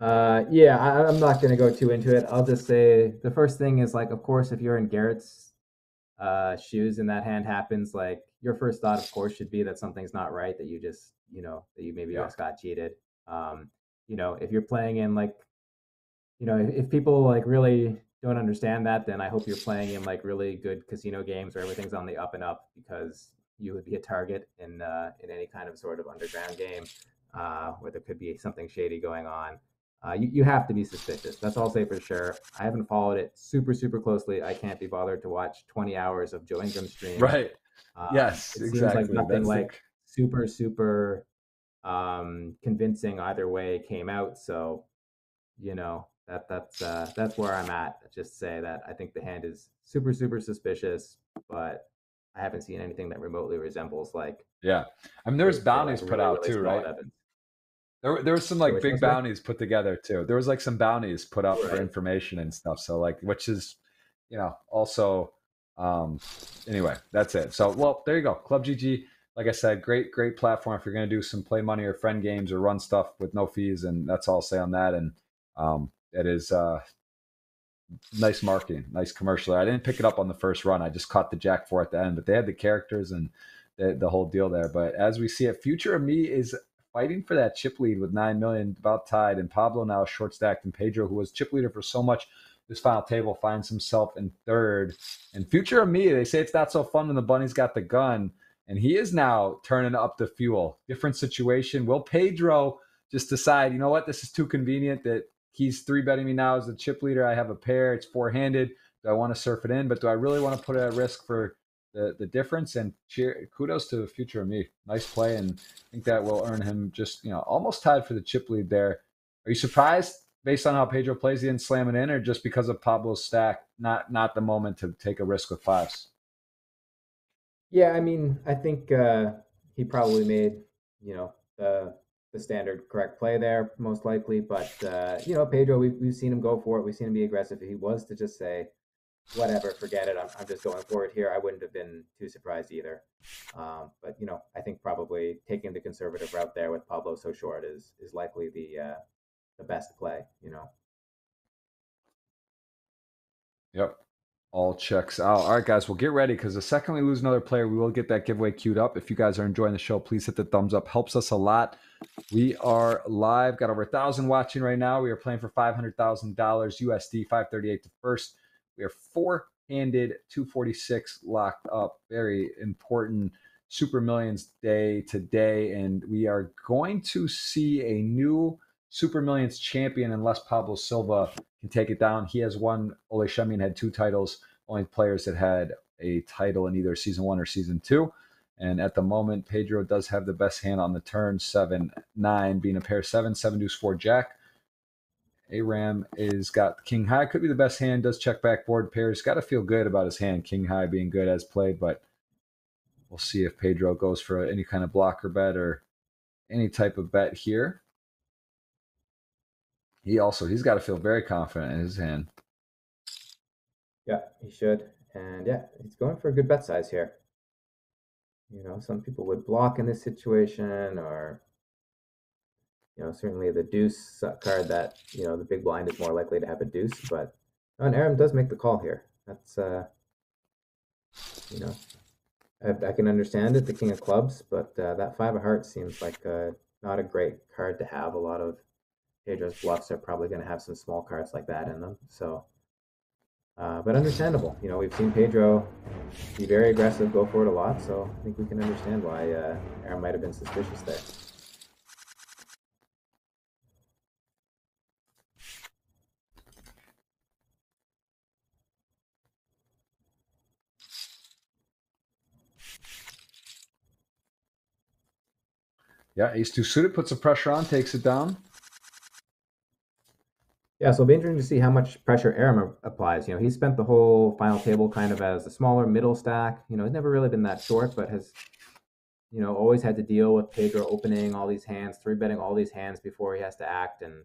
Yeah, I'm not going to go too into it. I'll just say the first thing is, like, of course, if you're in Garrett's shoes and that hand happens, like, your first thought, of course, should be that something's not right, that you just, you know, that you maybe just got cheated. You know, if you're playing in, like, you know, if people like really don't understand that, then I hope you're playing in like really good casino games where everything's on the up and up, because you would be a target in any kind of sort of underground game where there could be something shady going on. You have to be suspicious. That's all I'll say for sure. I haven't followed it super closely. I can't be bothered to watch 20 hours of Joe Ingram's stream. Right. Yes, it exactly. Seems like nothing that's like super convincing either way came out. So, you know, that's where I'm at. Just say that I think the hand is super suspicious, but I haven't seen anything that remotely resembles like. Yeah, I mean, there's bounties like, put really, out really too, right? Evidence. There was some like so big bounties put together too. There was like some bounties put out for information and stuff. So like, which is, you know, also anyway, that's it. So well, there you go, Club GG. Like I said, great platform if you're going to do some play money or friend games or run stuff with no fees, and that's all I'll say on that. And it is nice marketing, nice commercial. I didn't pick it up on the first run. I just caught the Jack 4 at the end, but they had the characters and the whole deal there. But as we see it, Future of Me is fighting for that chip lead with 9 million, about tied. And Pablo now short stacked. And Pedro, who was chip leader for so much this final table, finds himself in third. And Future of Me, they say it's not so fun when the bunny's got the gun. And he is now turning up the fuel. Different situation. Will Pedro just decide, you know what, this is too convenient that he's three betting me now as the chip leader. I have a pair. It's four-handed. Do I want to surf it in? But do I really want to put it at risk for the difference? And kudos to the Future of Me. Nice play, and I think that will earn him just, you know, almost tied for the chip lead there. Are you surprised based on how Pedro plays, he didn't slam it in, or just because of Pablo's stack, not the moment to take a risk with fives? Yeah, I mean, I think he probably made, you know, the standard correct play there, most likely. But, you know, Pedro, we've seen him go for it. We've seen him be aggressive. If he was to just say, whatever, forget it, I'm just going for it here, I wouldn't have been too surprised either. But, you know, I think probably taking the conservative route there with Pablo so short is likely the best play, you know. Yep. All checks out. All right, guys, well, get ready, because the second we lose another player, we will get that giveaway queued up. If you guys are enjoying the show, please hit the thumbs up. Helps us a lot. We are live. Got over 1,000 watching right now. We are playing for $500,000 USD, 538 to first. We are four-handed, 246 locked up. Very important Super Millions day today, and we are going to see a new Super Millions champion unless Pablo Silva can take it down. He has won. Ole Schemion had two titles, only players that had a title in either season one or season two. And at the moment, Pedro does have the best hand on the turn, 7-9, being a pair 7 deuce, 4 jack. Aram is got king high, could be the best hand, does check backboard pairs. Got to feel good about his hand, king high being good as played, but we'll see if Pedro goes for any kind of blocker bet or any type of bet here. He's got to feel very confident in his hand. Yeah, he should. And yeah, he's going for a good bet size here. You know, some people would block in this situation, or, you know, certainly the deuce card that, you know, the big blind is more likely to have a deuce, but and Aram does make the call here. That's, you know, I can understand it, the king of clubs, but that five of hearts seems like not a great card to have. A lot of Pedro's bluffs are probably going to have some small cards like that in them. So, but understandable. You know, we've seen Pedro be very aggressive, go for it a lot. So I think we can understand why Aram might have been suspicious there. Yeah, ace two suited, puts the pressure on, takes it down. Yeah, so it'll be interesting to see how much pressure Aram applies. You know, he spent the whole final table kind of as a smaller middle stack. You know, he's never really been that short, but has, you know, always had to deal with Pedro opening all these hands, three betting all these hands before he has to act. And,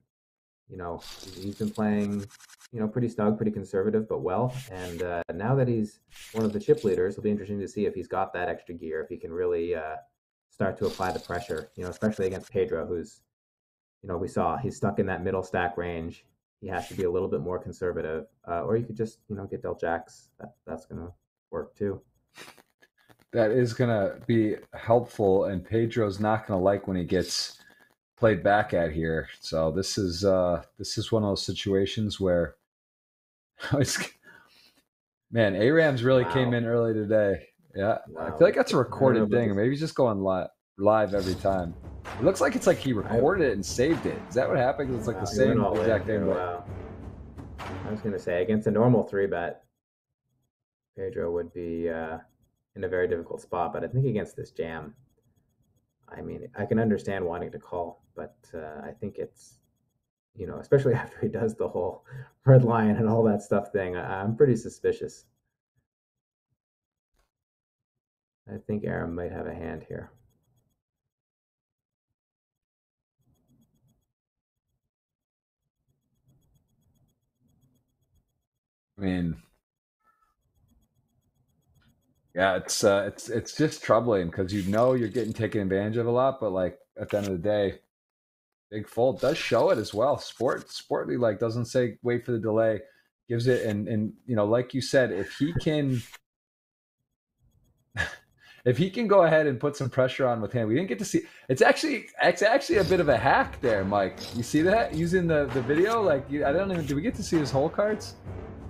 you know, he's been playing, you know, pretty snug, pretty conservative, but well. And now that he's one of the chip leaders, it'll be interesting to see if he's got that extra gear, if he can really start to apply the pressure, you know, especially against Pedro, who's, you know, we saw he's stuck in that middle stack range. He has to be a little bit more conservative, or you could just, you know, get dealt jacks. That's going to work too. That is going to be helpful, and Pedro's not going to like when he gets played back at here. So this is one of those situations where, man, Aram's really came in early today. Yeah, wow. I feel like that's a recorded thing. Maybe he's just going live every time. It looks like it's like he recorded it and saved it. Is that what happened? Because it's like the same exact thing. Wow. I was going to say, against a normal 3-bet, Pedro would be in a very difficult spot. But I think against this jam, I mean, I can understand wanting to call. But I think it's, you know, especially after he does the whole red lion and all that stuff thing, I'm pretty suspicious. I think Aram might have a hand here. I mean, yeah, it's just troubling, because you know you're getting taken advantage of a lot, but like at the end of the day, big fold does show it as well. Sportly like doesn't say wait for the delay, gives it, and you know, like you said, if he can if he can go ahead and put some pressure on with him, we didn't get to see. It's actually a bit of a hack there, Mike. You see that using the video? Like, I don't even, did we get to see his hole cards?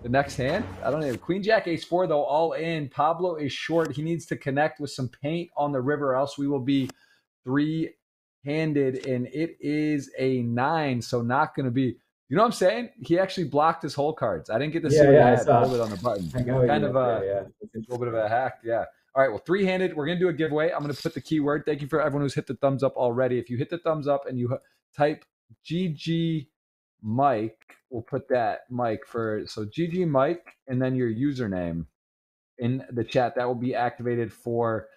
The next hand, I don't know. Queen Jack Ace 4 though, all in. Pablo is short. He needs to connect with some paint on the river, else we will be three-handed, and it is a 9, so not going to be. You know what I'm saying? He actually blocked his hole cards. I didn't get to see what I had a little bit on the button. Kind of a little bit of a hack. Yeah. All right. Well, three-handed. We're gonna do a giveaway. I'm gonna put the keyword. Thank you for everyone who's hit the thumbs up already. If you hit the thumbs up and you type GG Mike, we'll put that Mike for, so GG Mike, and then your username in the chat. That will be activated for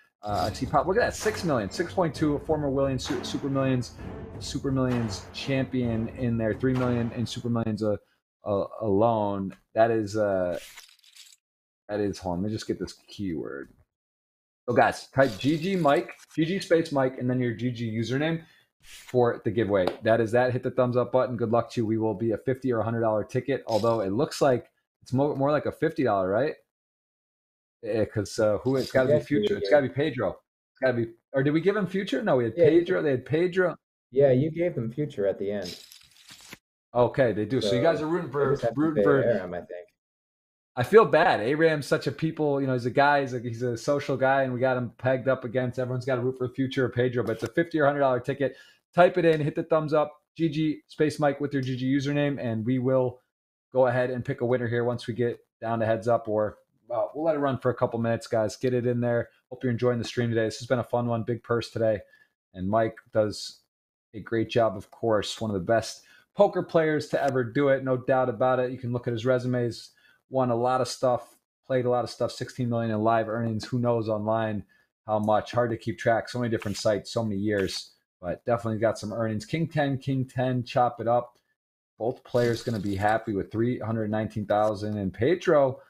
T-Pop. Look at that, 6 million, 6.2, a former Williams Super Millions champion in there, 3 million in Super Millions alone. That is hold on, let me just get this keyword. So guys, type GG Mike, GG space Mike, and then your GG username for the giveaway. That is that. Hit the thumbs up button. Good luck to you. We will be a $50 or $100 ticket, although it looks like it's more like a $50, right? Because who? It's got to be Future. It's got to be Pedro. It's got to be. Or did we give him Future? No, we had Pedro. They had Pedro. Yeah, you gave them Future at the end. Okay, they do. So you guys are rooting for Aram, I think. I feel bad. Aram's such a people, you know, he's a guy, he's a social guy, and we got him pegged up against. Everyone's got to root for Future or Pedro, but it's a $50 or $100 ticket. Type it in, hit the thumbs up, GG space Mike with your GG username, and we will go ahead and pick a winner here once we get down to heads up, or we'll let it run for a couple minutes, guys. Get it in there. Hope you're enjoying the stream today. This has been a fun one, big purse today, and Mike does a great job, of course. One of the best poker players to ever do it, no doubt about it. You can look at his resumes. Won a lot of stuff, played a lot of stuff, 16 million in live earnings. Who knows online how much? Hard to keep track. So many different sites, so many years, but definitely got some earnings. King 10, chop it up. Both players going to be happy with 319,000. And Pedro,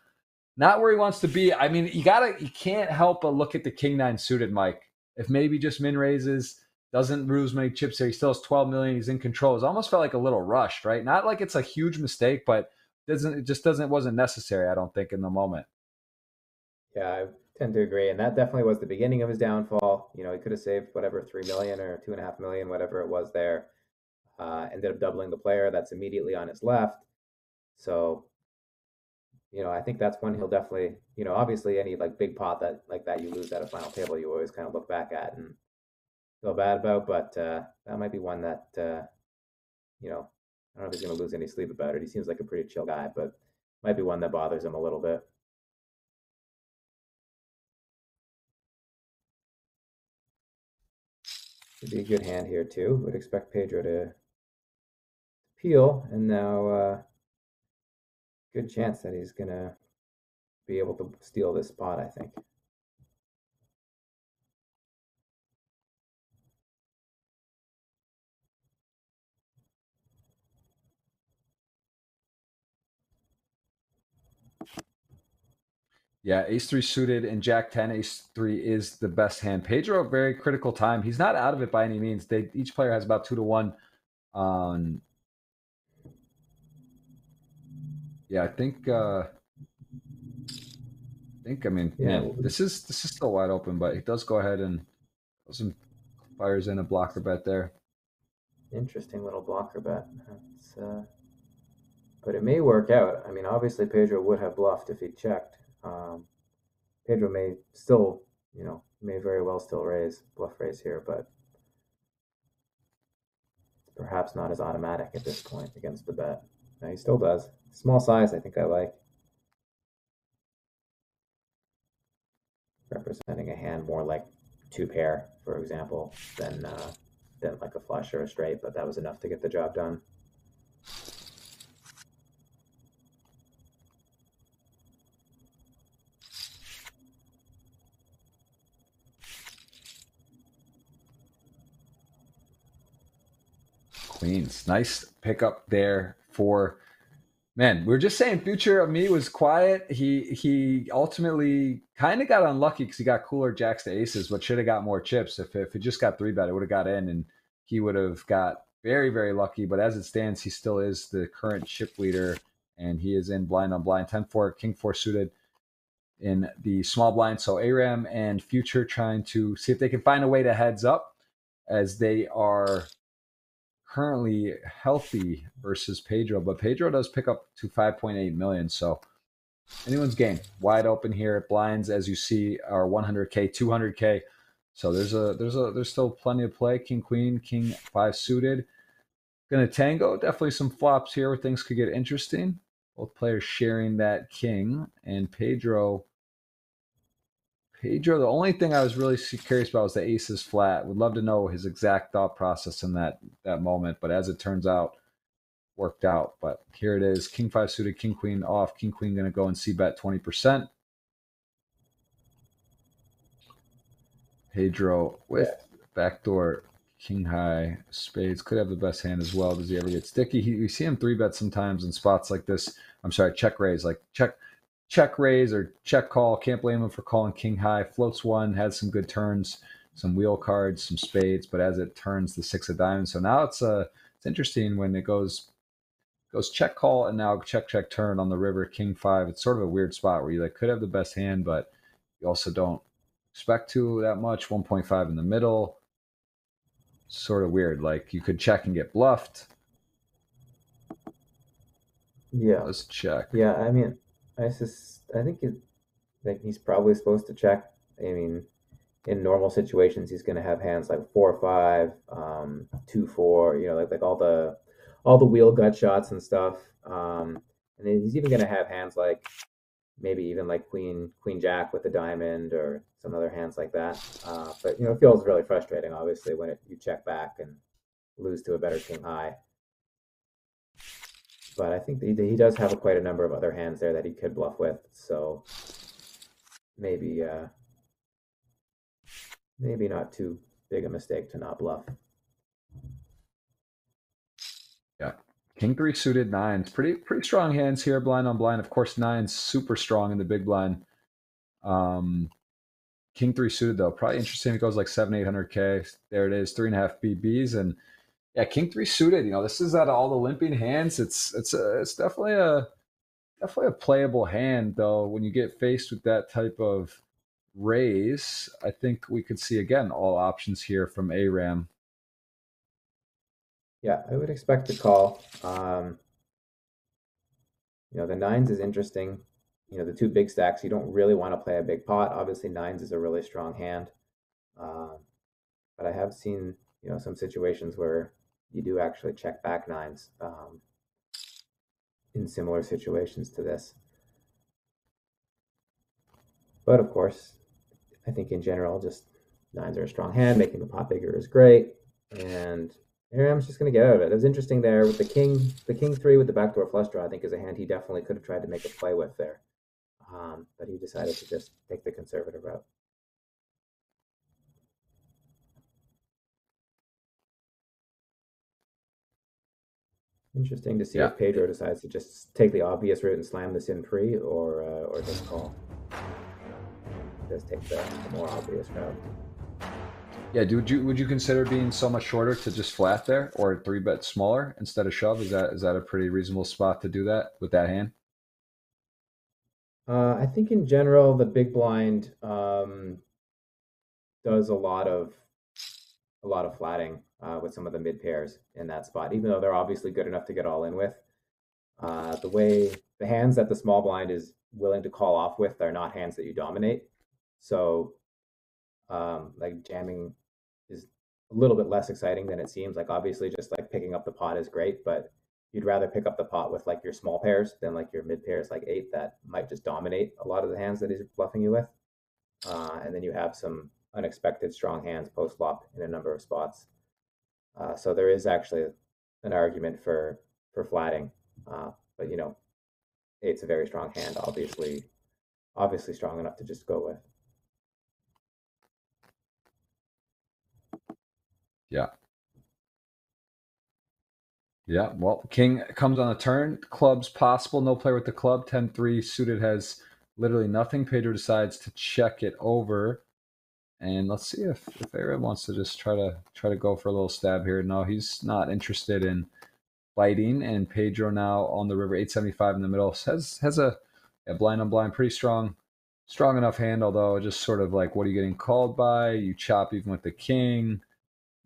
not where he wants to be. I mean, you can't help but look at the King 9 suited, Mike. If maybe just min raises, doesn't lose many chips here. He still has 12 million. He's in control. It almost felt like a little rushed, right? Not like it's a huge mistake, but it just wasn't necessary, I don't think, in the moment. Yeah, I tend to agree, and that definitely was the beginning of his downfall. You know, he could have saved whatever 3 million or 2.5 million, whatever it was there. Ended up doubling the player that's immediately on his left. So, you know, I think that's one he'll definitely, you know, obviously any like big pot that you lose at a final table, you always kind of look back at and feel bad about. But that might be one that you know, I don't know if he's going to lose any sleep about it. He seems like a pretty chill guy, but might be one that bothers him a little bit. It'd be a good hand here, too. Would expect Pedro to peel, and now good chance that he's going to be able to steal this spot, I think. Yeah, ace 3 suited and Jack 10, ace 3 is the best hand. Pedro, very critical time. He's not out of it by any means. Each player has about 2 to 1. Yeah, I think. I mean, yeah, man, this is still wide open, but he does go ahead and fires in a blocker bet there. Interesting little blocker bet. That's, but it may work out. I mean, obviously Pedro would have bluffed if he checked. Pedro may still, you know, may very well still bluff raise here, but it's perhaps not as automatic at this point against the bet. No, he still does. Small size, I think I like. Representing a hand more like 2-pair, for example, than like a flush or a straight, but that was enough to get the job done. Nice pickup there for, man, we were just saying Future of Me was quiet. He ultimately kind of got unlucky because he got cooler jacks to aces, but should have got more chips. If it just got 3-bet, it would have got in, and he would have got very, very lucky. But as it stands, he still is the current chip leader, and he is in blind on blind. 10-4, King 4 suited in the small blind. So Aram and Future trying to see if they can find a way to heads up as they are currently healthy versus Pedro, but Pedro does pick up to 5.8 million. So anyone's game, wide open here. Blinds, as you see, are 100K, 200K. So there's still plenty of play. King, queen, king, five suited. Gonna tango, definitely some flops here where things could get interesting. Both players sharing that king, and Pedro, the only thing I was really curious about was the aces flat. Would love to know his exact thought process in that moment, but as it turns out, worked out. But here it is, king five suited, king queen off. King queen gonna go and c-bet 20%. Pedro with backdoor king high spades could have the best hand as well. Does he ever get sticky? You see him 3-bet sometimes in spots like this. I'm sorry, check raise, like check raise or check call. Can't blame him for calling king high. Floats one, has some good turns, some wheel cards, some spades, but as it turns, the six of diamonds. So now it's interesting when it goes check call and now check turn on the river, king five. It's sort of a weird spot where you like could have the best hand, but you also don't expect to that much. 1.5 in the middle. Sort of weird, like you could check and get bluffed. Yeah, let's check. Yeah, I mean, I think it, like, he's probably supposed to check. I mean, in normal situations he's going to have hands like 4-5, 2-4, you know, like all the wheel gut shots and stuff. And then he's even going to have hands like maybe even like queen jack with the diamond or some other hands like that. But, you know, it feels really frustrating, obviously, when you check back and lose to a better king high. But I think that he does have quite a number of other hands there that he could bluff with. So maybe maybe not too big a mistake to not bluff. Yeah. King three suited, nines. Pretty strong hands here, blind on blind. Of course, nines super strong in the big blind. King three suited though, probably interesting. It goes like 700-800K. There it is, 3.5 BBs, and yeah, king three suited. You know, this is out of all the limping hands. It's definitely a playable hand though. When you get faced with that type of raise, I think we could see again all options here from Aram. Yeah, I would expect to call. You know, the nines is interesting. You know, the two big stacks, you don't really want to play a big pot. Obviously, nines is a really strong hand. But I have seen, you know, some situations where you do actually check back nines in similar situations to this. But of course, I think in general, just nines are a strong hand. Making the pot bigger is great. And Aram's just going to get out of it. It was interesting there with the king three with the backdoor flush draw. I think is a hand he definitely could have tried to make a play with there, but he decided to just take the conservative route. Interesting to see if Pedro decides to just take the obvious route and slam this in pre, or just call. Just take the more obvious route. Yeah, would you consider being so much shorter to just flat there or 3-bet smaller instead of shove? Is that a pretty reasonable spot to do that with that hand? I think in general the big blind does a lot of flatting with some of the mid pairs in that spot, even though they're obviously good enough to get all in with. The way the hands that the small blind is willing to call off with are not hands that you dominate. So like jamming is a little bit less exciting than it seems. Like obviously just like picking up the pot is great, but you'd rather pick up the pot with like your small pairs than like your mid pairs like eight that might just dominate a lot of the hands that he's bluffing you with. And then you have some unexpected strong hands post flop in a number of spots. So there is actually an argument for flatting. But you know, eight's a very strong hand, obviously strong enough to just go with. Yeah, well, king comes on the turn. Club's possible. No play with the club. 10-3 suited has literally nothing. Pedro decides to check it over. And let's see if Aram wants to just try to go for a little stab here. No, he's not interested in biting. And Pedro now on the river, 875 in the middle. Has a blind on blind, pretty strong enough hand, although just sort of like, what are you getting called by? You chop even with the king.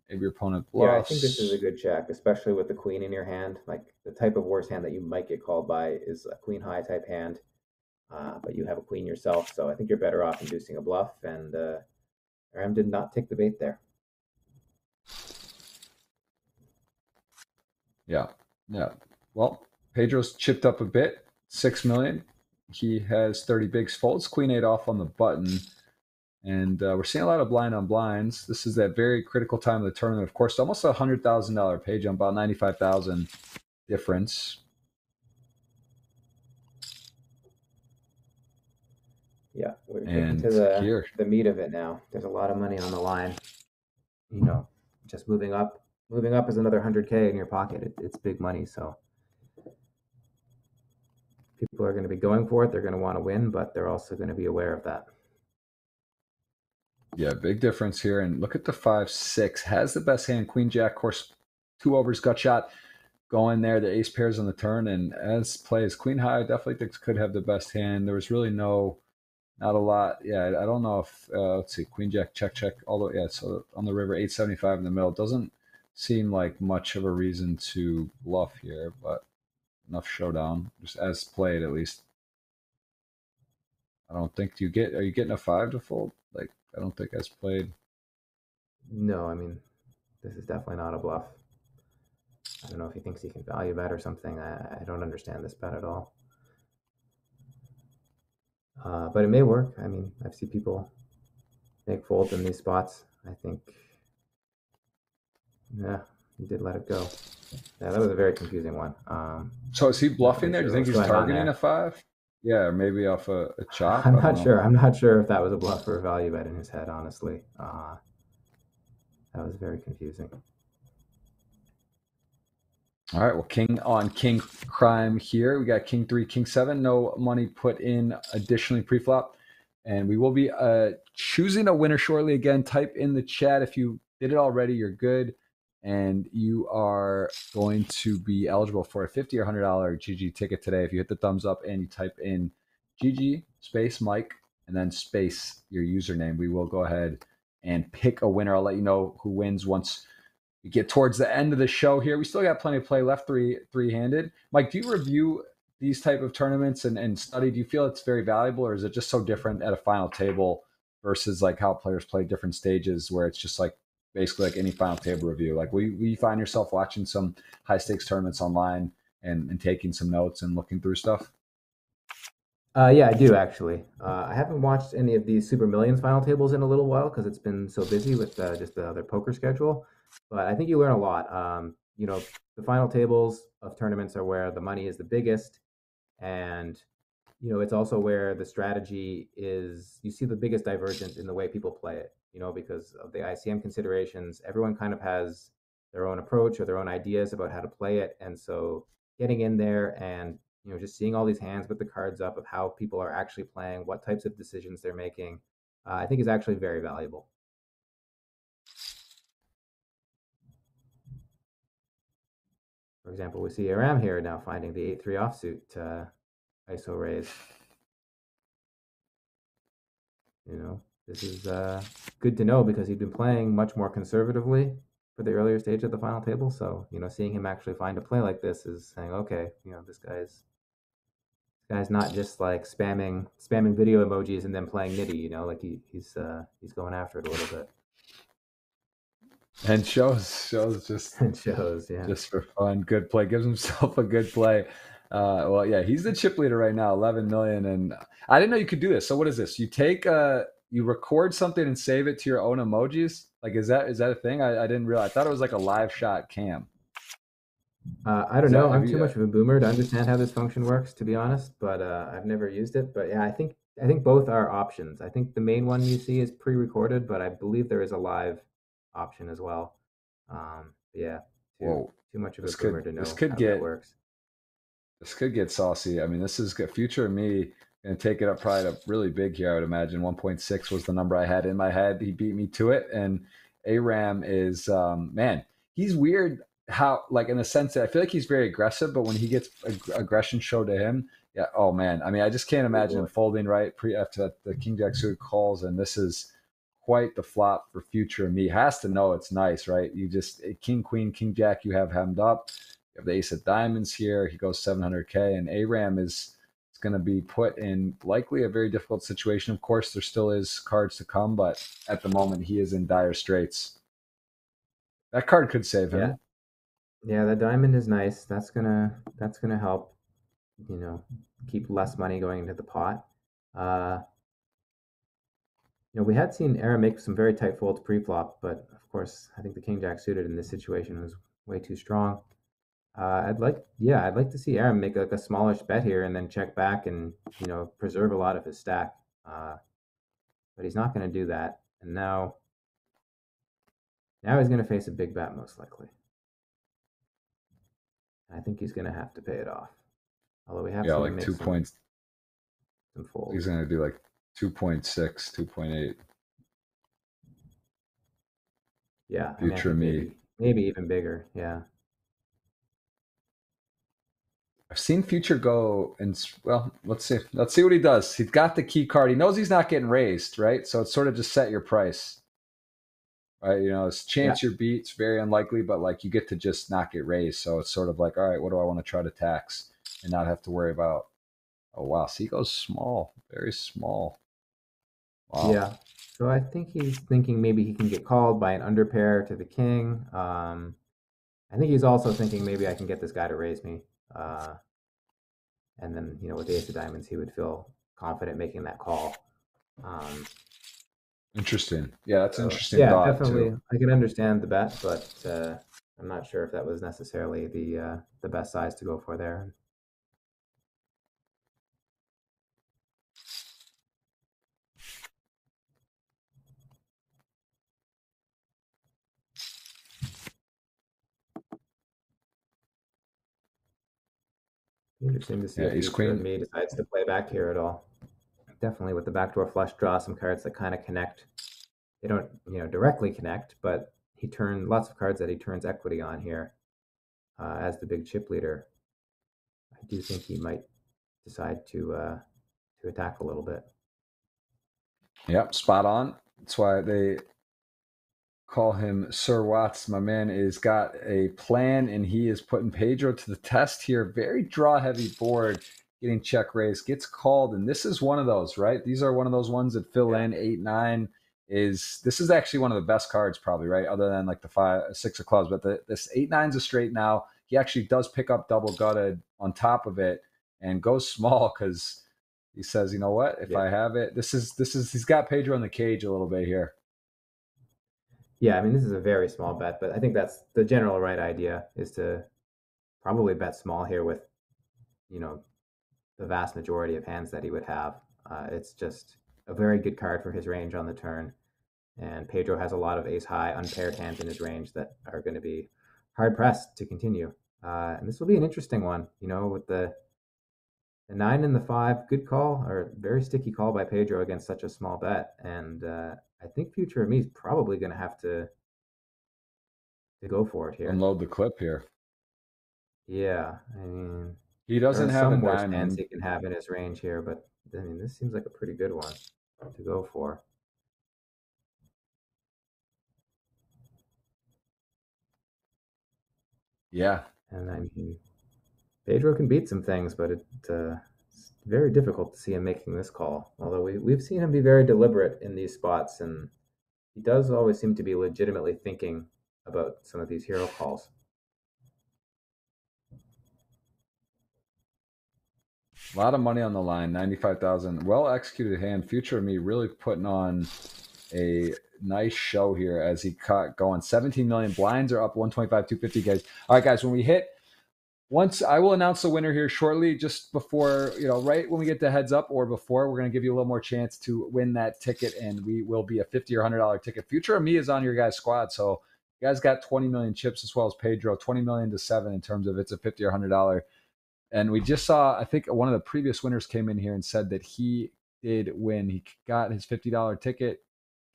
Maybe your opponent bluffs. Yeah, I think this is a good check, especially with the queen in your hand. Like, the type of worse hand that you might get called by is a queen high type hand, but you have a queen yourself, so I think you're better off inducing a bluff, and Aram did not take the bait there. Yeah, yeah. Well, Pedro's chipped up a bit, 6 million. He has 30 bigs folds, queen 8 off on the button. And we're seeing a lot of blind on blinds. This is that very critical time of the tournament. Of course, almost a $100,000 pay jump, about 95,000 difference. Yeah, we're getting to the meat of it now. There's a lot of money on the line. You know, just moving up is another 100K in your pocket. It's big money, so people are going to be going for it. They're going to want to win, but they're also going to be aware of that. Yeah, big difference here. And look at the 5-6. Has the best hand. Queen Jack, of course, two overs, gut shot going there. The ace pairs on the turn. And as plays, queen high, I definitely think could have the best hand. There was really not a lot. Yeah, I don't know if, let's see, Queen Jack, check. Although, yeah, so on the river, 875 in the middle. Doesn't seem like much of a reason to bluff here, but enough showdown, just as played at least. I don't think you get, are you getting a 5 to fold? Like, I don't think as played. No, I mean, this is definitely not a bluff. I don't know if he thinks he can value bet or something. I don't understand this bet at all. But it may work. I mean, I've seen people make folds in these spots. I think, yeah, he did let it go. Yeah, that was a very confusing one. So is he bluffing there? Do you think he's targeting a 5? Yeah, or maybe off a chop. I'm not sure. I'm not sure if that was a bluff or a value bet in his head, honestly. That was very confusing. All right, well, king on king crime here. We got king 3, king 7. No money put in additionally preflop. And we will be choosing a winner shortly. Again, type in the chat. If you did it already, you're good. And you are going to be eligible for a $50 or $100 GG ticket today. If you hit the thumbs up and you type in GG space Mike and then space your username, we will go ahead and pick a winner. I'll let you know who wins once we get towards the end of the show here. We still got plenty of play left, three-handed. Mike, do you review these type of tournaments and study? Do you feel it's very valuable, or is it just so different at a final table versus like how players play different stages where it's just like, basically like any final table review? Like we find yourself watching some high stakes tournaments online and taking some notes and looking through stuff. Yeah, I do actually. I haven't watched any of these Super Millions final tables in a little while because it's been so busy with just the other poker schedule. But I think you learn a lot. You know, the final tables of tournaments are where the money is the biggest, and you know, it's also where the strategy is. You see the biggest divergence in the way people play it. You know, because of the ICM considerations, everyone kind of has their own approach or their own ideas about how to play it. And so getting in there and, you know, just seeing all these hands with the cards up of how people are actually playing, what types of decisions they're making, I think is actually very valuable. For example, we see Aram here now finding the 8-3 offsuit ISO raise. You know, this is good to know because he'd been playing much more conservatively for the earlier stage of the final table. So, you know, seeing him actually find a play like this is saying, okay, you know, this guy's not just like spamming video emojis and then playing nitty. You know, like he's going after it a little bit. And shows just and shows, yeah, just for fun. Good play, gives himself a good play. Well, yeah, he's the chip leader right now, 11 million. And I didn't know you could do this. So what is this? You take you record something and save it to your own emojis? Like, is that a thing? I didn't realize. I thought it was like a live shot cam. I don't know. I'm too much of a boomer to understand how this function works, to be honest, but I've never used it. But yeah, I think both are options. I think the main one you see is pre-recorded, but I believe there is a live option as well. Yeah, too much of a boomer to know how that works. This could get saucy. I mean, this is good. Future of Me and take it up probably to really big here, I would imagine. 1.6 was the number I had in my head. He beat me to it. And Aram is, man, he's weird how, like, in the sense that I feel like he's very aggressive, but when he gets aggression show to him, yeah, oh, man. I mean, I just can't imagine him folding right after the King Jack suit calls, and this is quite the flop for Future of Me. Has to know it's nice, right? You just king, queen, king, jack, you have hemmed up. You have the ace of diamonds here. He goes 700K, and Aram is going to be put in likely a very difficult situation. Of course, there still is cards to come, but at the moment, he is in dire straits. That card could save him. Yeah, the diamond is nice. That's gonna help, you know, keep less money going into the pot. You know, we had seen Aram make some very tight folds pre-flop, but of course, I think the king jack suited in this situation was way too strong. I'd like to see Aram make like a smallish bet here and then check back and, you know, preserve a lot of his stack. But he's not going to do that. And now he's going to face a big bet most likely. I think he's going to have to pay it off. Although we have to like make 2 points. He's going to do like 2.6, 2.8. Yeah. Future Me. Maybe even bigger. Yeah. I've seen Future go and, well, let's see what he does. He's got the key card. He knows he's not getting raised, right? So it's sort of just set your price. Right, you know, it's chance your beats, very unlikely, but like you get to just not get raised. So it's sort of like, all right, what do I want to try to tax and not have to worry about? Oh, wow. So he goes small, very small. Wow. Yeah. So I think he's thinking maybe he can get called by an underpair to the king. I think he's also thinking maybe I can get this guy to raise me. And then, you know, with the ace of diamonds, he would feel confident making that call. Interesting. Yeah, that's an interesting thought. Yeah, definitely. Too. I can understand the bet, but I'm not sure if that was necessarily the best size to go for there. Interesting to see if Future of Me decides to play back here at all. Definitely with the backdoor flush draw, some cards that kind of connect. They don't, you know, directly connect, but he turned lots of cards that he turns equity on here as the big chip leader. I do think he might decide to attack a little bit. Yep, spot on. That's why they call him Sir Watts. My man is got a plan, and he is putting Pedro to the test here. Very draw heavy board. Getting check raised, gets called, and this is one of those, right? These are one of those ones that fill in 8, 9. This is actually one of the best cards, probably, right? Other than like the 5, 6 of clubs, but this 8, 9's a straight now. He actually does pick up double gutted on top of it and goes small because he says, you know what? If I have it, this is he's got Pedro in the cage a little bit here. Yeah, I mean this is a very small bet, but I think that's the general right idea is to probably bet small here with, you know, the vast majority of hands that he would have. It's just a very good card for his range on the turn. And Pedro has a lot of ace high unpaired hands in his range that are going to be hard pressed to continue. And this will be an interesting one, you know, with the 9 and the 5, good call or very sticky call by Pedro against such a small bet. And I think Future of Me is probably going to have to go for it here. Unload the clip here. Yeah. I mean, he doesn't have some worse hands he can have in his range here, but I mean, this seems like a pretty good one to go for. Yeah, and I mean, Pedro can beat some things, but it's very difficult to see him making this call. Although we've seen him be very deliberate in these spots, and he does always seem to be legitimately thinking about some of these hero calls. A lot of money on the line, 95,000. Well executed hand. Future of Me really putting on a nice show here as he caught going. 17 million blinds are up 125, 250, guys. All right, guys, when we hit, once I will announce the winner here shortly, just before, you know, right when we get the heads up or before, we're going to give you a little more chance to win that ticket, and we will be a $50 or $100 ticket. Future of Me is on your guys' squad, so you guys got 20 million chips as well as Pedro, 20 million to 7 in terms of it's a $50 or $100. And we just saw, I think one of the previous winners came in here and said that he did win. He got his $50 ticket,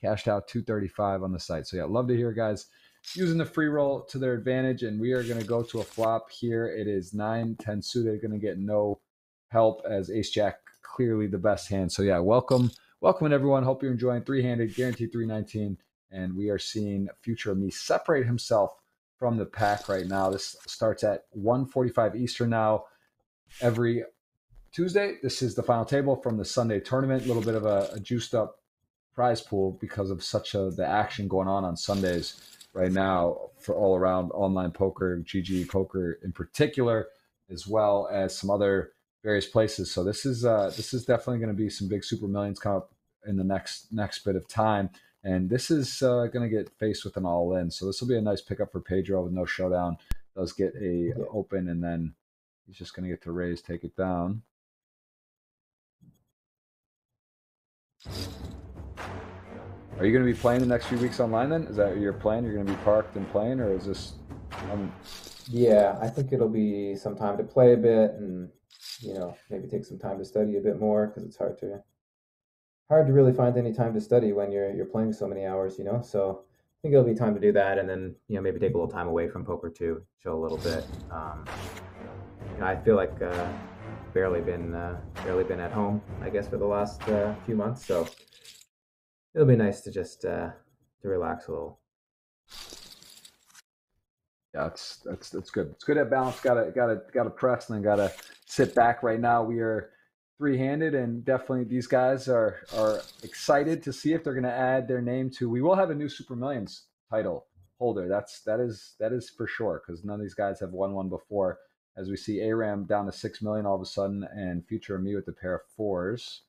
cashed out $235 on the site. So yeah, love to hear guys using the free roll to their advantage. And we are going to go to a flop here. It is 9, 10 suited. Going to get no help as ace jack, clearly the best hand. So yeah, welcome. Welcome in, everyone. Hope you're enjoying three-handed, guaranteed 319. And we are seeing Future of Me separate himself from the pack right now. This starts at 1:45 Eastern now. Every Tuesday, this is the final table from the Sunday tournament. A little bit of a juiced up prize pool because of such the action going on Sundays right now for all around online poker, GG Poker in particular, as well as some other various places. So this is definitely going to be some big Super Millions come up in the next bit of time. And this is going to get faced with an all-in. So this will be a nice pickup for Pedro with no showdown. Does get a open, and then he's just going to get to raise, take it down. Are you going to be playing the next few weeks online then? Is that your plan? You're going to be parked and playing, or is this... Yeah, I think it'll be some time to play a bit and, you know, maybe take some time to study a bit more, because it's hard to really find any time to study when you're playing so many hours, you know. So I think it'll be time to do that, and then, you know, maybe take a little time away from poker too, chill a little bit. You know, I feel like barely been at home, I guess, for the last few months. So it'll be nice to just to relax a little. Yeah, that's good. It's good at balance. Gotta press and then gotta sit back. Right now we are three-handed, and definitely these guys are excited to see if they're going to add their name to. We will have a new Super Millions title holder. That is for sure, because none of these guys have won one before. As we see Aram down to 6 million all of a sudden, and Future of Me with a pair of fours.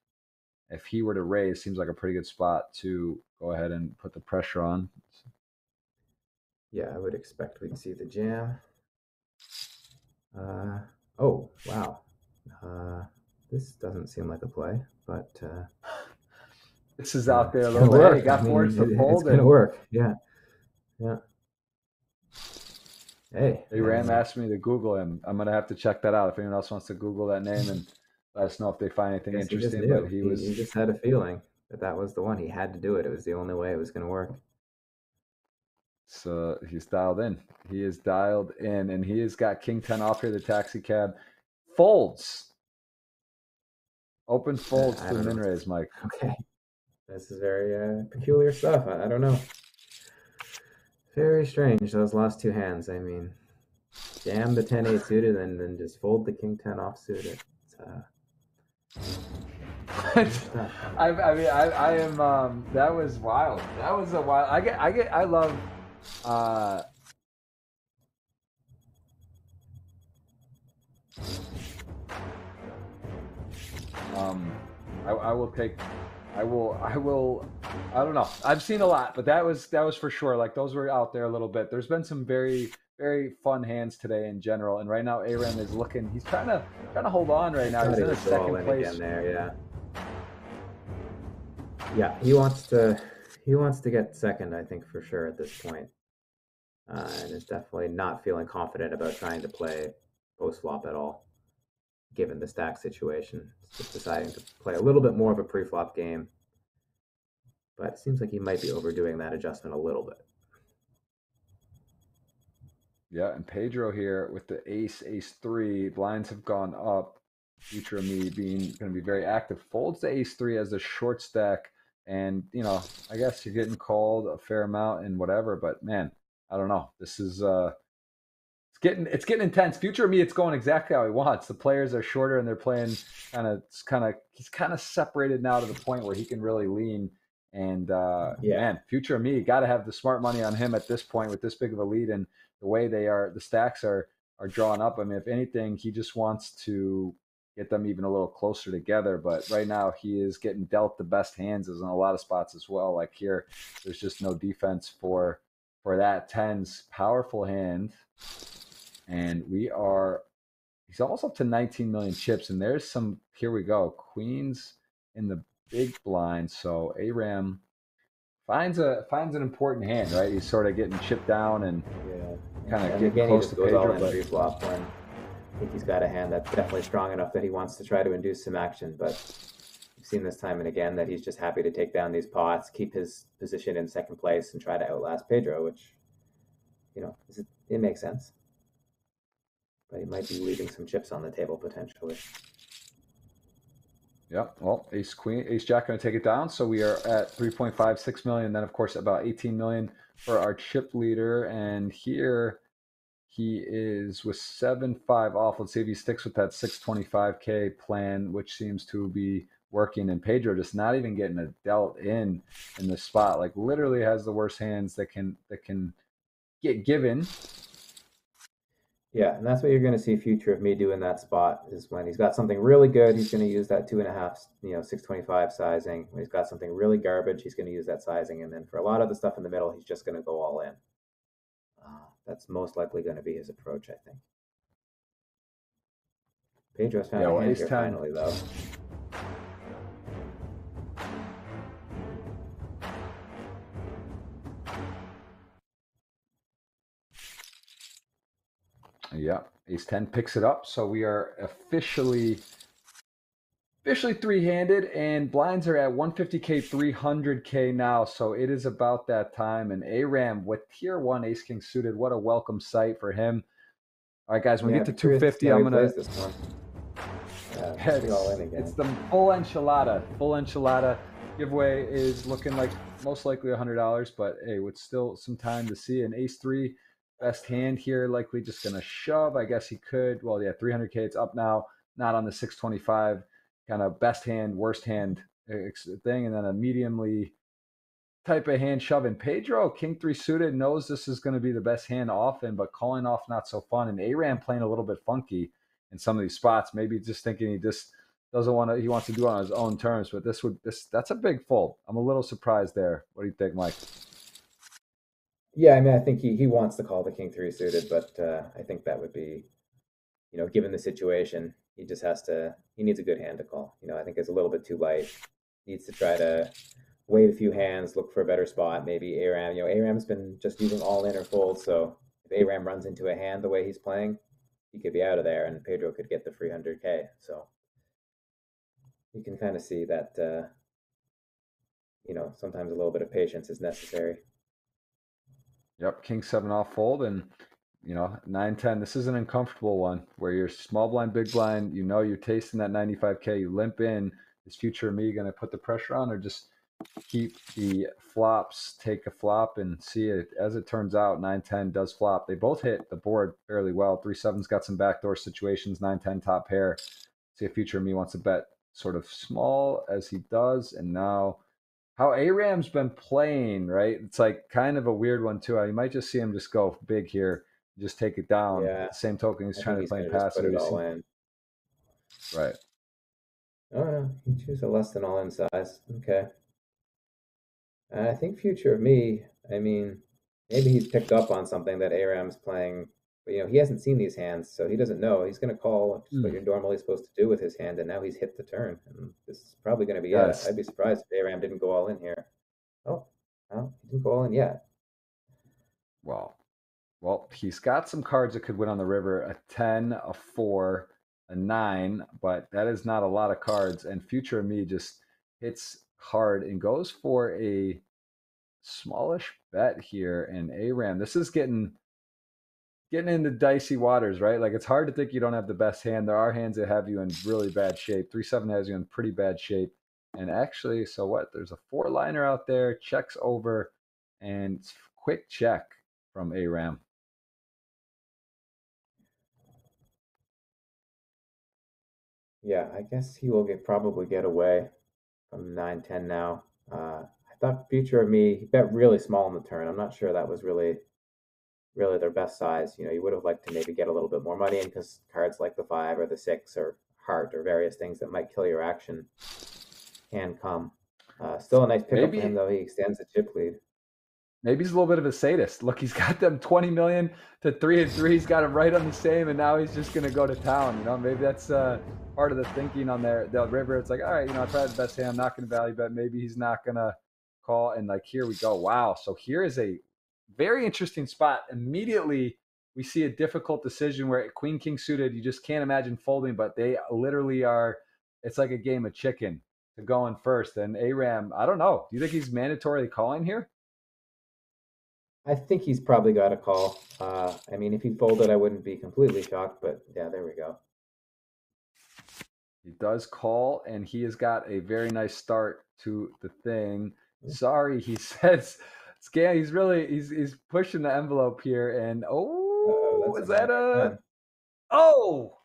If he were to raise, seems like a pretty good spot to go ahead and put the pressure on. Yeah, I would expect we'd see the jam. Oh wow. This doesn't seem like a play, but this is out there a little bit. It got more to the fold. It's gonna work. Yeah, yeah. Hey, Ram asked me to Google him. I'm gonna have to check that out. If anyone else wants to Google that name and let us know if they find anything interesting, but he just had a feeling that was the one. He had to do it. It was the only way it was gonna work. So he's dialed in. He is dialed in, and he has got King 10 off here. The taxi cab folds. Open folds to the min raise, Mike. Okay. This is very peculiar stuff. I don't know. Very strange, those last two hands. I mean, jam the 10-8 suited and then just fold the king 10 off suited. It's, I mean, I am. That was wild. That was a wild. I love. I don't know. I've seen a lot, but that was for sure. Like, those were out there a little bit. There's been some very, very fun hands today in general. And right now Aram is looking, he's trying to hold on right now. He's in a second place there. Yeah. He wants to get second, I think, for sure at this point. And is definitely not feeling confident about trying to play post flop at all, given the stack situation. It's just deciding to play a little bit more of a pre-flop game. But it seems like he might be overdoing that adjustment a little bit. Yeah, and Pedro here with the ace, ace-3. Blinds have gone up. Future of Me being going to be very active. Folds the ace-3 as a short stack. And, you know, I guess you're getting called a fair amount and whatever. But, man, I don't know. This is... It's getting intense. Future of Me, it's going exactly how he wants. The players are shorter and they're playing kind of. He's kind of separated now to the point where he can really lean. And man, Future of Me, got to have the smart money on him at this point with this big of a lead and the way the stacks are drawn up. I mean, if anything, he just wants to get them even a little closer together. But right now, he is getting dealt the best hands in a lot of spots as well. Like here, there's just no defense for that 10's powerful hand. And he's almost up to 19 million chips. And there's some, here we go, queens in the big blind. So Aram finds an important hand, right? He's sort of getting chipped down and kind of getting close to Pedro. But pre-flop, I think he's got a hand that's definitely strong enough that he wants to try to induce some action. But we've seen this time and again that he's just happy to take down these pots, keep his position in second place, and try to outlast Pedro, which, you know, it makes sense. But he might be leaving some chips on the table potentially. Yeah, well, ace queen, ace jack going to take it down. So we are at 3.56 million. Then, of course, about 18 million for our chip leader. And here he is with 7-5 off. Let's see if he sticks with that 625K plan, which seems to be working. And Pedro just not even getting a dealt in the spot. Like, literally has the worst hands that can get given. Yeah, and that's what you're going to see Future of Me do in that spot is when he's got something really good, he's going to use that 2.5, 625 sizing. When he's got something really garbage, he's going to use that sizing. And then for a lot of the stuff in the middle, he's just going to go all in. That's most likely going to be his approach, I think. Pedro's found a hand here finally, though. Yeah, ace 10 picks it up. So we are officially three-handed, and blinds are at 150K, 300K now. So it is about that time. And Aram with tier 1 ace king suited. What a welcome sight for him. All right, guys, when we get to 250, I'm gonna this one. Yeah, it's the full enchilada. Full enchilada giveaway is looking like most likely $100, but hey, with still some time to see an ace 3. Best hand here, likely just going to shove. I guess he could. Well, yeah, 300K. It's up now. Not on the 625. Kind of best hand, worst hand thing. And then a mediumly type of hand shoving. Pedro, king 3 suited, knows this is going to be the best hand often, but calling off not so fun. And Aram playing a little bit funky in some of these spots. Maybe just thinking he just doesn't want to. He wants to do it on his own terms. But that's a big fold. I'm a little surprised there. What do you think, Mike? Yeah, I mean, I think he wants to call the king 3 suited, but I think that would be, given the situation, he just has to, he needs a good hand to call. I think it's a little bit too light. He needs to try to wait a few hands, look for a better spot. Maybe Aram, Aram's been just using all in or fold. So if Aram runs into a hand the way he's playing, he could be out of there and Pedro could get the 300K. So you can kind of see that, sometimes a little bit of patience is necessary. Yep, king 7 off fold, and 9-10. This is an uncomfortable one where you're small blind, big blind. You're tasting that 95K. You limp in. Is Future Me going to put the pressure on, or just keep the flops? Take a flop and see it. As it turns out, 9-10 does flop. They both hit the board fairly well. 3-7's got some backdoor situations. 9-10 top pair. See if Future Me wants to bet sort of small as he does, and now. How Aram's been playing, right? It's like kind of a weird one too. You might just see him just go big here, just take it down. Yeah. Same token, he's trying to play passive. Put it all in. Right. Oh no, he chose a less than all in size. Okay. I think Future of Me. I mean, maybe he's picked up on something that Aram's playing, but he hasn't seen these hands, so he doesn't know. He's going to call what you're normally supposed to do with his hand, and now he's hit the turn. And this is probably going to be yes. I'd be surprised if Aram didn't go all in here. Oh, no, he didn't go all in yet. Well, he's got some cards that could win on the river, a 10, a 4, a 9, but that is not a lot of cards. And Future of Me just hits hard and goes for a smallish bet here. And Aram, this is getting into dicey waters, right? Like, it's hard to think you don't have the best hand. There are hands that have you in really bad shape. 3-7 has you in pretty bad shape. And actually, so what? There's a 4-liner out there, checks over, and quick check from Aram. Yeah, I guess he will probably get away from 9-10 now. I thought Future of Me, he bet really small on the turn. I'm not sure that was really their best size. You would have liked to maybe get a little bit more money in because cards like the 5 or the 6 or heart or various things that might kill your action can come. Still a nice pickup for him, though. He extends the chip lead. Maybe he's a little bit of a sadist. Look, he's got them 20 million to 3 and 3. He's got them right on the same, and now he's just going to go to town. Maybe that's part of the thinking on the river. It's like, all right, I tried the best hand. I'm not going to value bet. Maybe he's not going to call. And like, here we go. Wow. So here is a very interesting spot. Immediately, we see a difficult decision where queen king suited, you just can't imagine folding, but they literally are. It's like a game of chicken to go in first. And Aram, I don't know. Do you think he's mandatorily calling here? I think he's probably got a call. I mean, if he folded, I wouldn't be completely shocked, but yeah, there we go. He It does call, and he has got a very nice start to the thing. Sorry, he says. Scan. He's really he's pushing the envelope here, and oh, is that a oh?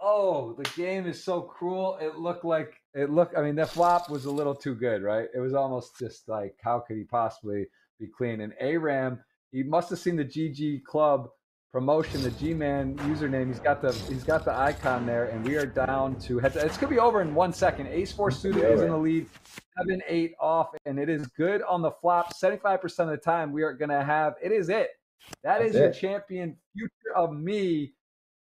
Oh, the game is so cruel. It looked like I mean, that flop was a little too good, right? It was almost just like, how could he possibly be clean? And Aram, he must have seen the GG Club promotion, the G-Man username. He's got the icon there, and we are down to head. This could be over in 1 second. Ace-4 suited is in the lead, 7-8 off, and it is good on the flop. 75% of the time, we are gonna have it. Is it? That's your champion, Future of Me.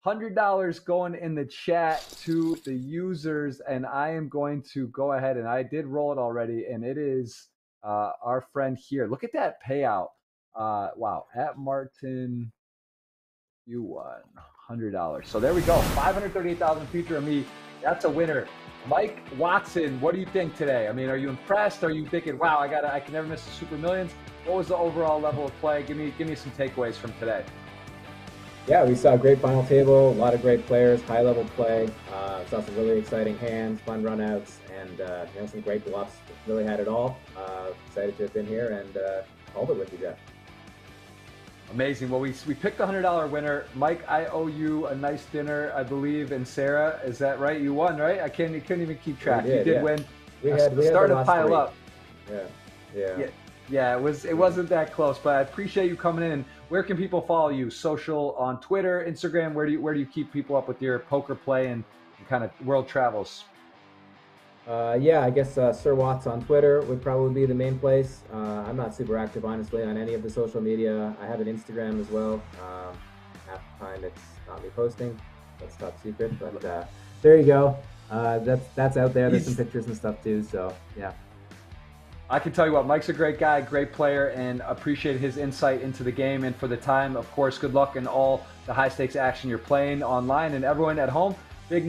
$100 going in the chat to the users, and I am going to go ahead, and I did roll it already, and it is our friend here. Look at that payout. Wow, at Martin, you won $100. So there we go, $538,000 Future of Me. That's a winner. Mike Watson, what do you think today? I mean, are you impressed? Are you thinking, wow, I can never miss the Super Millions? What was the overall level of play? Give me some takeaways from today. Yeah, we saw a great final table, a lot of great players, high-level play. Saw some really exciting hands, fun run-outs, and you know, some great bluffs. Really had it all. Excited to have been here and called it with you, Jeff. Amazing. Well, we picked the $100 winner. Mike, I owe you a nice dinner, I believe, and Sarah, is that right? You won, right? I couldn't even keep track. You did win. We started to pile up. Yeah, it wasn't that close, but I appreciate you coming in. Where can people follow you? Social, on Twitter, Instagram? Where do you keep people up with your poker play and kind of world travels? Yeah, I guess Sir Watts on Twitter would probably be the main place. I'm not super active, honestly, on any of the social media. I have an Instagram as well. Half the time it's not me posting. That's top secret, but there you go. That's out there. There's some pictures and stuff too, so yeah. I can tell you what, Mike's a great guy, great player, and appreciate his insight into the game. And for the time, of course, good luck in all the high-stakes action you're playing online. And everyone at home, big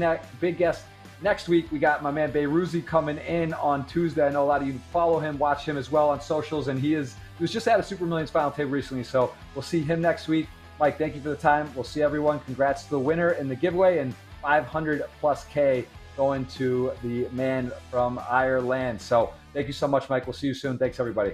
guest next week. We got my man Beyruzi coming in on Tuesday. I know a lot of you follow him, watch him as well on socials. And he was just at a Super Millions final table recently, so we'll see him next week. Mike, thank you for the time. We'll see everyone. Congrats to the winner in the giveaway, and 500+ K going to the man from Ireland. So thank you so much, Mike. We'll see you soon. Thanks, everybody.